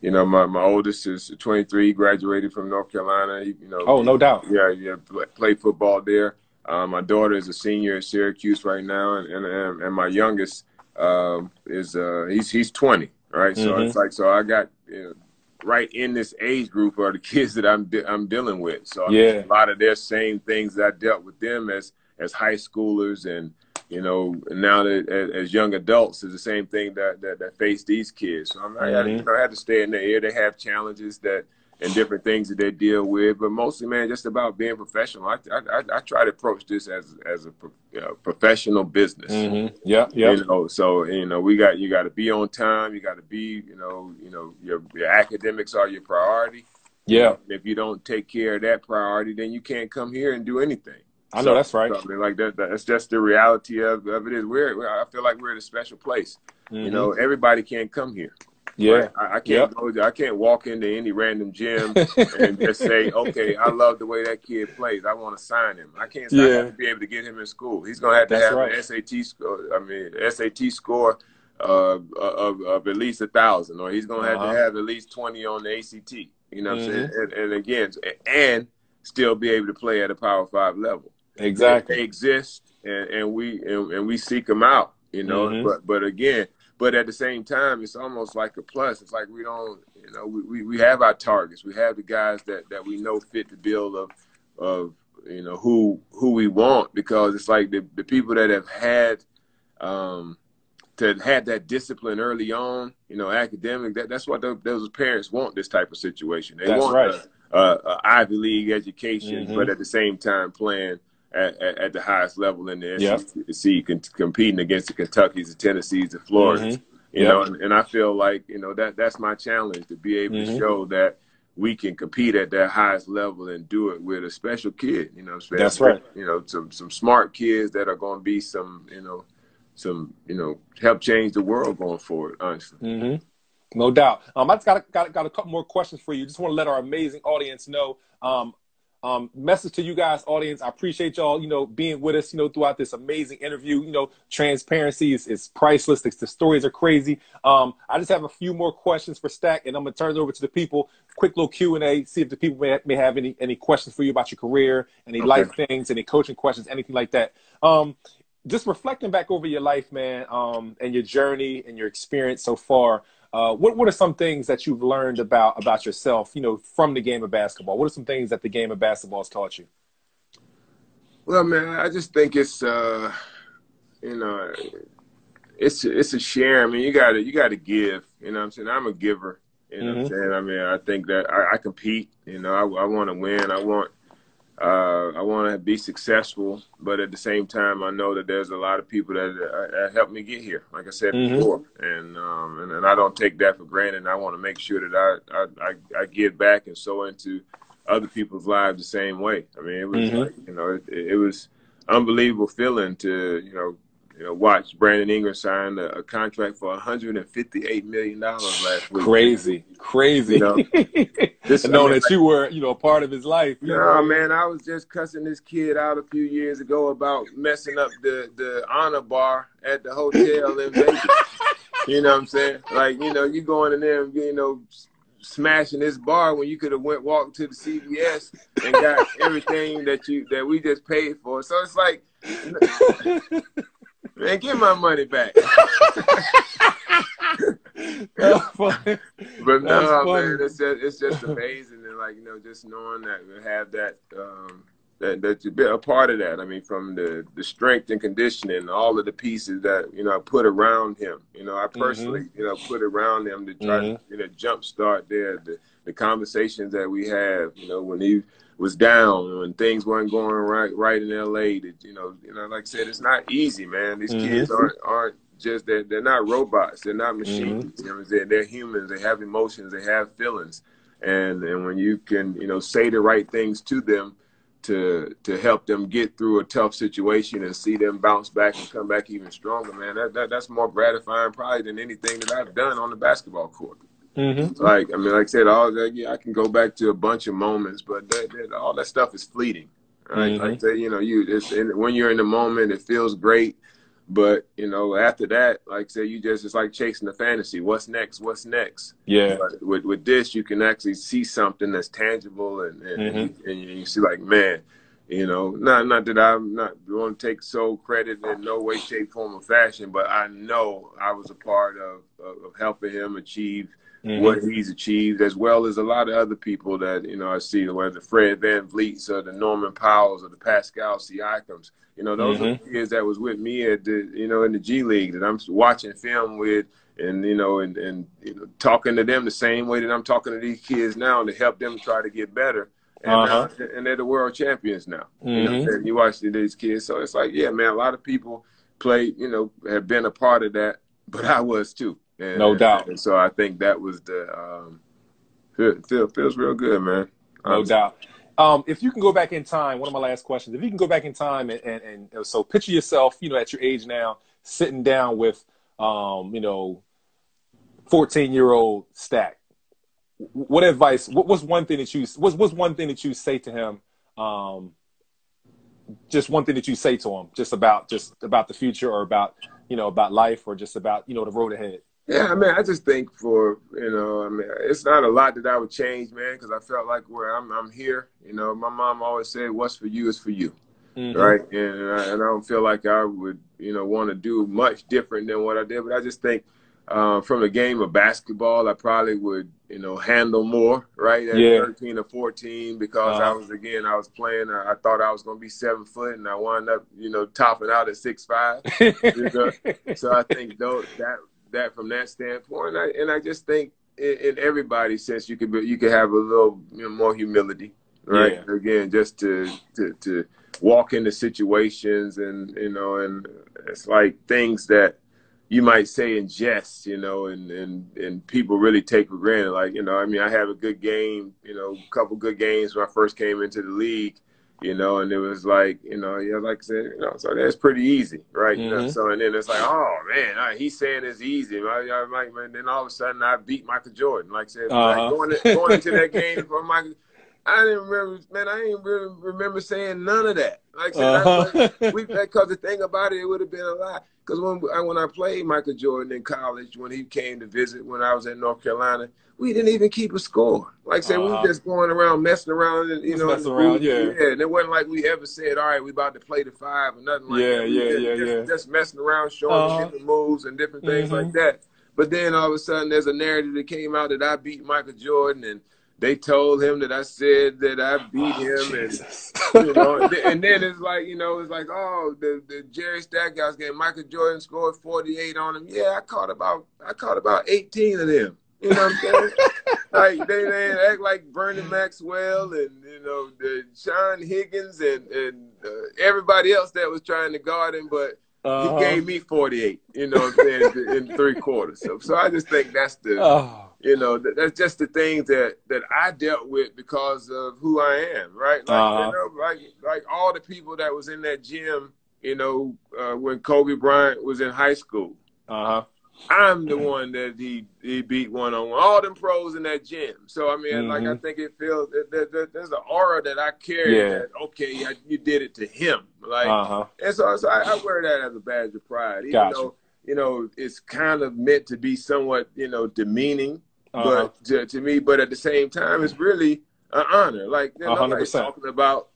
you know, my, my oldest is twenty-three, graduated from North Carolina. You, you know, oh, no doubt. Yeah, yeah, play, play football there. Um, my daughter is a senior at Syracuse right now, and and, and my youngest um, is uh, he's he's twenty, right? Mm-hmm. So it's like, so I got you know, right in this age group are the kids that I'm de- I'm dealing with. So yeah. I mean, a lot of their same things that I dealt with them as as high schoolers and. You know, now that as young adults is the same thing that, that, that face these kids. So I, mean, mm-hmm. I, you know, I had to stay in their ear. They have challenges that and different things that they deal with. But mostly, man, just about being professional. I I, I try to approach this as as a you know, professional business. Mm-hmm. Yeah, yeah. You know, so you know, we got you got to be on time. You got to be, you know, you know, your your academics are your priority. Yeah. And if you don't take care of that priority, then you can't come here and do anything. I know so, that's right. So, I mean, like that, that's just the reality of, of it. Is we're, we're I feel like we're in a special place. Mm-hmm. You know, everybody can't come here. Yeah, right? I, I can't yep. go. I can't walk into any random gym and just say, "Okay, I love the way that kid plays. I want to sign him." I can't. Yeah. I have to be able to get him in school. He's gonna have to that's have right. an S A T score. I mean, S A T score uh, of of at least a thousand, or he's gonna have uh-huh. to have at least twenty on the A C T. You know, mm-hmm. what I'm saying? And, and again, and still be able to play at a Power Five level. Exactly. They exist, and, and we and, and we seek them out, you know. Mm-hmm. But but again, but at the same time, it's almost like a plus. It's like we don't, you know, we, we, we have our targets. We have the guys that, that we know fit the bill of of you know who who we want, because it's like the, the people that have had um to have that discipline early on, you know, academic. That that's what the, those parents want. This type of situation. They that's want right. a, a, a Ivy League education, mm-hmm. but at the same time playing. At, at, at the highest level in the S E C, yep. con- competing against the Kentuckys, the Tennessees, the Floridas, mm-hmm. you yep. know, and, and I feel like, you know, that that's my challenge, to be able mm-hmm. to show that we can compete at that highest level and do it with a special kid, you know, special, that's right. you know, some, some smart kids that are going to be some, you know, some, you know, help change the world going forward, honestly. Mm-hmm. No doubt. Um, I just got, got, got a couple more questions for you. Just want to let our amazing audience know. Um, um, message to you guys, audience. I appreciate y'all, you know, being with us, you know, throughout this amazing interview. You know, transparency is, is priceless. The, the stories are crazy. Um, I just have a few more questions for Stack, and I'm going to turn it over to the people. Quick little Q and A, see if the people may, may have any, any questions for you about your career, any okay. life things, any coaching questions, anything like that. Um, just reflecting back over your life, man, um, and your journey and your experience so far. Uh, what, what are some things that you've learned about, about yourself, you know, from the game of basketball? What are some things that the game of basketball has taught you? Well, man, I just think it's, uh, you know, it's, it's a share. I mean, you gotta, you gotta give, you know what I'm saying? I'm a giver, you know mm-hmm. what I'm saying? I mean, I think that I, I compete, you know, I, I want to win. I want, uh, I want to be successful, but at the same time, I know that there's a lot of people that, uh, that helped me get here, like I said mm-hmm. before, and, um, and and I don't take that for granted. And I want to make sure that I, I I I give back and sow into other people's lives the same way. I mean, it was mm-hmm. like, you know, it, it was unbelievable feeling to you know you know watch Brandon Ingram sign a, a contract for one hundred fifty-eight million dollars last week. Crazy, crazy. You know? Just knowing I mean, that you were, you know, a part of his life. No, know? man, I was just cussing this kid out a few years ago about messing up the, the honor bar at the hotel in Vegas. You know what I'm saying? Like, you know, you going in there and, you know, smashing this bar when you could have went walked to the C V S and got everything that you that we just paid for. So it's like, man, get my money back. But no, man, it's just it's just amazing, and like you know, just knowing that we have that um, that that you've been a part of that. I mean, from the the strength and conditioning, all of the pieces that you know I put around him. You know, I personally mm-hmm. you know put around him to try mm-hmm. to you know jumpstart there the the conversations that we have. You know, when he was down, when things weren't going right right in L A. That you know you know like I said, it's not easy, man. These mm-hmm. kids aren't aren't. Just that they're, they're not robots, they're not machines. Mm-hmm. You know, they're, they're humans. They have emotions. They have feelings, and and when you can, you know, say the right things to them, to to help them get through a tough situation and see them bounce back and come back even stronger, man. That, that that's more gratifying probably than anything that I've done on the basketball court. Mm-hmm. Like I mean, like I said, all that. Yeah, I can go back to a bunch of moments, but that, that, all that stuff is fleeting. Right? Mm-hmm. Like I say, you know, you it's in, when you're in the moment, it feels great. But, you know, after that, like I said, you just, it's like chasing the fantasy. What's next? What's next? Yeah. But with, with this, you can actually see something that's tangible and, and, mm-hmm. and, you, and you see like, man, you know, not, not that I'm not going to take sole credit in no way, shape, form, or fashion, but I know I was a part of, of, of helping him achieve mm-hmm. what he's achieved, as well as a lot of other people that, you know, I see, whether the Fred VanVleets or the Norman Powells or the Pascal Siakams. You know, those mm-hmm. are the kids that was with me at the, you know, in the G League that I'm watching film with, and you know, and and you know, talking to them the same way that I'm talking to these kids now to help them try to get better. And, uh-huh. now, and they're the world champions now. Mm-hmm. You know what I'm saying? You watch these kids, so it's like, yeah, man, a lot of people play, you know, have been a part of that, but I was too. And, no doubt. And so I think that was the um, feel, feel, feels real good, man. No was, doubt. Um, if you can go back in time, one of my last questions, if you can go back in time and, and, and so picture yourself, you know, at your age now, sitting down with, um, you know, fourteen year old Stack, what advice, what, what's one thing that you, what's, what's one thing that you say to him? Um, just one thing that you say to him just about, just about the future or about, you know, about life or just about, you know, the road ahead. Yeah, I mean, I just think for, you know, I mean, it's not a lot that I would change, man, because I felt like where I'm I'm here. You know, my mom always said, what's for you is for you, mm-hmm. right? And I, and I don't feel like I would, you know, want to do much different than what I did. But I just think uh, from the game of basketball, I probably would, you know, handle more, right, at yeah. thirteen or fourteen because uh-huh. I was, again, I was playing. I, I thought I was going to be seven foot, and I wound up, you know, topping out at six five. You know? So I think those, that – that from that standpoint, and I, and I just think in, in everybody's sense, you could be, you could have a little you know, more humility, right? Yeah. Again, just to, to to walk into situations, and you know, and it's like things that you might say in jest, you know, and and and people really take for granted. Like you know, I mean, I have a good game, you know, a couple good games when I first came into the league. you know, and it was like, you know, yeah, like I said, you know, so that's pretty easy, right? Mm-hmm. You know, so and then it's like, oh man, I, he's saying it's easy. I, I'm like, man, then all of a sudden I beat Michael Jordan. Like I said, uh-huh. like going, to, going into that game for Michael. I didn't remember, man. I didn't really remember saying none of that. Like I said, uh-huh. I, we because the thing about it, it would have been a lot. Because when I, when I played Michael Jordan in college, when he came to visit, when I was in North Carolina, we didn't even keep a score. Like I said, uh-huh. we were just going around messing around, and you just know, messing around, we, yeah. yeah. And it wasn't like we ever said, "All right, we about to play the five or nothing like yeah, that. We yeah, just, yeah, just, yeah. Just messing around, showing uh-huh. different moves and different things mm-hmm. like that. But then all of a sudden, there's a narrative that came out that I beat Michael Jordan and. They told him that I said that I beat oh, him, Jesus. and you know, and then it's like, you know, it's like, oh, the, the Jerry Stackhouse game, Michael Jordan scored forty-eight on him. Yeah, I caught about, I caught about eighteen of them. You know what I'm saying? Like they, they act like Bernie Maxwell and you know, the Sean Higgins and and uh, everybody else that was trying to guard him, but. Uh-huh. He gave me forty-eight, you know what I'm saying, in three quarters. So, so I just think that's the, oh. you know, that, that's just the things that, that I dealt with because of who I am, right? Like, uh-huh. you know, like, like all the people that was in that gym, you know, uh, when Kobe Bryant was in high school. Uh-huh. I'm the one that he, he beat one-on-one. All them pros in that gym. So, I mean, mm-hmm. like, I think it feels – there's an aura that I carry yeah. that, okay, I, you did it to him. Like, uh-huh. And so, so I, I wear that as a badge of pride. Even gotcha. though, you know, it's kind of meant to be somewhat, you know, demeaning uh-huh. but to, to me. But at the same time, it's really an honor. Like, you know, nobody's talking about,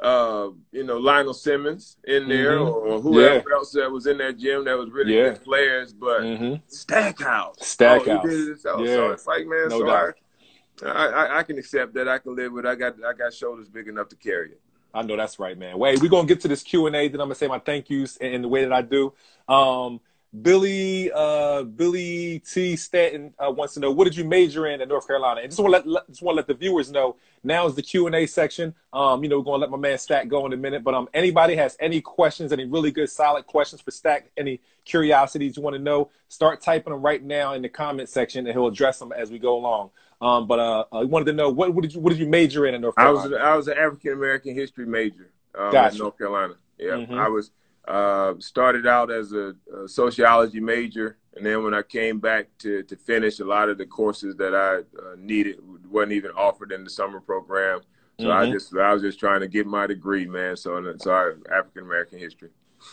uh, you know, Lionel Simmons in there mm-hmm. or, or whoever yeah. else that was in that gym that was really yeah. good players, but mm-hmm. Stackhouse. Stackhouse. Oh, so, yeah. so it's like, man, no so doubt. I, I I can accept that. I can live with it. I got, I got shoulders big enough to carry it. I know that's right, man. Wait, we're going to get to this Q and A, then I'm going to say my thank yous in the way that I do. Um, Billy uh, Billy T. Stanton uh, wants to know, what did you major in at North Carolina? And just want to let, let, just want to let the viewers know, now is the Q and A section. Um, you know, we're going to let my man Stack go in a minute. But um, anybody has any questions, any really good, solid questions for Stack, any curiosities you want to know, start typing them right now in the comment section, and he'll address them as we go along. Um, but uh, I wanted to know, what, what did you what did you major in at North Carolina? I was I was an African American history major um, gotcha. in North Carolina. Yeah, mm-hmm. I was uh, started out as a, a sociology major, and then when I came back to to finish, a lot of the courses that I uh, needed wasn't even offered in the summer program. So mm-hmm. I just I was just trying to get my degree, man. So so I, African American history.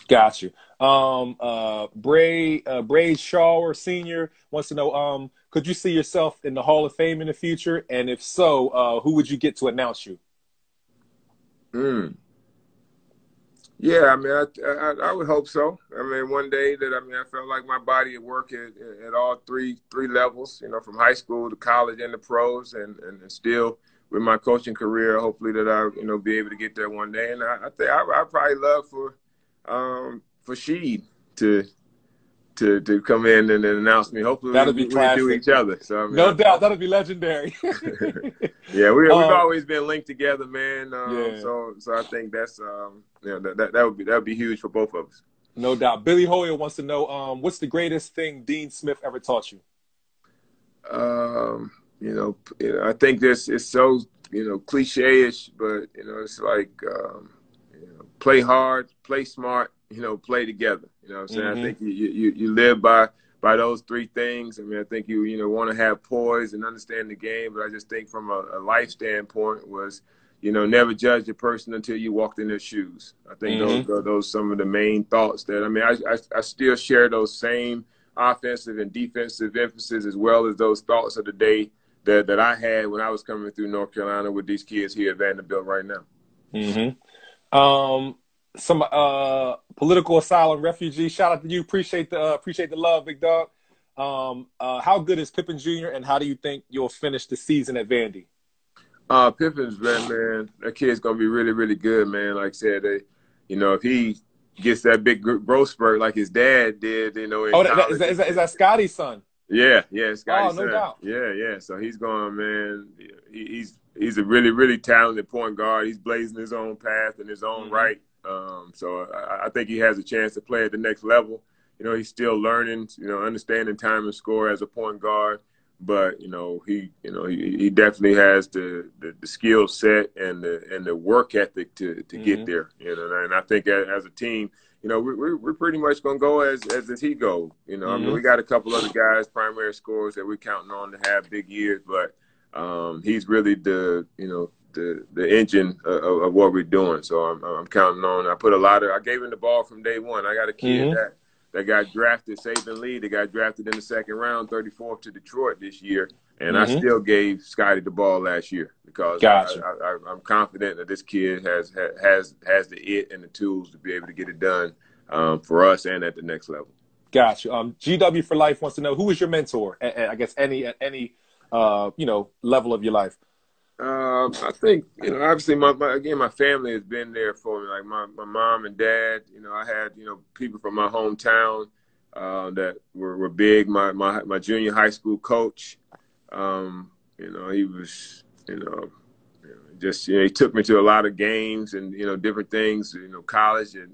Got you. Um, uh, Bray uh, Bray Shawer Senior wants to know, um, could you see yourself in the Hall of Fame in the future? And if so, uh, who would you get to announce you? Mm. Yeah, I mean, I, I I would hope so. I mean, one day that I mean, I felt like my body at work at, at all three three levels, you know, from high school to college and the pros, and and, and still. With my coaching career, hopefully that I you know be able to get there one day. And I, I think I I probably love for. Um, for Sheed to to to come in and, and announce me. Hopefully that'll we, be we do each other. So I mean, no doubt that'll be legendary. yeah, we, um, we've always been linked together, man. Um, yeah. So so I think that's um yeah that, that that would be that would be huge for both of us. No doubt. Billy Hoyer wants to know um what's the greatest thing Dean Smith ever taught you? Um, you know, you know I think this is so you know cliche-ish, but you know it's like. Um, Play hard, play smart, you know, play together. You know what I'm saying? Mm-hmm. I think you, you, you live by, by those three things. I mean, I think you, you know, want to have poise and understand the game. But I just think from a, a life standpoint was, you know, never judge a person until you walked in their shoes. I think mm-hmm. those are those some of the main thoughts that, I mean, I, I, I still share those same offensive and defensive emphasis as well as those thoughts of the day that, that I had when I was coming through North Carolina with these kids here at Vanderbilt right now. Mm-hmm. Um, some uh political asylum refugee. Shout out to you. Appreciate the uh, appreciate the love, big dog. Um, uh, how good is Pippen Junior and how do you think you'll finish the season at Vandy? Uh, Pippen's man, man, that kid's gonna be really, really good, man. Like I said, they, you know, if he gets that big growth spurt like his dad did, you know. Oh, that, is, that, is, that, is that Scotty's son? Yeah, yeah, Scotty's son. Oh, no doubt. Yeah, yeah. So he's going, man. He, he's. He's a really, really talented point guard. He's blazing his own path and his own mm-hmm. right. Um, so I, I think he has a chance to play at the next level. You know, he's still learning, you know, understanding time and score as a point guard. But you know, he you know he, he definitely has the, the, the skill set and the and the work ethic to, to mm-hmm. get there. You know, and I think as a team, you know, we're we're pretty much gonna go as as, as he goes. You know, mm-hmm. I mean, we got a couple other guys, primary scorers that we're counting on to have big years, but um, he's really the you know the the engine of, of what we're doing. So I'm I'm counting on. I put a lot of. I gave him the ball from day one. I got a kid mm-hmm. that. That got drafted, Saban Lee, that got drafted in the second round, thirty-fourth to Detroit this year. And mm-hmm. I still gave Scotty the ball last year because gotcha. I, I, I'm confident that this kid has has has the it and the tools to be able to get it done um, for us and at the next level. Gotcha. Um, G W for Life wants to know, who was your mentor, at, at, I guess, any, at any uh, you know, level of your life? Um, I think, you know, obviously, my, my again, my family has been there for me, like my, my mom and dad. You know, I had, you know, people from my hometown uh, that were, were big. My, my my junior high school coach, um, you know, he was, you know, just, you know, he took me to a lot of games and, you know, different things, you know, college. And,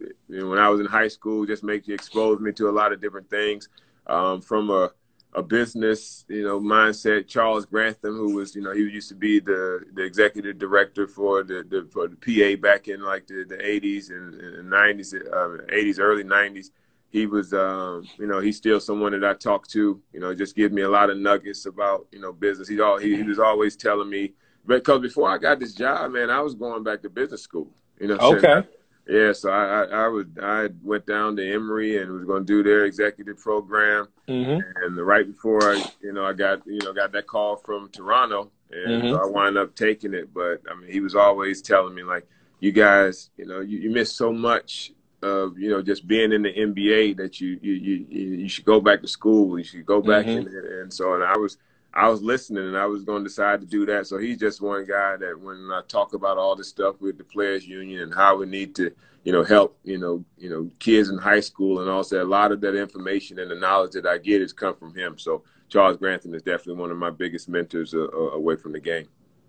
you know, when I was in high school, just make you expose me to a lot of different things um, from a, a business, you know, mindset. Charles Grantham, who was, you know, he used to be the, the executive director for the, the for the P A back in like the, the eighties and, and nineties, uh, eighties, early nineties. He was, um, you know, he's still someone that I talk to, you know, just give me a lot of nuggets about, you know, business. He's all, he, he was always telling me, because before I got this job, man, I was going back to business school, you know. Okay. So, yeah, so I, I, I, was, I went down to Emory and was going to do their executive program. Mm-hmm. And the right before I, you know, I got, you know, got that call from Toronto, and mm-hmm. so I wound up taking it. But I mean, he was always telling me, like, you guys, you know, you, you miss so much of, you know, just being in the N B A that you, you, you, you should go back to school. You should go back. Mm-hmm. and, and so, and I was, I was listening, and I was going to decide to do that. So he's just one guy that when I talk about all this stuff with the Players Union and how we need to, you know, help, you know, you know, kids in high school, and also a lot of that information and the knowledge that I get has come from him. So Charles Grantham is definitely one of my biggest mentors uh, away from the game.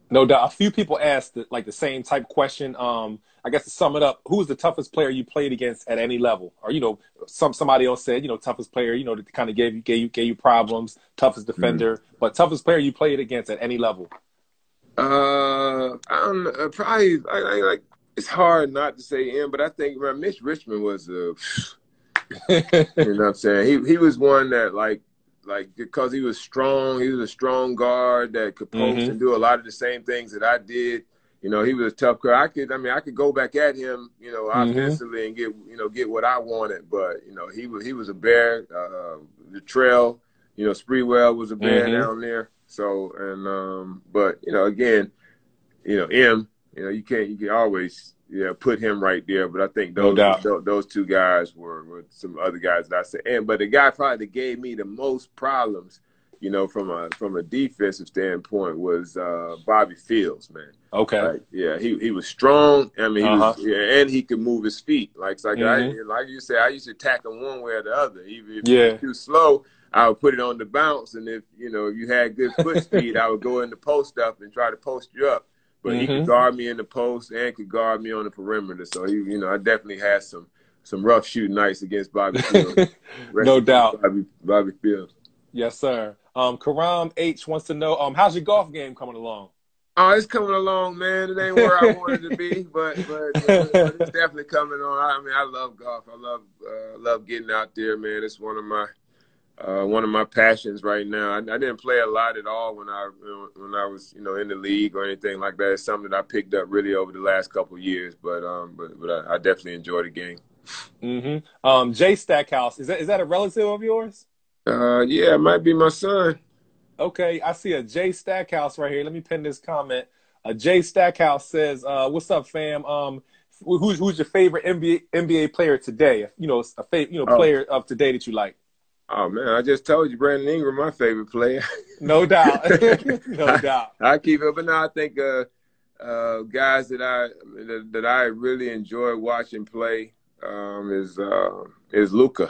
No doubt. A few people asked the, like the same type question. Um, I guess to sum it up, who is the toughest player you played against at any level? Or, you know, some somebody else said, you know, toughest player, you know, that kind of gave you gave you gave you problems, toughest defender, mm-hmm. but toughest player you played against at any level. Uh, I don't know, probably I, I, like it's hard not to say him, but I think man, Mitch Richmond was, uh, you know, what I'm saying, he he was one that like. Like, because he was strong, he was a strong guard that could post mm-hmm. and do a lot of the same things that I did. You know, he was a tough guy. I could, I mean, I could go back at him, you know, offensively mm-hmm. and get, you know, get what I wanted. But, you know, he was, he was a bear. Uh, the trail, you know, Spreewell was a bear mm-hmm. down there. So, and, um, but, you know, again, you know, M, you know, you can't, you can always, yeah, put him right there. But I think those no those, those two guys were, were some other guys that I said. And but the guy probably that gave me the most problems, you know, from a from a defensive standpoint was uh, Bobby Fields, man. Okay. Like, yeah, he he was strong. I mean, he uh-huh. was, yeah, and he could move his feet. Like like mm-hmm. I, like you say, I used to attack him one way or the other. Even if yeah. he was too slow, I would put it on the bounce, and if you know you had good foot speed, I would go in the post up and try to post you up. But mm-hmm. he could guard me in the post and could guard me on the perimeter. So, he, you know, I definitely had some some rough shooting nights against Bobby Fields. No doubt. Bobby, Bobby Fields. Yes, sir. Um, Karam H wants to know, um, how's your golf game coming along? Oh, it's coming along, man. It ain't where I wanted to be, but, but, but, but it's definitely coming on. I mean, I love golf. I love uh, love getting out there, man. It's one of my uh, one of my passions right now. I, I didn't play a lot at all when I when I was you know in the league or anything like that. It's something that I picked up really over the last couple of years, but um, but but I, I definitely enjoy the game. Mm-hmm. Um, Jay Stackhouse, is that is that a relative of yours? Uh, yeah, it might be my son. Okay, I see a Jay Stackhouse right here. Let me pin this comment. A uh, Jay Stackhouse says, uh, "What's up, fam? Um, who's who's your favorite N B A N B A player today? You know, a favorite you know oh. player of today that you like." Oh, man, I just told you Brandon Ingram, my favorite player. No doubt. No I, doubt. I keep it. But now I think uh, uh, guys that I that, that I really enjoy watching play um, is uh, is Luka.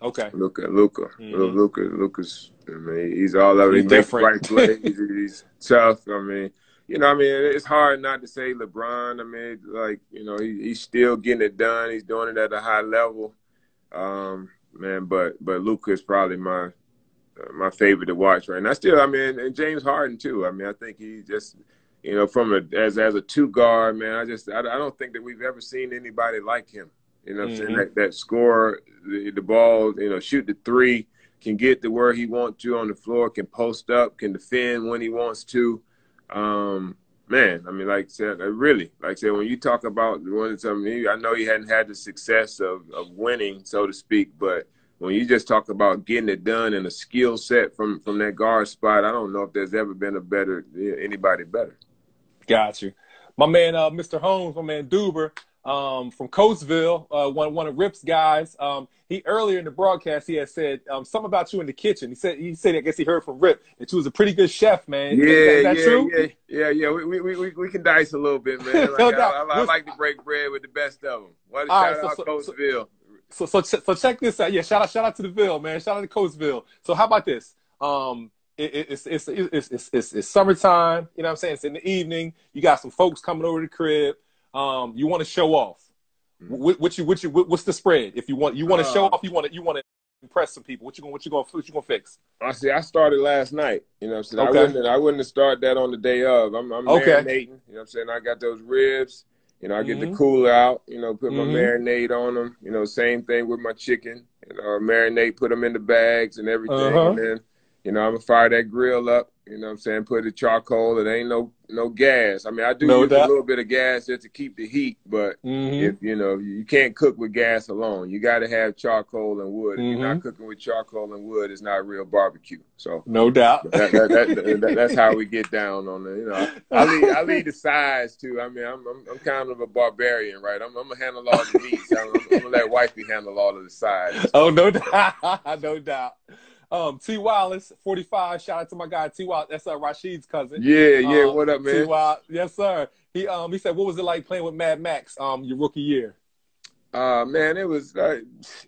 Okay. Luka, Luka. Mm-hmm. Luka, Luka's, I mean, he's all over. He's he different. Makes right play. he's, he's tough. I mean, you know, I mean, it's hard not to say LeBron. I mean, like, you know, he, he's still getting it done. He's doing it at a high level. Um Man, but but Luka is probably my uh, my favorite to watch right now. Still, I mean, and James Harden too. I mean, I think he just, you know, from a as as a two guard, man. I just I, I don't think that we've ever seen anybody like him. You know, what mm-hmm. I'm saying that that score, the, the ball, you know, shoot the three, can get to where he wants to on the floor, can post up, can defend when he wants to. Um, man, I mean, like I said, really, like I said, when you talk about doing something, I know he hadn't had the success of, of winning, so to speak, but when you just talk about getting it done and a skill set from, from that guard spot, I don't know if there's ever been a better, anybody better. Got you. My man, uh, Mister Holmes, my man Duber, Um, from Coatesville, uh, one one of Rip's guys. Um, he earlier in the broadcast he had said um, something about you in the kitchen. He said he said I guess he heard from Rip that you was a pretty good chef, man. Yeah, is that, is that yeah, true? yeah, yeah, yeah. We we we we can dice a little bit, man. Like, no, no, I, I, I like to break bread with the best of them. Why shout right, out so, Coatesville? So so so, ch so check this out. Yeah, shout out shout out to the Ville, man. Shout out to Coatesville. So how about this? Um, it, it, it's, it's, it's it's it's it's summertime. You know what I'm saying? It's in the evening. You got some folks coming over to the crib. Um, you want to show off. What, what you, what you, what, what's the spread? If you want, you want to uh, show off. You want to, you want to impress some people. What you going, what you going, what you going to fix? I see. I started last night. You know, what I'm saying? Okay. I wouldn't, I wouldn't have started that on the day of. I'm, I'm okay. marinating. You know, what I'm saying, I got those ribs. You know, I get mm-hmm. the cooler out. You know, put my mm-hmm. marinade on them. You know, same thing with my chicken. You know, marinade, put them in the bags and everything. Uh-huh. And then, you know, I'm gonna fire that grill up. You know what I'm saying? Put the charcoal. It ain't no no gas. I mean, I do no use doubt. a little bit of gas just to keep the heat, but mm-hmm. if you know, you can't cook with gas alone. You got to have charcoal and wood. Mm-hmm. If you're not cooking with charcoal and wood, it's not real barbecue. So no doubt. That, that, that, that, that's how we get down on it. You know, I lead, I lead the size too. I mean, I'm I'm, I'm kind of a barbarian, right? I'm, I'm gonna handle all the meats. I'm, I'm, I'm gonna let wifey handle all of the sides. Oh, no doubt. No doubt. Um, T. Wallace, forty-five. Shout out to my guy T. Wallace. That's uh, Rashid's cousin. Yeah, yeah. Um, what up, man? T. Wallace. Yes, sir. He um he said, what was it like playing with Mad Max um your rookie year? Uh man, it was uh,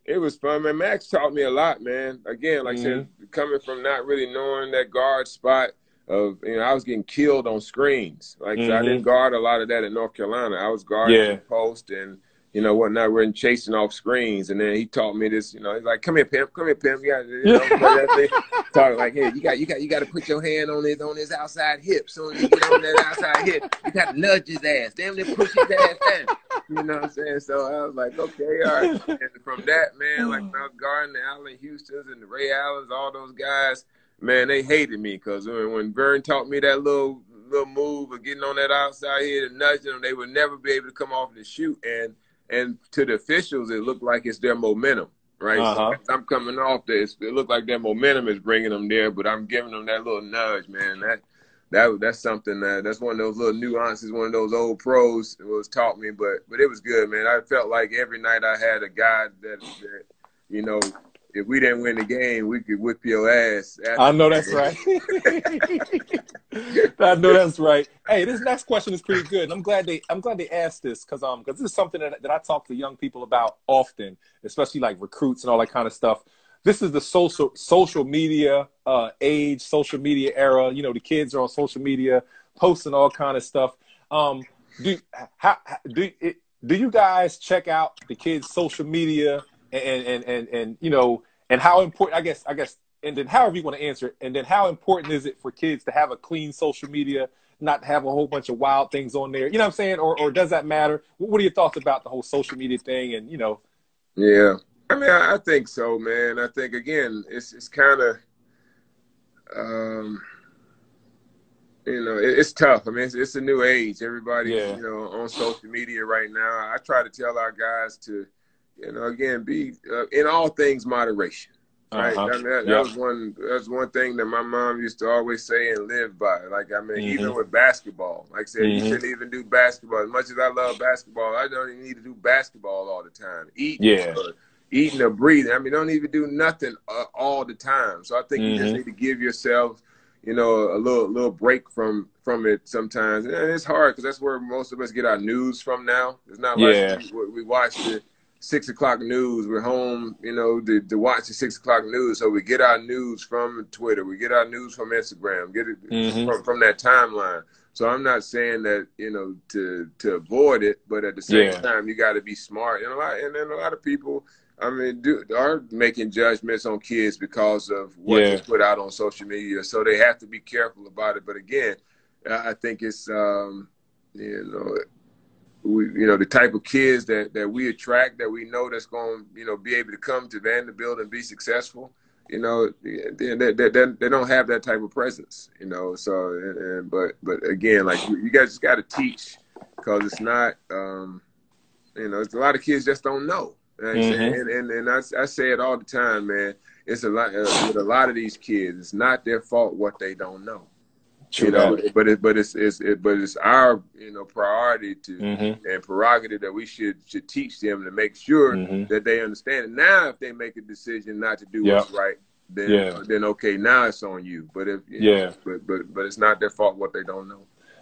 it was fun, man. Max taught me a lot, man. Again, like mm-hmm. I said, coming from not really knowing that guard spot of you know I was getting killed on screens. Like mm-hmm. so I didn't guard a lot of that in North Carolina. I was guarding yeah. the post and. You know, whatnot, we're in chasing off screens. And then he taught me this, you know, he's like, come here, pimp, come here, pimp. You got, you know, that thing. Talking like, hey, you got, you got, you got to put your hand on his, on his outside hip. So you get on that outside hip, you got to nudge his ass. Damn, they push his ass down. You know what I'm saying? So I was like, okay, all right. And from that, man, like when I was guarding the Allen Houstons and the Ray Allens, all those guys, man, they hated me because when, when Vern taught me that little, little move of getting on that outside hip and nudging them, they would never be able to come off and shoot. And And to the officials, it looked like it's their momentum, right? Uh-huh. So I'm coming off this. It looked like their momentum is bringing them there, but I'm giving them that little nudge, man. That that that's something that that's one of those little nuances. One of those old pros was taught me, but but it was good, man. I felt like every night I had a guy that, that you know, if we didn't win the game, we could whip your ass. I know that's right. I know that's right. Hey, this next question is pretty good. And I'm glad they I'm glad they asked this because um because this is something that, that I talk to young people about often, especially like recruits and all that kind of stuff. This is the social social media uh, age, social media era. You know, the kids are on social media posting all kind of stuff. Um, do how do it, do you guys check out the kids' social media? And, and, and, and, you know, and how important, I guess, I guess, and then however you want to answer it, and then how important is it for kids to have a clean social media, not have a whole bunch of wild things on there, you know what I'm saying? Or, or does that matter? What are your thoughts about the whole social media thing and, you know? Yeah, I mean, I, I think so, man. I think, again, it's, it's kind of, um, you know, it, it's tough. I mean, it's, it's a new age. Everybody's, yeah. you know, on social media right now. I try to tell our guys to, you know, again, be uh, in all things moderation. Right? Uh-huh. I mean, that, that yeah. was one. That's one thing that my mom used to always say and live by. Like I mean, mm-hmm. even with basketball, like I said, mm-hmm. you shouldn't even do basketball. As much as I love basketball, I don't even need to do basketball all the time. Eating, yeah. or eating or breathing. I mean, don't even do nothing uh, all the time. So I think mm-hmm. you just need to give yourself, you know, a little little break from from it sometimes. And it's hard because that's where most of us get our news from now. It's not like yeah. we, we watch it. Six o'clock news. We're home, you know, to, to watch the six o'clock news. So we get our news from Twitter. We get our news from Instagram. Get it mm-hmm. from, from that timeline. So I'm not saying that, you know, to to avoid it, but at the same yeah. time, you got to be smart. And a lot, and then a lot of people, I mean, do, are making judgments on kids because of what yeah. is put out on social media. So they have to be careful about it. But again, I think it's, um, you know, we, you know, the type of kids that, that we attract, that we know that's going to, you know, be able to come to Vanderbilt and be successful. You know, they, they, they, they don't have that type of presence, you know. So, and, and, but but again, like, you guys just got to teach, because it's not, um, you know, it's a lot of kids just don't know. And, mm-hmm. and, and, and I, I say it all the time, man. It's a lot, uh, with a lot of these kids, it's not their fault what they don't know. True, you know, right. but it, but it's it's it, but it's our, you know, priority to mm-hmm. and prerogative that we should should teach them to make sure mm-hmm. that they understand it. Now, if they make a decision not to do yep. what's right, then yeah. then okay, now it's on you. But if you yeah, know, but but but it's not their fault what they don't know.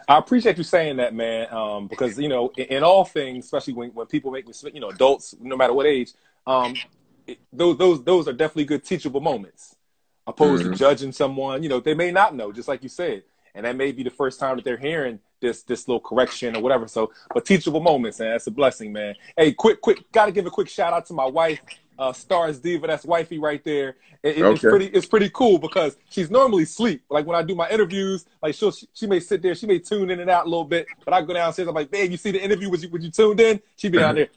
I appreciate you saying that, man, um, because you know, in, in all things, especially when when people make mistakes, you know, adults, no matter what age, um, it, those those those are definitely good teachable moments. Opposed mm-hmm. to judging someone, you know, they may not know, just like you said. And that may be the first time that they're hearing this this little correction or whatever. So, but teachable moments, man, that's a blessing, man. Hey, quick, quick, gotta give a quick shout out to my wife, uh, Stars Diva. That's wifey right there. It, it, okay. It's pretty, it's pretty cool because she's normally asleep. Like when I do my interviews, like she'll, she she may sit there, she may tune in and out a little bit. But I go downstairs, I'm like, babe, you see the interview? Was you was you tuned in? She be down there,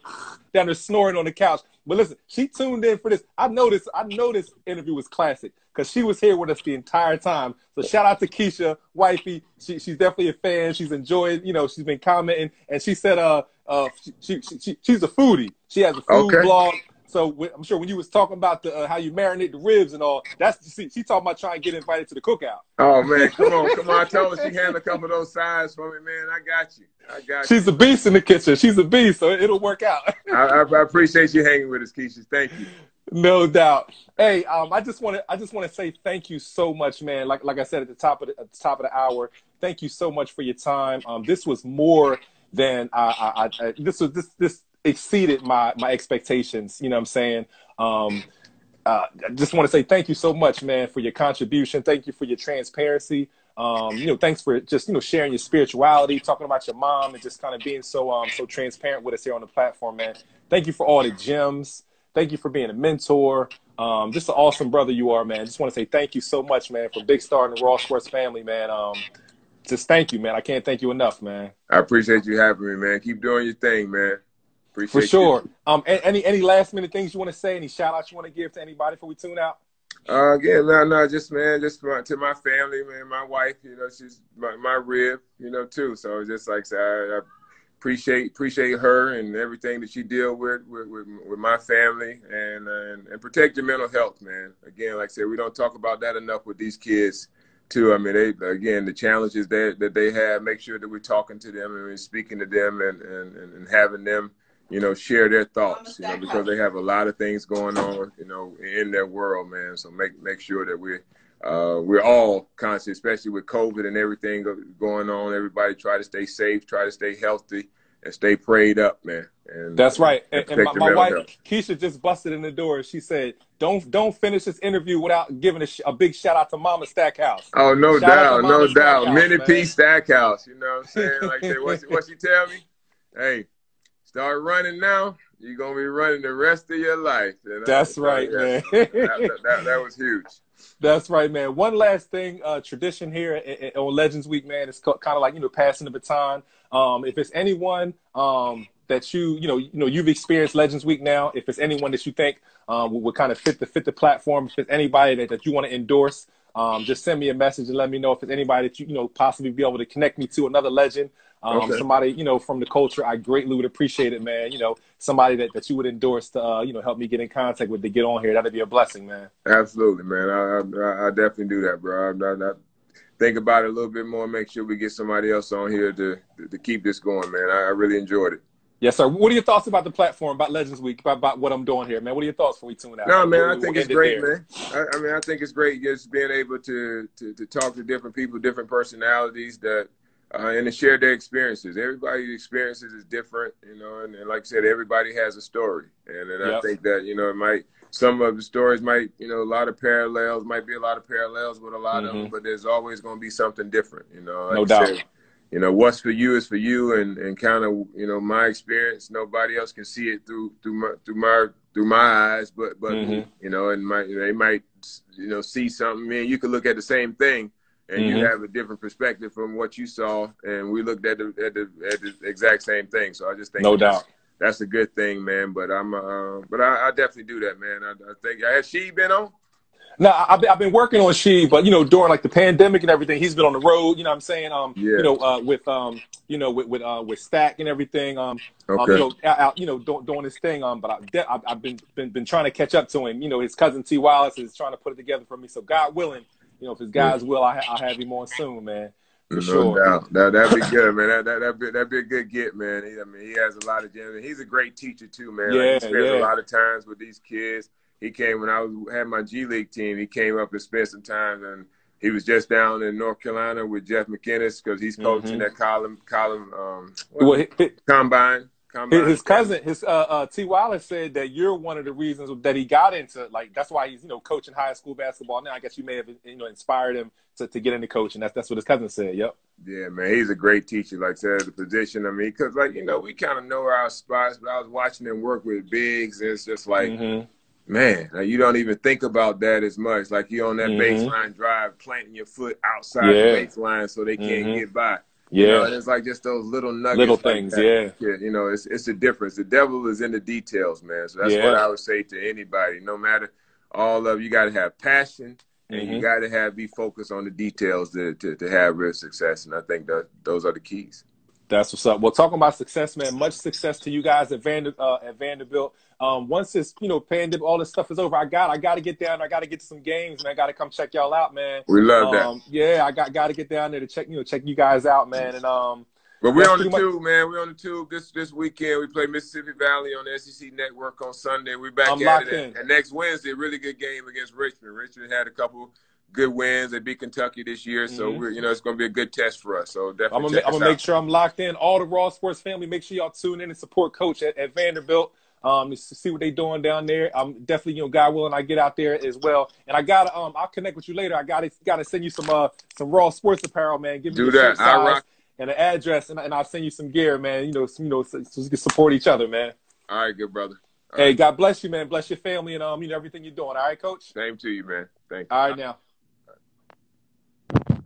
down there snoring on the couch. But listen, she tuned in for this. I know this, I know this interview was classic because she was here with us the entire time. So shout out to Keisha, wifey. She, she's definitely a fan. She's enjoyed, you know, she's been commenting. And she said uh, uh, she, she, she, she's a foodie. She has a food okay. blog. So w I'm sure when you was talking about the, uh, how you marinate the ribs and all, that's see, she talking about trying to get invited to the cookout. Oh, man, come on, come on. I told her she had a couple of those sides for me, man. I got you. I got She's you. a beast in the kitchen. She's a beast, so it'll work out. I, I appreciate you hanging with us, Keisha. Thank you. No doubt. Hey, um, I just want to I just want to say thank you so much, man. Like like I said at the top of the, at the top of the hour, thank you so much for your time. Um, this was more than I, I, I this was this this. exceeded my my expectations, you know what I'm saying? Um, uh, I just want to say thank you so much, man, for your contribution. Thank you for your transparency. Um, you know, thanks for just, you know, sharing your spirituality, talking about your mom, and just kind of being so um so transparent with us here on the platform, man. Thank you for all the gems. Thank you for being a mentor. Um, just an awesome brother you are, man. Just want to say thank you so much, man, for Big Star and the Raw Sports family, man. Um, just thank you, man. I can't thank you enough, man. I appreciate you having me, man. Keep doing your thing, man. Appreciate For sure. You. Um, any any last minute things you want to say? Any shout outs you want to give to anybody before we tune out? Uh, yeah, no, no, just man, just my, to my family, man, my wife, you know, she's my, my rib, you know, too. So just like I, I appreciate appreciate her and everything that she deal with with, with, with my family, and, uh, and and protect your mental health, man. Again, like I said, we don't talk about that enough with these kids, too. I mean, they, again, the challenges that that they have. Make sure that we're talking to them and we're speaking to them and and and having them, you know, share their thoughts, you know, because they have a lot of things going on, you know, in their world, man. So make make sure that we're, uh, we're all conscious, especially with COVID and everything going on. Everybody try to stay safe, try to stay healthy, and stay prayed up, man. And that's right. And, and my, my wife, health. Keisha, just busted in the door. She said, don't don't finish this interview without giving a, sh a big shout out to Mama Stackhouse. Oh, no shout doubt, no doubt. Minnie P. Stackhouse, you know what I'm saying? Like, that, what, she, what she tell me? Hey. Start running now, you're going to be running the rest of your life. You know? That's right, man. That, that, that, that was huge. That's right, man. One last thing, uh, tradition here at, at, on Legends Week, man, it's kind of like, you know, passing the baton. Um, if it's anyone um, that you, you know, you know, you've experienced Legends Week now, if it's anyone that you think um, would, would kind of fit the, fit the platform, if it's anybody that, that you want to endorse, um, just send me a message and let me know if it's anybody that you, you know, possibly be able to connect me to, another legend. Um, okay. Somebody, you know, from the culture, I greatly would appreciate it, man. You know, somebody that, that you would endorse to, uh, you know, help me get in contact with to get on here. That'd be a blessing, man. Absolutely, man. I, I, I definitely do that, bro. I, I, I think about it a little bit more, make sure we get somebody else on here to, to, to keep this going, man. I, I really enjoyed it. Yes, sir. What are your thoughts about the platform, about Legends Week, about, about what I'm doing here, man? What are your thoughts before we tune out? No, man, I think it's great, man. I, I mean, I think it's great just being able to, to, to talk to different people, different personalities that, Uh, and to share their experiences. Everybody's experiences is different, you know, and, and like I said, everybody has a story. And, and yep. I think that, you know, it might, some of the stories might, you know, a lot of parallels, might be a lot of parallels with a lot mm-hmm. of them, but there's always going to be something different, you know. Like no doubt. Said, you know, what's for you is for you, and, and kind of, you know, my experience, nobody else can see it through through my through my through my eyes, but but mm-hmm. you know, and might they might you know see something. Man, you could look at the same thing, and mm-hmm. you have a different perspective from what you saw, and we looked at the at the, at the exact same thing. So I just think no doubt. That's a good thing, man. But I'm, uh, but I, I definitely do that, man. I, I think has she been on? No, I've I've been working on she, but you know, during like the pandemic and everything, he's been on the road. You know, what I'm saying, um, yeah. you know, uh, with um, you know, with with uh, with Stack and everything, um, okay. um you know, out, you know, doing, doing his thing, um, but I, I've I've been, been been trying to catch up to him. You know, his cousin T Wallace is trying to put it together for me. So God willing, you know, if his guys will, I I'll have him on soon, man. For no sure. doubt. That, that'd be good, man. That, that, that'd, be, that'd be a good get, man. He, I mean, he has a lot of gems. He's a great teacher, too, man. Yeah, like, he spends yeah. a lot of times with these kids. He came when I was, had my G League team. He came up and spent some time, and he was just down in North Carolina with Jeff McInnis because he's coaching mm-hmm. that column, column um, well, well, he, combine. combine. His cousin, his uh, uh, T. Wallace, said that you're one of the reasons that he got into, like, that's why he's, you know, coaching high school basketball now. I guess you may have, you know, inspired him To, to get into coaching. That's that's what his cousin said. Yep. Yeah, man, he's a great teacher. Like I said, the position. I mean, because like you know, we kind of know our spots. But I was watching him work with bigs. And it's just like, mm-hmm. man, like, you don't even think about that as much. Like you're on that mm-hmm. baseline drive, planting your foot outside yeah. the baseline so they can't mm-hmm. get by. Yeah, you know, and it's like just those little nuggets, little things. Like yeah, you know, it's it's the difference. The devil is in the details, man. So that's yeah. what I would say to anybody. No matter all of you, got to have passion. And mm-hmm. you got to have be focused on the details to, to, to have real success. And I think that those are the keys. That's what's up. Well, talking about success, man, much success to you guys at, Vander, uh, at Vanderbilt. Um, once this, you know, pandemic, all this stuff is over, I got I got to get down. I got to get to some games, and I got to come check y'all out, man. We love um, that. Yeah, I got got to get down there to check, you know, check you guys out, man. And um, but we're on the much- tube, man. We're on the tube this this weekend. We play Mississippi Valley on the S E C Network on Sunday. We're back I'm at it. In. And next Wednesday, a really good game against Richmond. Richmond had a couple good wins. They beat Kentucky this year, mm-hmm. so we're, you know it's going to be a good test for us. So definitely, I'm gonna, check ma- us I'm gonna out. make sure I'm locked in. All the Raw Sports family, make sure y'all tune in and support Coach at, at Vanderbilt. Um, to see what they're doing down there. I'm definitely, you know, God willing, I get out there as well. And I gotta, um, I'll connect with you later. I gotta, gotta send you some, uh, some Raw Sports apparel, man. Give me Do that. I rock. And an address, and, and I'll send you some gear, man. You know, so, you know, so, so we can support each other, man. All right, good brother. All hey, right. God bless you, man. Bless your family, and um, you know everything you're doing. All right, Coach. Same to you, man. Thank you. All right, now. All right.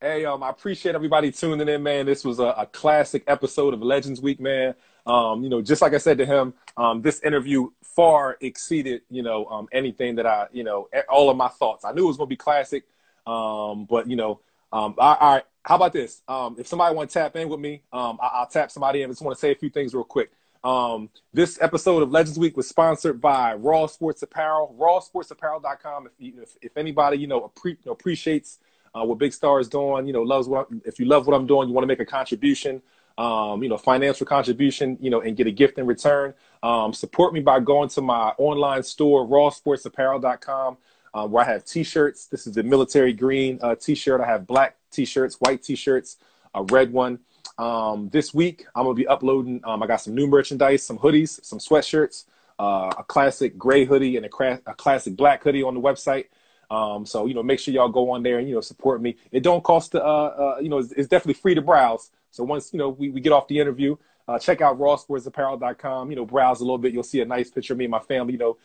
Hey, um, I appreciate everybody tuning in, man. This was a, a classic episode of Legends Week, man. Um, you know, just like I said to him, um, this interview far exceeded, you know, um, anything that I, you know, all of my thoughts. I knew it was gonna be classic. Um, but you know, um, all right, how about this? Um, if somebody want to tap in with me, um, I- I'll tap somebody in. I just want to say a few things real quick. Um, this episode of Legends Week was sponsored by Raw Sports Apparel, raw sports apparel dot com. If you, if, if anybody, you know, appre- appreciates, uh, what Big Star is doing, you know, loves what, I'm, if you love what I'm doing, you want to make a contribution, um, you know, financial contribution, you know, and get a gift in return, um, support me by going to my online store, raw sports apparel dot com. Um, where I have T-shirts. This is the military green uh, T-shirt. I have black T-shirts, white T-shirts, a red one. Um, this week, I'm going to be uploading. Um, I got some new merchandise, some hoodies, some sweatshirts, uh, a classic gray hoodie, and a, cra- a classic black hoodie on the website. Um, so, you know, make sure y'all go on there and, you know, support me. It don't cost, uh, uh, you know, it's, it's definitely free to browse. So once, you know, we, we get off the interview, uh, check out raw sports apparel dot com, you know, browse a little bit. You'll see a nice picture of me and my family, you know,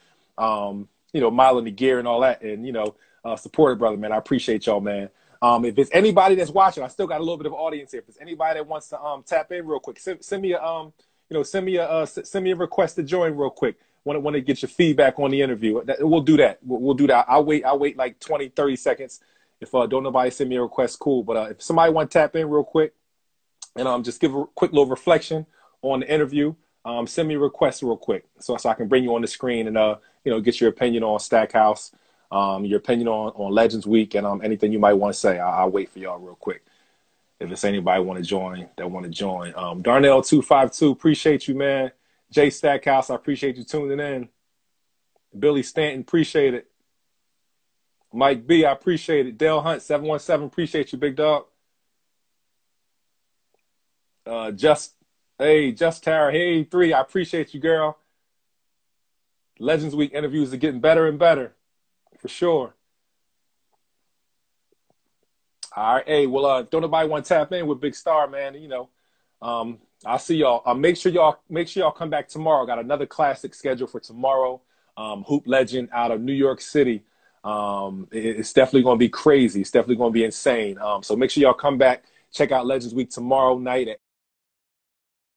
um, you know, miling the gear and all that, and, you know, uh, support it, brother, man. I appreciate y'all, man. Um, if it's anybody that's watching, I still got a little bit of audience here. If it's anybody that wants to um, tap in real quick, send, send me a, um, you know, send me a, uh, send me a request to join real quick. Want to, want to get your feedback on the interview. That, we'll do that. We'll, we'll do that. I'll wait, I'll wait like twenty, thirty seconds. If uh, don't nobody send me a request, cool. But uh, if somebody want to tap in real quick and um, just give a quick little reflection on the interview, um, send me a request real quick so, so I can bring you on the screen and, uh, you know, get your opinion on Stackhouse, um, your opinion on, on Legends Week, and um, anything you might want to say. I- I'll wait for y'all real quick. If it's anybody want to join, that want to join. Um, Darnell two five two, appreciate you, man. Jay Stackhouse, I appreciate you tuning in. Billy Stanton, appreciate it. Mike B, I appreciate it. Dale Hunt, seven one seven, appreciate you, big dog. Uh, Just, hey, Just Tara, hey, three, I appreciate you, girl. Legends Week interviews are getting better and better, for sure. All right. Hey, well, uh, don't nobody want to tap in with Big Star, man. You know, um, I'll see y'all. Uh, make sure y'all make sure y'all come back tomorrow. Got another classic schedule for tomorrow. Um, hoop legend out of New York City. Um, it, it's definitely going to be crazy. It's definitely going to be insane. Um, so make sure y'all come back. Check out Legends Week tomorrow night at